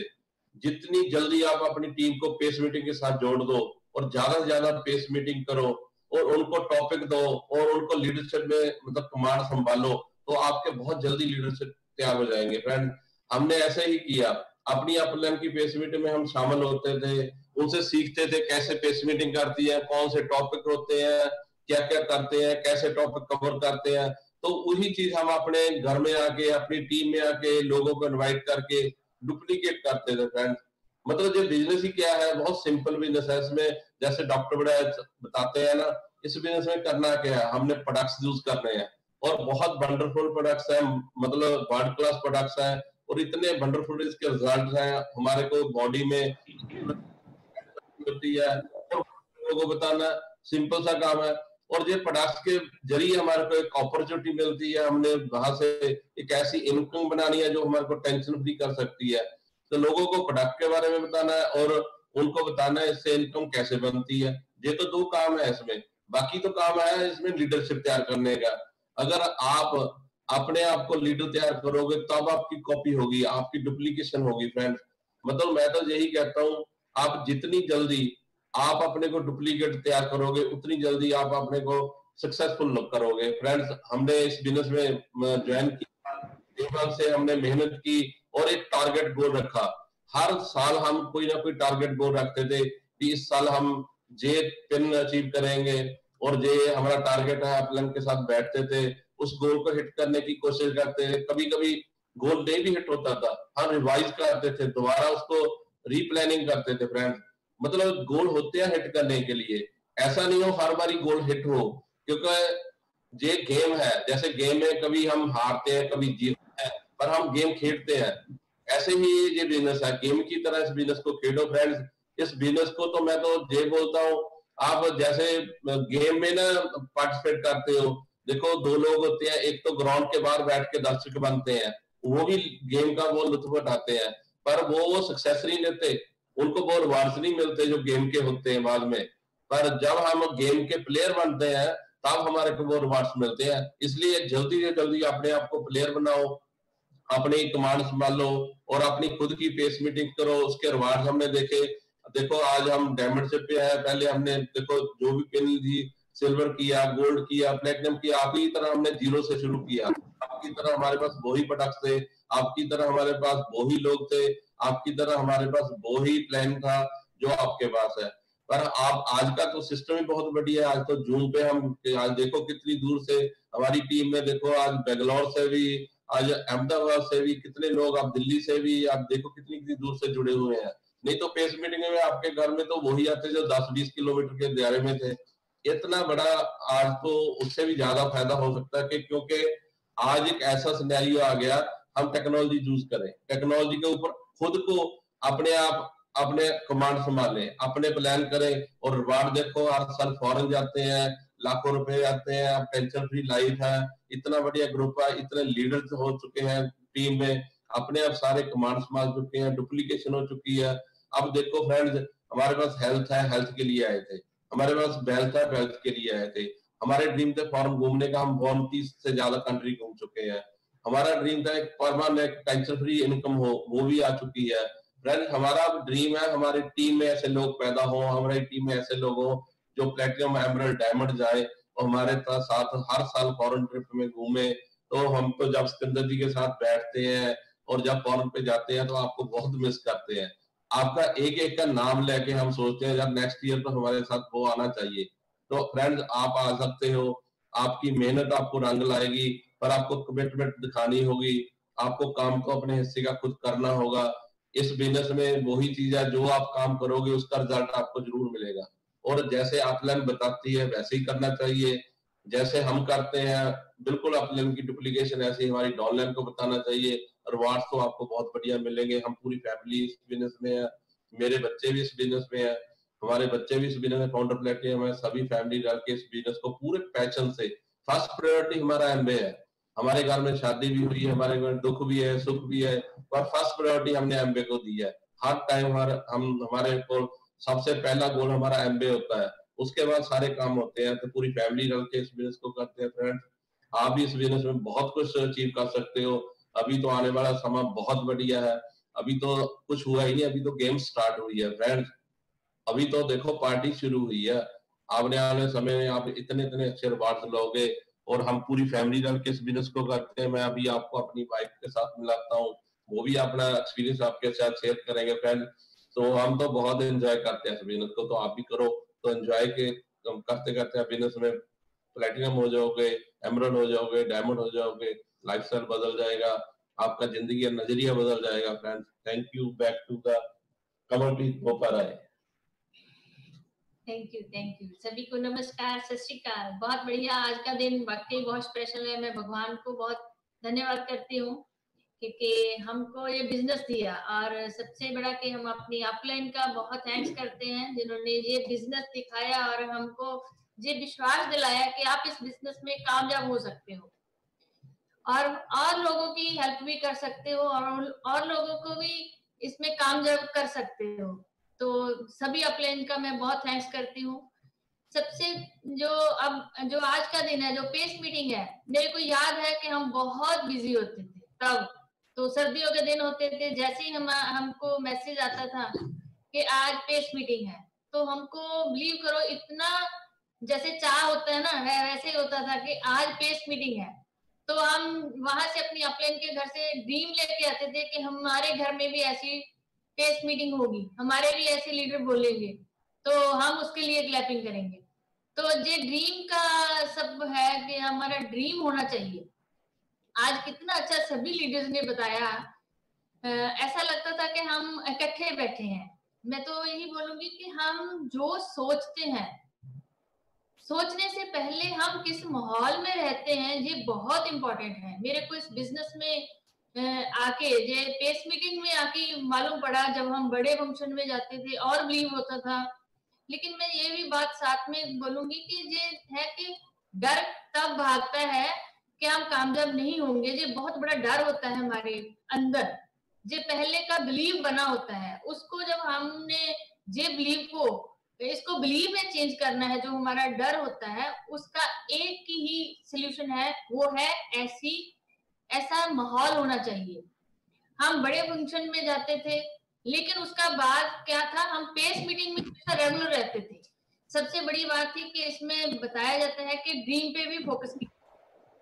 जितनी जल्दी आप अपनी टीम को पेस मीटिंग के साथ जोड़ दो और ज्यादा से ज्यादा पेस मीटिंग करो और उनको टॉपिक दो और उनको लीडरशिप में मतलब कमांड संभालो, तो आपके बहुत जल्दी लीडरशिप तैयार हो जाएंगे फ्रेंड। हमने ऐसे ही किया, अपनी अपलाइन की पेस मीटिंग में हम शामिल होते थे, उनसे सीखते थे कैसे पेस मीटिंग करती है, कौन से टॉपिक होते हैं, क्या क्या करते हैं, कैसे टॉपिक कवर करते हैं। तो वही चीज हम अपने घर में आके, अपनी टीम में आके, लोगों को इन्वाइट करके डुप्लीकेट करते थे फ्रेंड्स। मतलब ये बिजनेस ही क्या है, बहुत सिंपल बिजनेस है। इसमें जैसे डॉक्टर बड़ा बताते हैं ना, इस बिजनेस में करना क्या है, हमने प्रोडक्ट्स यूज करने हैं और बहुत वंडरफुल प्रोडक्ट्स हैं, मतलब वर्ल्ड क्लास प्रोडक्ट्स हैं और इतने वंडरफुल इसके रिजल्ट हैं, हमारे को बॉडी में होती है और लोगों को बताना सिंपल सा काम है। और ये प्रोडक्ट्स के जरिए हमारे को एक अपॉर्चुनिटी मिलती है, हमने वहां से एक ऐसी इनकम बनानी है जो हमारे को टेंशन फ्री कर सकती है। तो लोगों को प्रोडक्ट के बारे में बताना है और उनको बताना है इससे इनकम कैसे बनती है। ये तो 2 काम है इसमें, बाकी तो काम है इसमें लीडरशिप तैयार करने का। अगर आप अपने आप को लीडर तैयार करोगे तब आपकी कॉपी होगी, आपकी डुप्लीकेशन होगी फ्रेंड्स। मतलब मैं तो यही कहता हूँ, आप जितनी जल्दी आप अपने को डुप्लीकेट तैयार करोगे उतनी जल्दी आप अपने को सक्सेसफुल करोगे फ्रेंड्स। हमने इस बिजनेस में ज्वाइन किया, एकदम से हमने मेहनत की और एक टारगेट गोल रखा। हर साल हम कोई ना कोई टारगेट गोल रखते थे कि इस साल हम जे पिन अचीव करेंगे और जे हमारा टारगेट है अपलंग के साथ बैठते थे, उस गोल को हिट करने की कोशिश करते थे। कभी कभी गोल नहीं भी हिट होता था, हम रिवाइज करते थे, दोबारा उसको रीप्लानिंग करते थे। फ्रेंड्स, मतलब गोल होते हैं हिट करने के लिए, ऐसा नहीं हो हर बारी गोल हिट हो, क्योंकि ये गेम है। जैसे गेम में कभी हम हारते हैं, कभी जीतते हैं, पर हम गेम खेलते हैं। ऐसे ही ये बिजनेस है, गेम की तरह इस बिजनेस को खेलो। फ्रेंड्स, इस बिजनेस को तो मैं तो ये बोलता हूँ, आप जैसे गेम में ना पार्टिसिपेट करते हो, देखो दो लोग होते हैं, एक तो ग्राउंड के बाहर बैठ के दर्शक बनते हैं, वो भी गेम का वो लुत्फ उठाते हैं, पर वो सक्सेस नहीं लेते, उनको वो रिवार्ड्स नहीं मिलते जो गेम के होते हैं बाद में। पर जब हम गेम के प्लेयर बनते हैं तब हमारे को वो रिवार्ड्स मिलते हैं। इसलिए जल्दी से जल्दी अपने आप को प्लेयर बनाओ, अपनी कमांड संभालो और अपनी खुद की पेस मीटिंग करो। उसके रिवार्ड्स हमने देखे, देखो आज हम डायमंड शिप पे है, पहले हमने देखो जो भी पिन दी, सिल्वर किया, गोल्ड किया, प्लेटिनम किया। आपकी तरह हमने जीरो से शुरू किया, आपकी तरह हमारे पास वही प्रोडक्ट थे, आपकी तरह हमारे पास वही लोग थे, आपकी तरह हमारे पास वही प्लान था जो आपके पास है। पर आप आज का तो सिस्टम ही बहुत बढ़िया है। आज तो जूम पे हम आज देखो कितनी दूर से हमारी टीम में, देखो आज बेंगलोर से भी, आज अहमदाबाद से भी कितने लोग, आप दिल्ली से भी, आप देखो कितनी कितनी दूर से जुड़े हुए हैं। नहीं तो पेस मीटिंग में आपके घर में तो वही आते जो 10-20 किलोमीटर के दायरे में थे। इतना बड़ा आज तो उससे भी ज्यादा फायदा हो सकता है, क्योंकि आज एक ऐसा सिनेरियो आ गया, हम टेक्नोलॉजी यूज करें, टेक्नोलॉजी के ऊपर खुद को अपने आप अपने कमांड संभालें, अपने प्लान करें और रिवार्ड देखो। हर साल फॉरेन जाते हैं, लाखों रुपए आते हैं, आप टेंशन फ्री लाइफ है, इतना बढ़िया ग्रुप है, इतने लीडर्स हो चुके हैं टीम में, अपने आप सारे कमांड संभाल चुके हैं, डुप्लीकेशन हो चुकी है। अब देखो फ्रेंड्स, हमारे पास हेल्थ है, हेल्थ के लिए आए थे, हमारे पास वेल्थ है, वेल्थ के लिए आए थे, हमारे ड्रीम थे फॉरेन घूमने का, हम 30 से ज्यादा कंट्री घूम चुके हैं, हमारा ड्रीम था एक परमानेंट टेंशन फ्री इनकम हो, वो भी आ चुकी है। फ्रेंड्स, हमारा ड्रीम है हमारी टीम में ऐसे लोग पैदा हो, हमारी टीम में ऐसे लोग हो जो प्लेटिनम, एमरल्ड, डायमंड जाए और हमारे साथ हर साल फॉरेन ट्रिप में घूमे। तो हम तो जब सिंदर जी के साथ बैठते हैं और जब फॉरेन पे जाते हैं तो आपको बहुत मिस करते हैं, आपका एक एक का नाम लेके हम सोचते हैं यार नेक्स्ट ईयर तो हमारे साथ वो आना चाहिए। तो फ्रेंड्स, आप आ सकते हो, आपकी मेहनत आपको रंग लाएगी, पर आपको कमिटमेंट दिखानी होगी, आपको काम को अपने हिस्से का खुद करना होगा। इस बिजनेस में वही चीज है, जो आप काम करोगे उसका रिजल्ट आपको जरूर मिलेगा। और जैसे अपलाइन बताती है वैसे ही करना चाहिए, जैसे हम करते हैं बिल्कुल अपलाइन की डुप्लीकेशन ऐसे ही हमारी डाउनलाइन को बताना चाहिए। रिवार्ड्स तो आपको बहुत बढ़िया मिलेंगे। हम पूरी फैमिली इस बिजनेस में है, मेरे बच्चे भी इस बिजनेस में है, हमारे बच्चे भी इस बिजनेस में फाउंडर प्लेटे, हमारे सभी फैमिली डाल के इस बिजनेस को पूरे पैशन से, फर्स्ट प्रायोरिटी हमारा एमवे है। हमारे घर में शादी भी हुई है, हमारे घर दुख भी है, सुख भी है, पर फर्स्ट प्रायोरिटी हमने एमवे को दी है। हर टाइम हमारे को सबसे पहला गोल हमारा एमवे होता है, उसके बाद सारे काम होते हैं। तो पूरी फैमिली रल के इस बिजनेस को करते हैं। फ्रेंड्स, आप भी इस बिजनेस में बहुत कुछ अचीव कर सकते हो। अभी तो आने वाला समय बहुत बढ़िया है, अभी तो कुछ हुआ ही नहीं, अभी तो गेम स्टार्ट हुई है। फ्रेंड्स, अभी तो देखो पार्टी शुरू हुई है, आने वाले समय में आप इतने इतने अच्छे रिवार्ड लोगे। और हम पूरी फैमिली रल के इस बिजनेस को करते हैं। मैं अभी आपको अपनी वाइफ के साथ मिलाता हूँ, वो भी अपना एक्सपीरियंस आपके साथ शेयर करेंगे। फ्रेंड्स, तो हम तो बहुत एंजॉय करते हैं इस बिजनेस को, तो आप भी करो। तो एंजॉय के करते करते आप बिजनेस में प्लेटिनम हो जाओगे, एमरल्ड हो जाओगे, डायमंड हो जाओगे, लाइफस्टाइल बदल जाएगा, आपका जिंदगी का नजरिया बदल जाएगा। Friends, thank you. Back to the Kamalpreet Bopraj. Thank you सभी को नमस्कार, सत श्री अकाल। बहुत बढ़िया, आज का दिन वाकई बहुत स्पेशल है। मैं भगवान को बहुत धन्यवाद करती हूँ क्योंकि हमको ये बिजनेस दिया, और सबसे बड़ा कि हम अपनी अपलाइन का बहुत थैंक्स करते हैं जिन्होंने ये बिजनेस दिखाया और हमको ये विश्वास दिलाया कि आप इस बिजनेस में कामयाब हो सकते हो और लोगों की हेल्प भी कर सकते हो और लोगों को भी इसमें कामयाब कर सकते हो। तो सभी अपलाइन का मैं बहुत थैंक्स करती हूँ। सबसे जो आज का दिन है, जो पेस मीटिंग है, मेरे को याद है कि हम बहुत बिजी होते थे तब, तो सर्दियों के दिन होते थे। जैसे ही हमको मैसेज आता था कि आज पेस मीटिंग है, तो हमको बिलीव करो इतना जैसे चाह होता है ना, वैसे ही होता था कि आज पेस मीटिंग है। तो हम वहां से अपनी अपलैन के घर से ड्रीम लेके आते थे कि हमारे घर में भी ऐसी पेस्ट मीटिंग होगी, हमारे भी ऐसे लीडर बोलेंगे तो हम उसके लिए क्लैपिंग करेंगे। तो ये ड्रीम का सब है कि हमारा ड्रीम होना चाहिए। आज कितना अच्छा सभी लीडर्स ने बताया, ऐसा लगता था कि हम इकट्ठे बैठे हैं। मैं तो यही बोलूंगी कि हम जो सोचते हैं, सोचने से पहले हम किस माहौल में रहते हैं, ये बहुत इम्पोर्टेंट है। मेरे को इस बिजनेस में आके, ये पेस मीटिंग में आके मालूम पड़ा, जब हम बड़े फंक्शन में जाते थे और बिलीव होता था। लेकिन मैं ये भी बात साथ में बोलूंगी कि ये है कि डर तब भागता है कि हम कामयाब नहीं होंगे, ये बहुत बड़ा डर होता है हमारे अंदर। ये पहले का बिलीव बना होता है, उसको जब हमने ये बिलीव को, इसको बिलीव में चेंज करना है, जो हमारा डर होता है उसका एक की ही सलूशन है, वो है ऐसा माहौल होना चाहिए। हम बड़े फंक्शन में जाते थे, लेकिन उसका बाद क्या था, हम पेस मीटिंग में रेगुलर रहते थे। सबसे बड़ी बात थी कि इसमें बताया जाता है कि ड्रीम पे भी फोकस,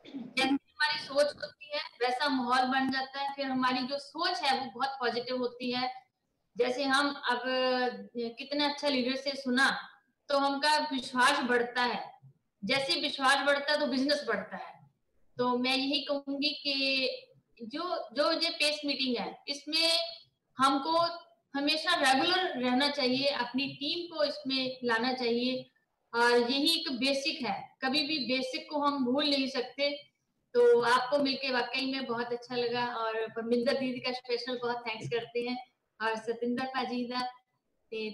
जैसे हमारी सोच होती है वैसा माहौल बन जाता है। फिर हमारी जो सोच है वो बहुत पॉजिटिव होती है। जैसे हम अब कितना अच्छा लीडर से सुना, तो हमका विश्वास बढ़ता है, जैसे विश्वास बढ़ता है तो बिजनेस बढ़ता है। तो मैं यही कहूंगी कि जो ये पेस मीटिंग है, इसमें हमको हमेशा रेगुलर रहना चाहिए, अपनी टीम को इसमें लाना चाहिए, और यही एक बेसिक है, कभी भी बेसिक को हम भूल नहीं सकते। तो आपको मिलके वाकई में बहुत अच्छा लगा, और परमिंदर दीदी का स्पेशल बहुत थैंक्स करते हैं, और सतिंदर पाजी दा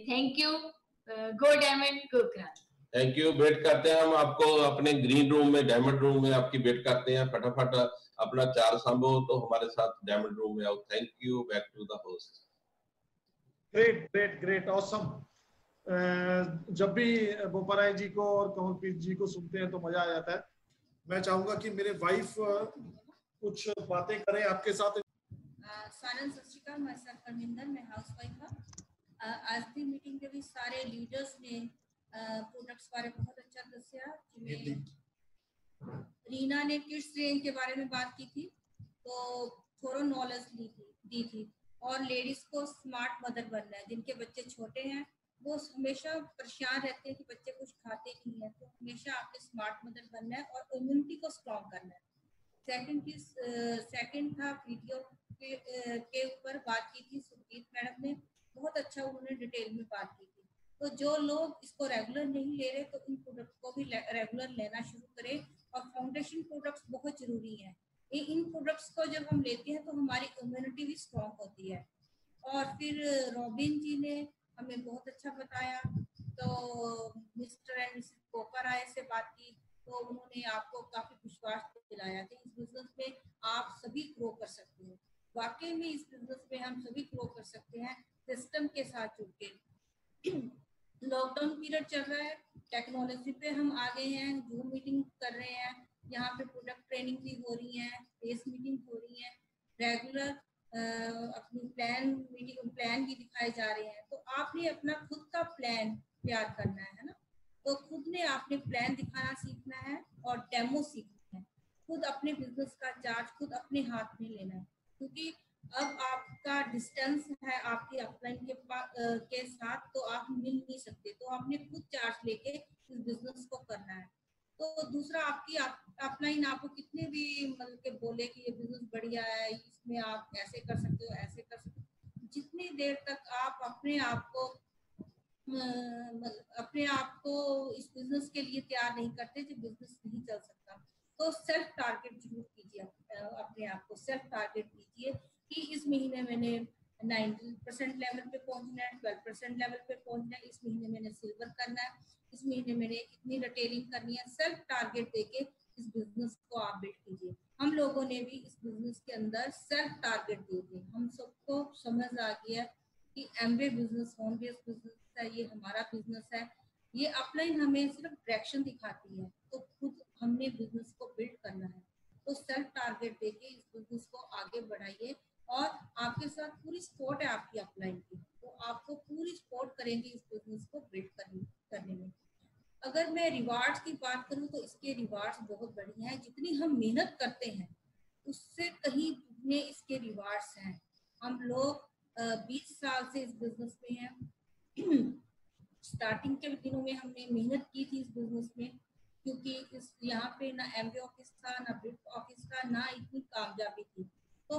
thank you, go diamond go craft, thank you. Wait करते हैं हम आपको अपने ग्रीन रूम में, डायमंड रूम में आपकी वेट करते हैं। फटाफट अपना चार संभव तो हमारे साथ डायमंड रूम में आओ। Thank you, back to the host. Great great great, awesome. जब भी बोपराज जी को और कमलप्रीत जी को सुनते हैं तो मजा आ जाता है। मैं चाहूंगा कि मेरे वाइफ कुछ बातें करें आपके साथ। सानंद सचिका, मैं सर परमिंदर, मैं हाउस वाइफ हूँ। आज की मीटिंग के भी सारे लीडर्स ने प्रोडक्ट्स बारे बहुत अच्छा दस्या। रीना ने किड्स रेंज के बारे में बात की थी, तो थोड़ा नॉलेज दी थी। और लेडीज को स्मार्ट मदर बनना है, जिनके बच्चे छोटे हैं वो हमेशा परेशान रहते हैं कि बच्चे कुछ खाते नहीं है, तो हमेशा आपने स्मार्ट मदर बनना है और इम्यूनिटी को स्ट्रॉन्ग करना है। सेकंड था पीडीओ के ऊपर बात की थी सुखजीत मैडम ने, बहुत अच्छा उन्होंने डिटेल में बात की थी। तो जो लोग इसको रेगुलर नहीं ले रहे, तो इन प्रोडक्ट को भी रेगुलर लेना शुरू करें। और फाउंडेशन प्रोडक्ट्स बहुत जरूरी हैं। इन प्रोडक्ट्स को जब हम लेते हैं तो हमारी इम्यूनिटी भी स्ट्रॉन्ग होती है। और फिर रॉबिन जी ने हमें बहुत अच्छा बताया, तो mister and Mrs Gopal Rai से बात की, तो उन्होंने आपको काफी विश्वास दिलाया कि इस बिजनेस में आप सभी ग्रो कर सकते हैं। वाकई में इस बिजनेस में हम सभी ग्रो कर सकते हैं, सिस्टम के साथ जुड़ के। लॉकडाउन पीरियड चल रहा है, टेक्नोलॉजी पे हम आ गए हैं, जूम मीटिंग कर रहे हैं, यहाँ पे प्रोडक्ट ट्रेनिंग भी हो रही है, बेस मीटिंग हो रही है, रेगुलर अपनी प्लान भी दिखाए जा रहे हैं। तो आपने अपना खुद का प्लान तैयार करना है ना, तो खुद ने आपने प्लान दिखाना सीखना है और डेमो सीखना है। खुद अपने बिजनेस का चार्ज खुद अपने हाथ में लेना है, क्योंकि अब आपका डिस्टेंस है आपके अपलाइन के साथ, तो आप मिल नहीं सकते, तो आपने खुद चार्ज लेके इस बिजनेस को करना है। तो दूसरा, आपकी अपलाइन आपको कितने भी मतलब के बोले कि ये बिजनेस बढ़िया है, इसमें आप ऐसे कर सकते हो, ऐसे कर सकते हो, जितनी देर तक आप अपने आप को इस बिजनेस के लिए तैयार नहीं करते, जो बिजनेस नहीं चल सकता। तो सेल्फ टारगेट जरूर कीजिए, अपने आप को सेल्फ टारगेट कीजिए कि इस महीने मैंने 90% लेवल पे पहुंचना है, 12% लेवल पे पहुंचना है, इस महीने मैंने सिल्वर करना है, इस महीने मैंने इतनी रिटेलिंग करनी है। सेल्फ टारगेट देके इस बिजनेस को आप बिल्ड कीजिए। हम लोगों ने भी इस बिजनेस के अंदर सेल्फ टारगेट दिए थे। हम सबको समझ आ गया कि Amway business home base business है, ये हमारा बिजनेस है, ये अपलाइन हमें सिर्फ डायरेक्शन दिखाती है, तो खुद हमने बिजनेस को बिल्ड करना है। तो सेल्फ टारगेट देके इस बिजनेस को आगे बढ़ाइए। और आपके साथ पूरी सपोर्ट है आपकी अपलाइन की, तो आपको पूरी सपोर्ट करेंगे इस बिजनेस को बिल्ड करने में। अगर मैं रिवार्ड्स की बात करूं तो इसके रिवार्ड्स बहुत बढ़िया हैं। जितनी हम मेहनत करते हैं उससे कहीं दुगने इसके रिवार्ड्स हैं। हम लोग 20 साल से इस बिजनेस में हैं। स्टार्टिंग के दिनों में हमने मेहनत की थी इस बिजनेस में, क्योंकि इस यहाँ पे ना एमबी ऑफिस था, ना ब्रिट ऑफिस था, ना इतनी कामयाबी थी। तो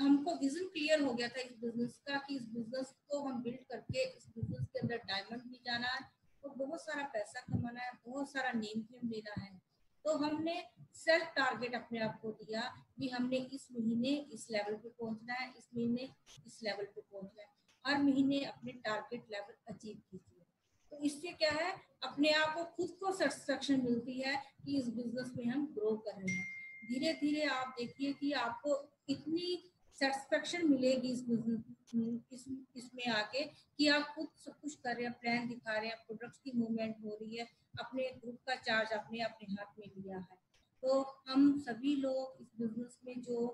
हमको विजन क्लियर हो गया था इस बिजनेस का कि इस बिजनेस को हम बिल्ड करके इस बिजनेस के अंदर डायमंड भी जाना है और बहुत सारा पैसा कमाना है, बहुत सारा नेम फेम लेना है। तो हमने सेल्फ टारगेट अपने आप को दिया कि हमने इस महीने इस लेवल पे पहुंचना है, इस महीने इस लेवल पे पहुंचना है। हर महीने अपने टारगेट लेवल अचीव कीजिए। तो इससे क्या है, अपने आप को खुद को सेटिस्फेक्शन मिलती है कि इस बिजनेस में हम ग्रो कर रहे हैं। धीरे धीरे आप देखिए कि आपको इतनी सेटिस्फेक्शन मिलेगी इस बिजनेस इसमें आके कि आप खुद सब कुछ कर रहे हैं, प्लान दिखा रहे हैं, प्रोडक्ट्स की मूवमेंट हो रही है, अपने ग्रुप का चार्ज आपने अपने हाथ में लिया है। तो हम सभी लोग इस बिजनेस में जो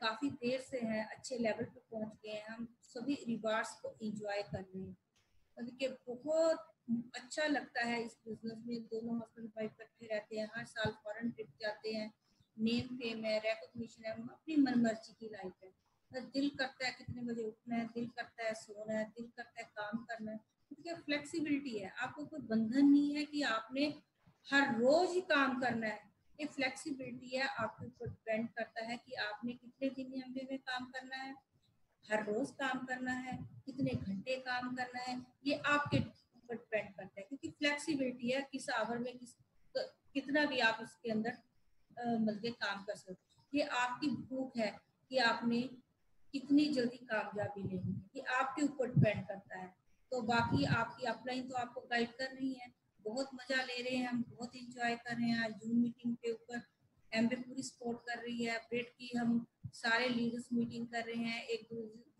काफी देर से हैं अच्छे लेवल पे पहुंच गए हैं। हम सभी रिवार्ड्स को एंजॉय कर रहे हैं। बहुत अच्छा लगता है इस बिजनेस में। दोनों हस्बैंड वाइफ इकट्ठे रहते हैं, हर साल फॉरेन ट्रिप जाते हैं, नेम फेम है, रेकॉग्निशन है, अपनी मनमर्जी की लाइफ है। बस दिल करता है कितने बजे उठना है, दिल करता है सोना है, दिल करता है काम करना है। क्योंकि फ्लेक्सिबिलिटी है, आपको कोई बंधन नहीं है कि आपने हर रोज ही काम करना है। ये फ्लेक्सिबिलिटी है, आपके ऊपर डिपेंड करता है कि आपने कितने दिन लंबे में काम करना है, हर रोज काम करना है, कितने घंटे काम करना है, ये आपके ऊपर डिपेंड करता है। क्योंकि फ्लेक्सिबिलिटी है, किस आवर में कितना भी आप उसके अंदर मतलब काम कर सकते। ये आपकी भूख है कि आपने कितनी जल्दी कामयाबी लेनी है, ये आपके ऊपर डिपेंड करता है। तो बाकी आपकी अपलाइन तो आपको गाइड कर रही है। बहुत मजा ले रहे हैं हम, बहुत एंजॉय कर रहे हैं। आज जूम मीटिंग के ऊपर एमबी पूरी सपोर्ट कर रही है। ब्रेड की हम सारे लीडर्स मीटिंग कर रहे हैं, एक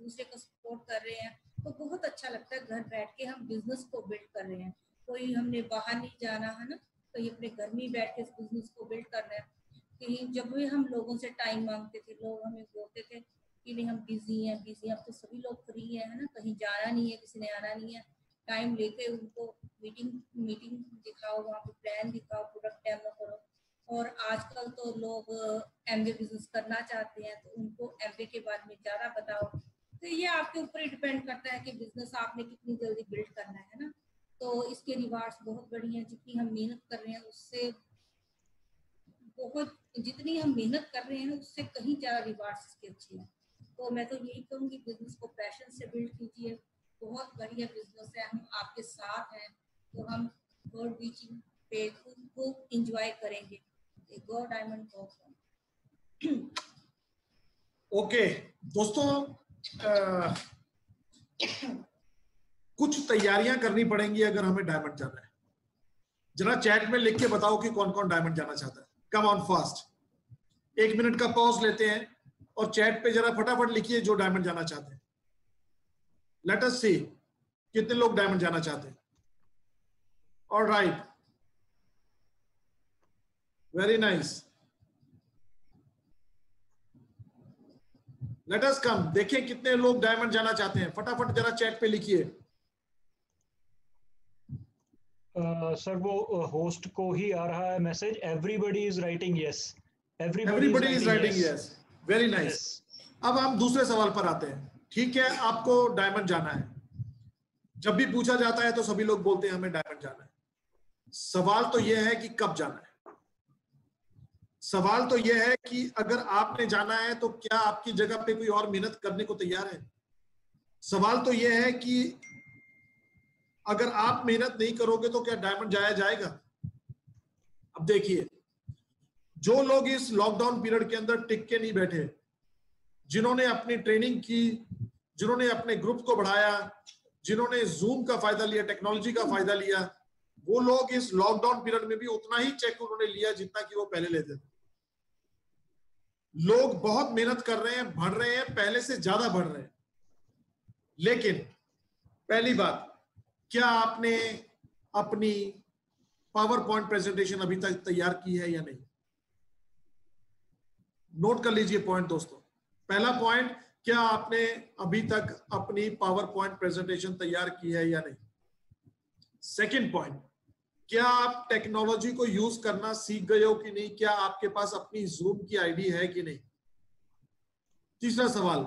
दूसरे को सपोर्ट कर रहे हैं। तो बहुत अच्छा लगता है, घर बैठ के हम बिजनेस को बिल्ड कर रहे हैं। कोई हमने बाहर नहीं जाना है ना, तो ये अपने घर में बैठ के इस बिजनेस को बिल्ड कर रहे हैं। जब भी हम लोगों से टाइम मांगते थे, लोग हमें बोलते थे कि नहीं हम बिजी हैं बिजी हैं, अब तो सभी लोग फ्री हैं, है ना, कहीं जाना नहीं है, किसी ने आना नहीं है। टाइम लेके उनको मीटिंग दिखाओ, वहाँ पे प्लान दिखाओ, प्रोडक्ट डेमो करो। और आजकल तो लोग एमबी बिजनेस करना चाहते हैं, तो उनको एमबी के बारे में ज़्यादा बताओ। तो ये आपके ऊपर डिपेंड करता है कि बिजनेस आपने कितनी जल्दी बिल्ड करना है ना। तो इसके रिवार्ड्स बहुत बढ़िया हैं। जितनी हम मेहनत कर रहे हैं उससे उससे कहीं ज्यादा रिवार्ड्स इसके अच्छे हैं। तो मैं तो यही कहूँगी, बिजनेस को पैशन से बिल्ड कीजिए। बहुत बढ़िया बिजनेस है, हम आपके साथ हैं। तो हम गोल्ड बीचिंग पे खुद को एंजॉय करेंगे। गोल्ड डायमंड को ओके दोस्तों, कुछ तैयारियां करनी पड़ेंगी अगर हमें डायमंड जाना है। जरा चैट में लिख के बताओ कि कौन कौन डायमंड जाना चाहता है। कम ऑन फास्ट, 1 मिनट का पॉज लेते हैं और चैट पे जरा फटाफट लिखिए जो डायमंड जाना चाहते हैं। लेट अस सी कितने लोग डायमंड जाना चाहते हैं। Alright, very nice. Let us come, देखिए कितने लोग डायमंड जाना चाहते हैं। फटाफट जरा चैट पे लिखिए। सर वो होस्ट को ही आ रहा है message. Everybody is writing yes, everybody is writing yes, very nice. अब हम दूसरे सवाल पर आते हैं। ठीक है, आपको डायमंड जाना है। जब भी पूछा जाता है तो सभी लोग बोलते हैं हमें डायमंड जाना है। सवाल तो यह है कि कब जाना है। सवाल तो यह है कि अगर आपने जाना है तो क्या आपकी जगह पे कोई और मेहनत करने को तैयार है। सवाल तो यह है कि अगर आप मेहनत नहीं करोगे तो क्या डायमंड जाया जाएगा। अब देखिए, जो लोग इस लॉकडाउन पीरियड के अंदर टिक के नहीं बैठे, जिन्होंने अपनी ट्रेनिंग की, जिन्होंने अपने ग्रुप को बढ़ाया, जिन्होंने जूम का फायदा लिया, टेक्नोलॉजी का फायदा लिया, वो लोग इस लॉकडाउन पीरियड में भी उतना ही चेक उन्होंने लिया जितना कि वो पहले लेते थे। लोग बहुत मेहनत कर रहे हैं, बढ़ रहे हैं, पहले से ज्यादा बढ़ रहे हैं। लेकिन पहली बात, क्या आपने अपनी पावर पॉइंट प्रेजेंटेशन अभी तक तैयार की है या नहीं। नोट कर लीजिए पॉइंट दोस्तों। पहला पॉइंट, क्या आपने अभी तक अपनी पावर पॉइंट प्रेजेंटेशन तैयार की है या नहीं। सेकेंड पॉइंट, क्या आप टेक्नोलॉजी को यूज करना सीख गए हो कि नहीं, क्या आपके पास अपनी जूम की आईडी है कि नहीं। तीसरा सवाल,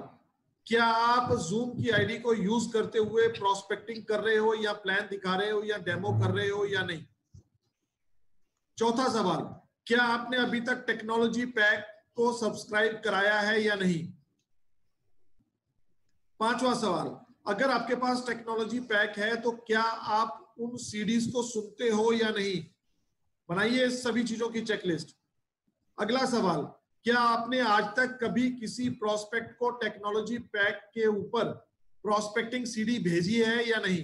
क्या आप जूम की आईडी को यूज करते हुए प्रोस्पेक्टिंग कर रहे हो या प्लान दिखा रहे हो या डेमो कर रहे हो या नहीं। चौथा सवाल, क्या आपने अभी तक टेक्नोलॉजी पैक को सब्सक्राइब कराया है या नहीं। पांचवा सवाल, अगर आपके पास टेक्नोलॉजी पैक है तो क्या आप उन सीडीज को सुनते हो या नहीं। बनाइए सभी चीजों की चेकलिस्ट। अगला सवाल, क्या आपने आज तक कभी किसी प्रोस्पेक्ट को टेक्नोलॉजी पैक के ऊपर प्रोस्पेक्टिंग सीडी भेजी है या नहीं।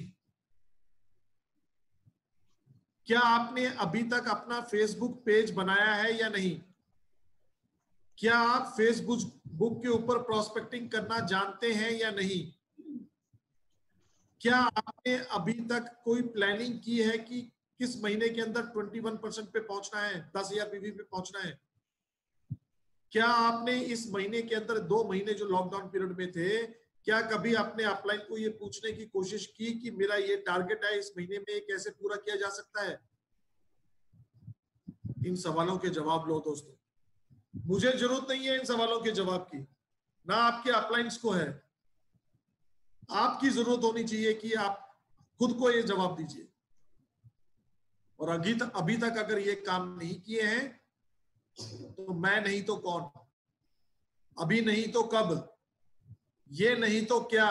क्या आपने अभी तक अपना फेसबुक पेज बनाया है या नहीं। क्या आप फेसबुक के ऊपर प्रोस्पेक्टिंग करना जानते हैं या नहीं। क्या आपने अभी तक कोई प्लानिंग की है कि किस महीने के अंदर 21% पे पहुंचना है, 10,000 पीवी पे पहुंचना है। क्या आपने इस महीने के अंदर 2 महीने जो लॉकडाउन पीरियड में थे, क्या कभी आपने अपलाइन को ये पूछने की कोशिश की कि मेरा ये टारगेट है इस महीने में, कैसे पूरा किया जा सकता है। इन सवालों के जवाब लो दोस्तों, मुझे जरूरत नहीं है इन सवालों के जवाब की, ना आपके अपलाइंस को है। आपकी जरूरत होनी चाहिए कि आप खुद को ये जवाब दीजिए। और अभी तक अगर ये काम नहीं किए हैं तो मैं नहीं तो कौन, अभी नहीं तो कब, ये नहीं तो क्या।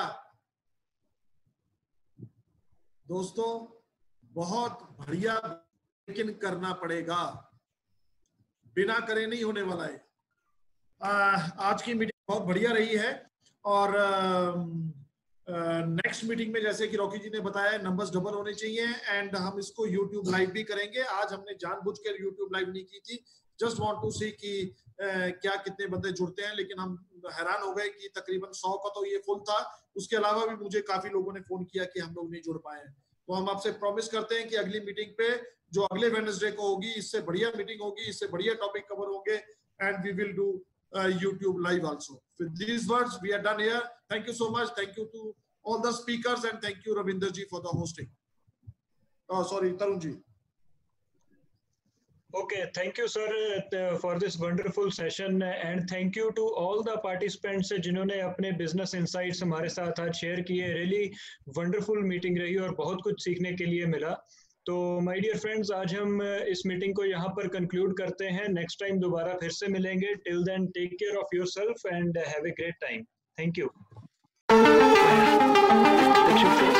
दोस्तों बहुत बढ़िया, लेकिन करना पड़ेगा, बिना करे नहीं होने वाला है। आज की मीटिंग बहुत बढ़िया रही है और नेक्स्ट मीटिंग में जैसे कि रॉकी जी ने बताया नंबर्स डबल होने चाहिए एंड हम इसको यूट्यूब लाइव भी करेंगे। आज हमने जानबूझकर यूट्यूब लाइव नहीं की थी, जस्ट वांट टू सी कि क्या कितने बंदे जुड़ते हैं, लेकिन हम हैरान हो गए कि तकरीबन 100 का तो ये फुल था, उसके अलावा भी मुझे काफी लोगों ने फोन किया कि हम लोग नहीं जुड़ पाए। तो हम आपसे प्रॉमिस करते हैं कि अगली मीटिंग पे जो अगले वेडनेसडे को होगी इससे बढ़िया मीटिंग होगी, इससे बढ़िया टॉपिक कवर होंगे and we will do YouTube live also. With these words, we are done here. Thank you so much. Thank you to all the speakers and thank you Ravinder ji for the hosting. Oh, sorry, Tarun ji. Okay, thank you sir for this wonderful session and thank you to all the participants जिन्होंने अपने business insights हमारे साथ आज share किए. Really wonderful meeting रही और बहुत कुछ सीखने के लिए मिला. तो माय डियर फ्रेंड्स आज हम इस मीटिंग को यहाँ पर कंक्लूड करते हैं. नेक्स्ट टाइम दोबारा फिर से मिलेंगे. Till then take care of yourself and have a great time. Thank you.